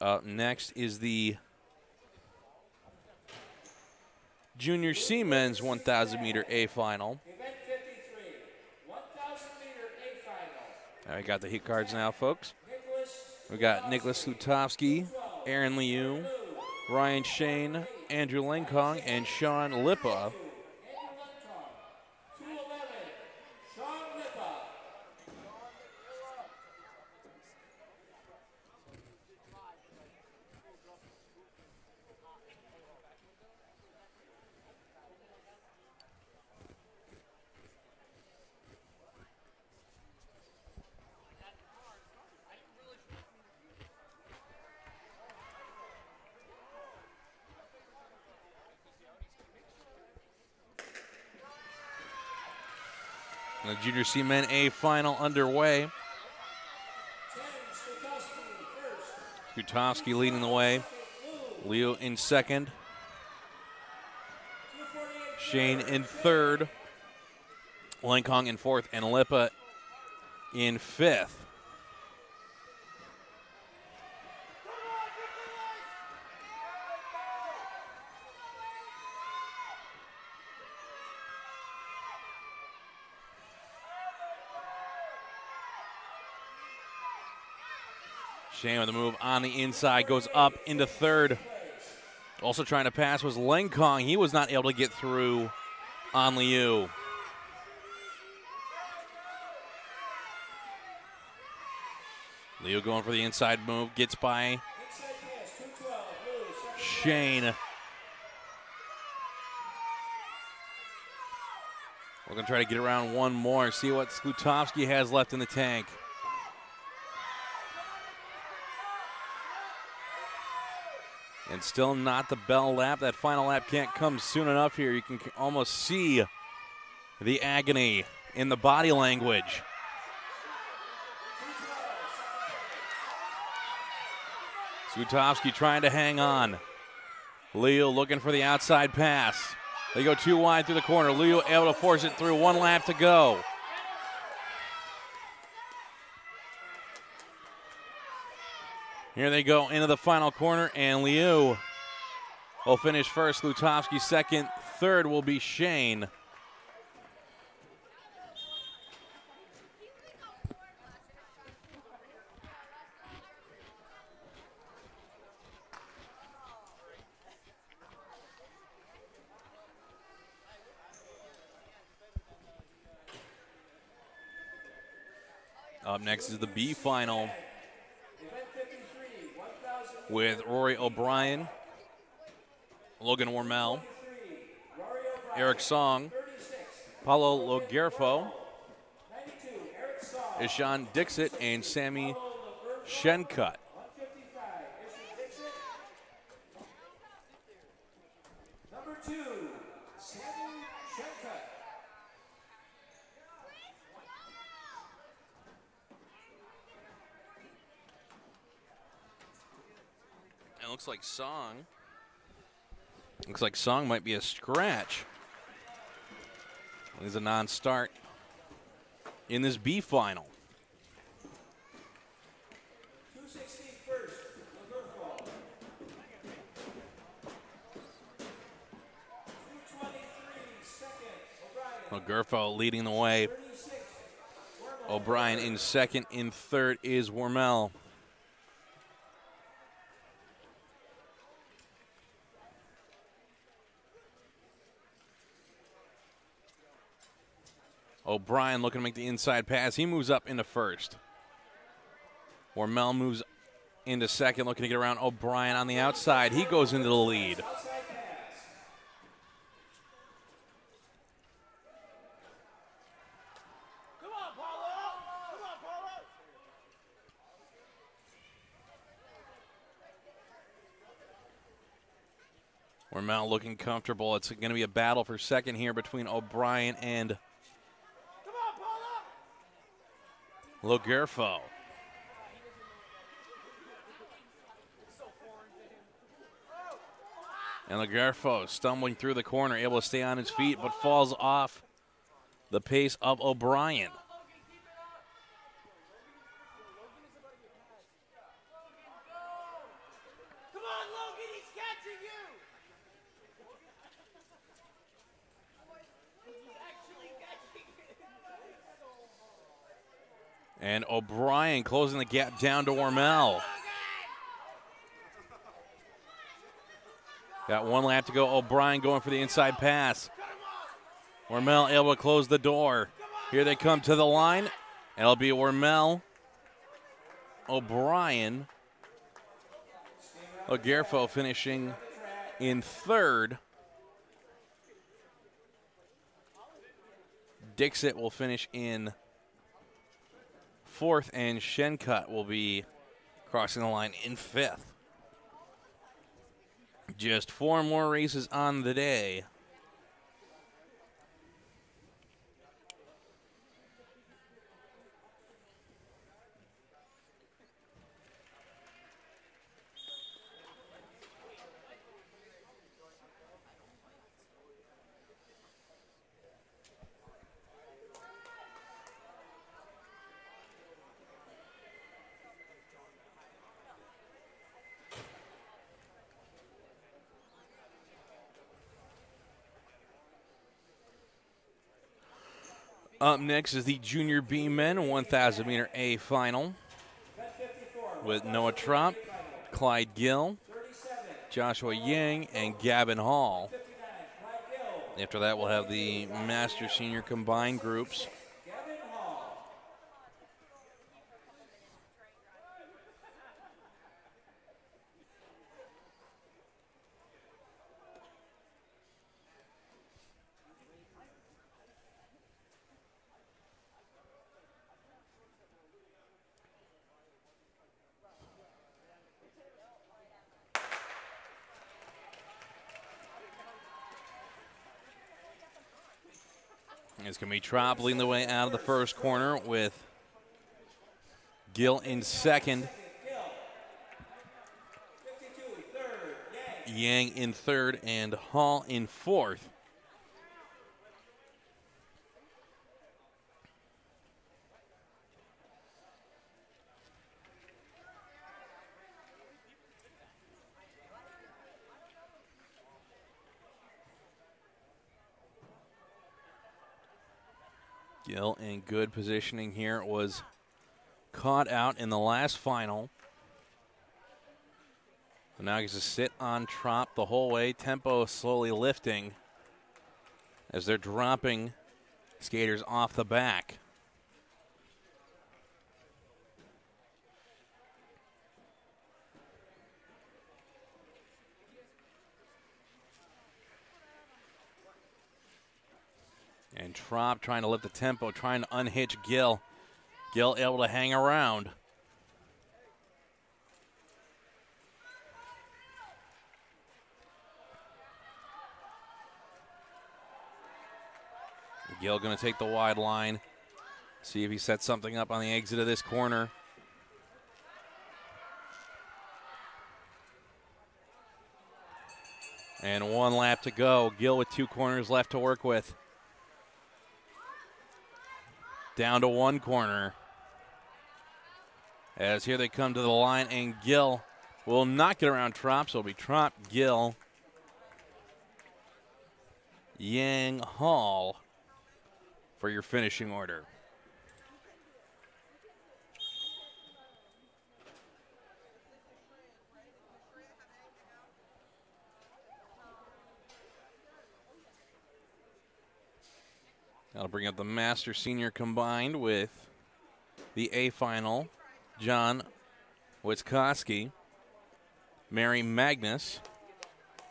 Up next is the Junior C Men's one thousand meter A final. All right, got the heat cards now, folks. We got Nicholas Lutovsky, Aaron Liu, Ryan Shane, Andrew Lengkong, and Sean Lipa. The Junior C Men A final underway. Gutovsky leading the way. Liu in second. Shane in third. Lengkong in fourth. And Lipa in fifth. Shane with the move on the inside, goes up into third. Also trying to pass was Lengkong. He was not able to get through on Liu. Liu going for the inside move, gets by Shane. We're going to try to get around one more, see what Sklutovsky has left in the tank. And still not the bell lap. That final lap can't come soon enough here. You can almost see the agony in the body language. Gutovsky trying to hang on. Liu looking for the outside pass. They go two wide through the corner. Liu able to force it through. One lap to go. Here they go into the final corner, and Liu will finish first. Gutovsky second. Third will be Shane. Up next is the B final with Rory O'Brien, Logan Wormel, Eric Song, Paulo Logerfo, Ishan Dixit, and Sammy Shencutt. Looks like Song. Looks like Song might be a scratch. He's a non-start in this B final. Lagerfo leading the way. O'Brien in second. In third is Wormel. O'Brien looking to make the inside pass. He moves up into first. Wormel moves into second, looking to get around O'Brien on the outside. He goes into the lead. Come on, Paulo! Come on, Paulo! Wormel looking comfortable. It's going to be a battle for second here between O'Brien and Logerfo. And Logerfo stumbling through the corner, able to stay on his feet, but falls off the pace of O'Brien. And O'Brien closing the gap down to Wormel. Got one lap to go. O'Brien going for the inside pass. Wormel able to close the door. Here they come to the line. And it'll be Wormel, O'Brien, Lagerfo finishing in third. Dixit will finish in fourth, and Shencutt will be crossing the line in fifth. Just four more races on the day. Up next is the Junior B men one thousand meter A final with Noah Tropp, Clyde Gill, Joshua Yang, and Gavin Hall. After that, we'll have the Master Senior combined groups. It's going to be Tropp leading the way out of the first corner with Gill in second. Yang in third and Hall in fourth. Gill in good positioning here, was caught out in the last final. So now gets to sit on top the whole way. Tempo slowly lifting as they're dropping skaters off the back. And Trop trying to lift the tempo, trying to unhitch Gill. Gill able to hang around. Gill going to take the wide line. See if he sets something up on the exit of this corner. And one lap to go. Gill with two corners left to work with. Down to one corner. As here they come to the line, and Gill will not get around Trop, so it'll be Trop, Gill, Yang, Hall for your finishing order. That'll bring up the Master Senior combined with the A final. John Witkowski, Mary Magnus,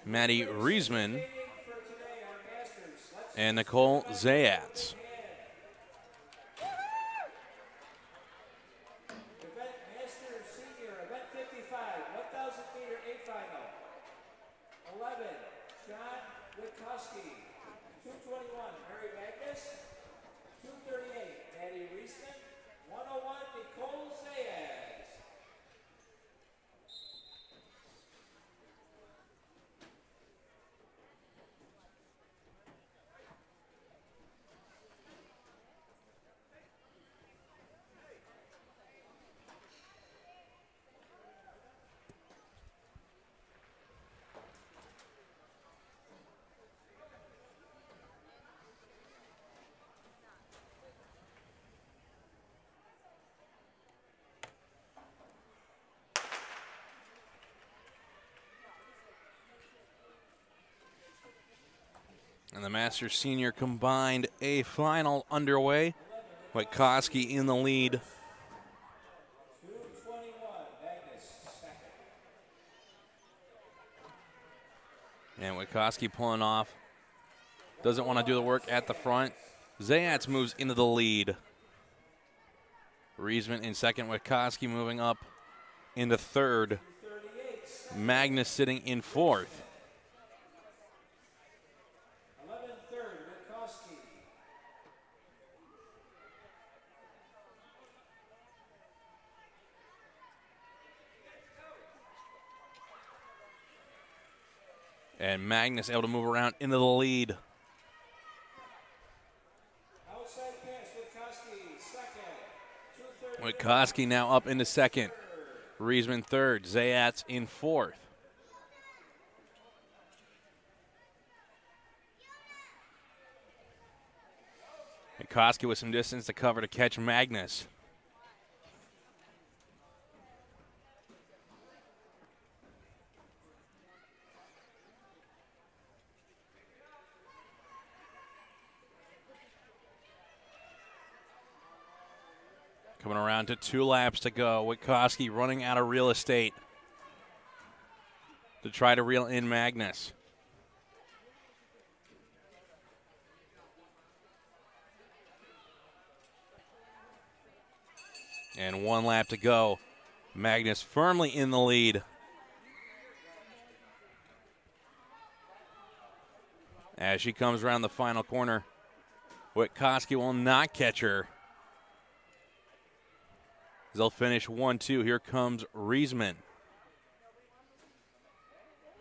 Maddie Riesman, and Nicole Zayatz. And the Masters Senior combined A final underway. Witkowski in the lead. And Witkowski pulling off. Doesn't want to do the work at the front. Zayatz moves into the lead. Riesman in second. Witkowski moving up into third. Magnus sitting in fourth. And Magnus able to move around into the lead. Outside pass, Witkowski, second. Witkowski now up into second. Riesman third. Zayatz in fourth. Witkowski with some distance to cover to catch Magnus. Coming around to two laps to go. Witkowski running out of real estate to try to reel in Magnus. And one lap to go. Magnus firmly in the lead. As she comes around the final corner, Witkowski will not catch her. They'll finish one two. Here comes Riesman.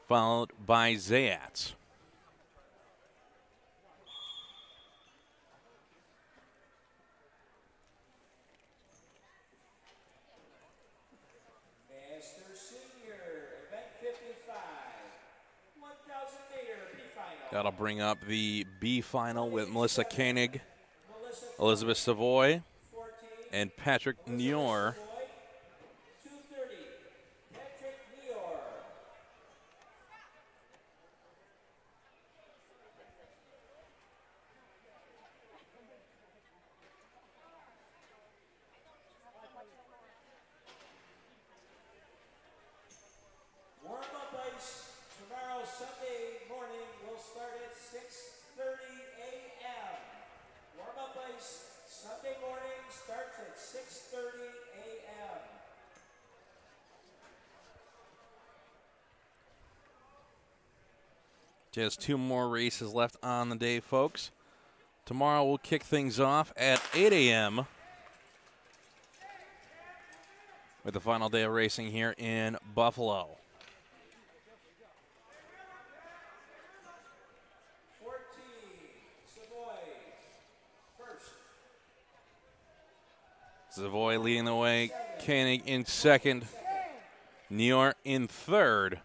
followed by Zayats. That'll bring up the B final with Melissa Koenig, Elizabeth Savoy, and Patrick Nior. Just two more races left on the day, folks. Tomorrow we'll kick things off at eight A M with the final day of racing here in Buffalo. Savoy leading the way, Koenig in second, Nior in third.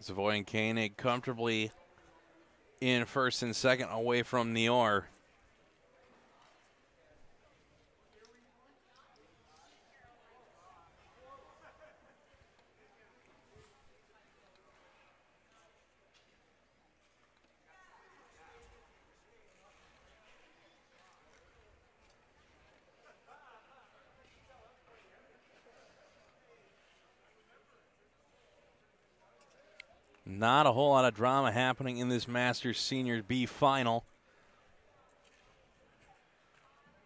Savoy and Koenig comfortably in first and second, away from Nior. Not a whole lot of drama happening in this Masters Senior B final.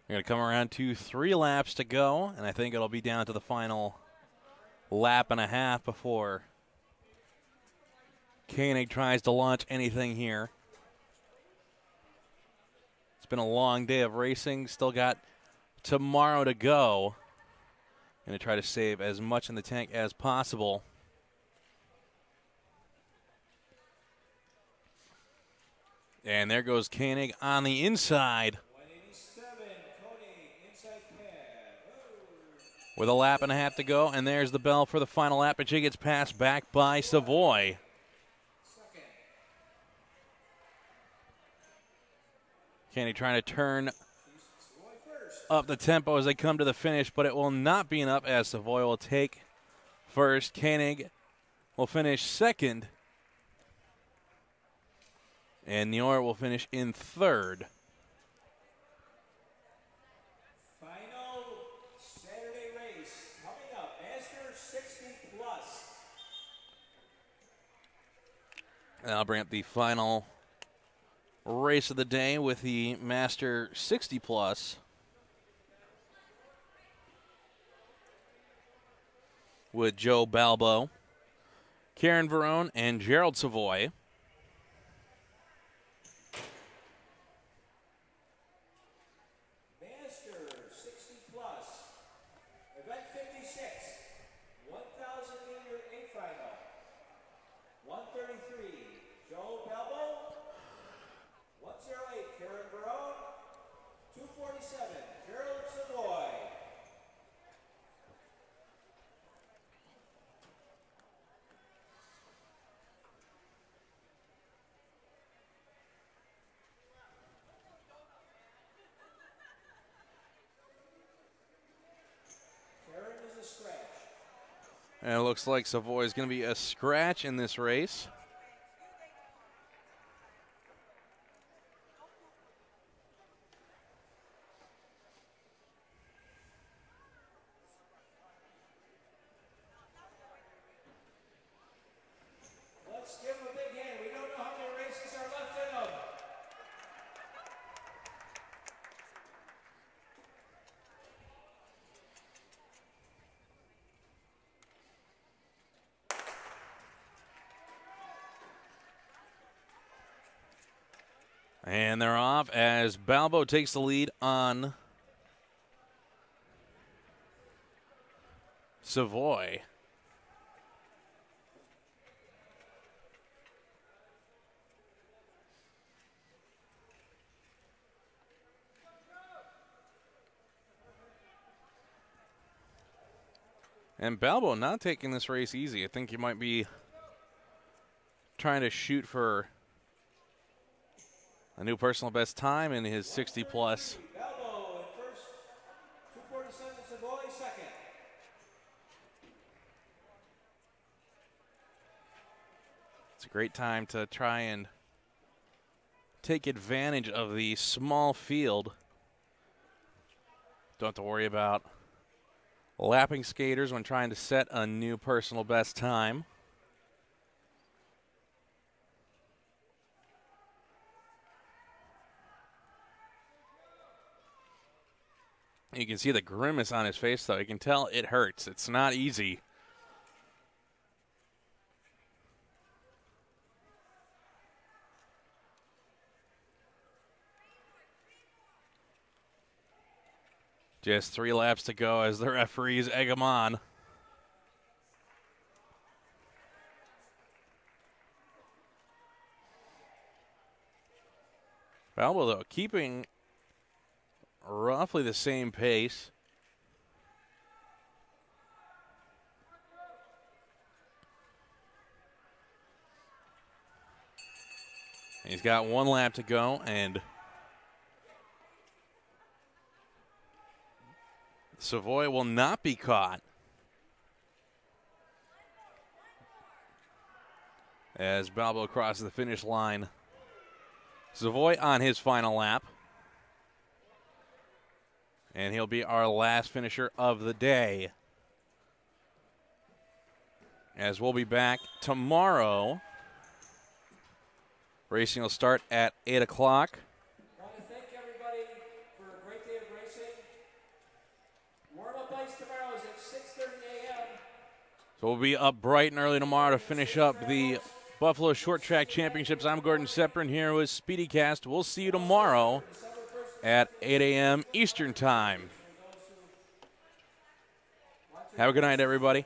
We're going to come around to three laps to go, and I think it'll be down to the final lap and a half before Koenig tries to launch anything here. It's been a long day of racing. Still got tomorrow to go. Going to try to save as much in the tank as possible. And there goes Koenig on the inside with a lap and a half to go, and there's the bell for the final lap, and she gets passed back by Savoy. Koenig trying to turn up the tempo as they come to the finish, but it will not be enough as Savoy will take first. Koenig will finish second. And Nior will finish in third. Final Saturday race coming up, Masters sixty plus. And I'll bring up the final race of the day with the Master sixty plus. With Joe Balbo, Karen Verone, and Gerald Savoy. And it looks like Savoy is going to be a scratch in this race. Let's give him a big hand. We don't know how many races are left in them. And they're off as Balbo takes the lead on Savoy. And Balbo not taking this race easy. I think you might be trying to shoot for a new personal best time in his sixty plus. Balbo in first, two forty-seven Savoy second. It's a great time to try and take advantage of the small field. Don't have to worry about lapping skaters when trying to set a new personal best time. You can see the grimace on his face, though. You can tell it hurts. It's not easy. Just three laps to go as the referees egg him on. Balbo, though, keeping roughly the same pace. He's got one lap to go, and Savoy will not be caught as Balbo crosses the finish line. Savoy on his final lap. And he'll be our last finisher of the day. As we'll be back tomorrow. Racing will start at eight o'clock. So we'll be up bright and early tomorrow to finish up the Buffalo Short Track Championships. I'm Gordon Seprin here with SpeedyCast. We'll see you tomorrow at eight a m Eastern Time. Have a good night, everybody.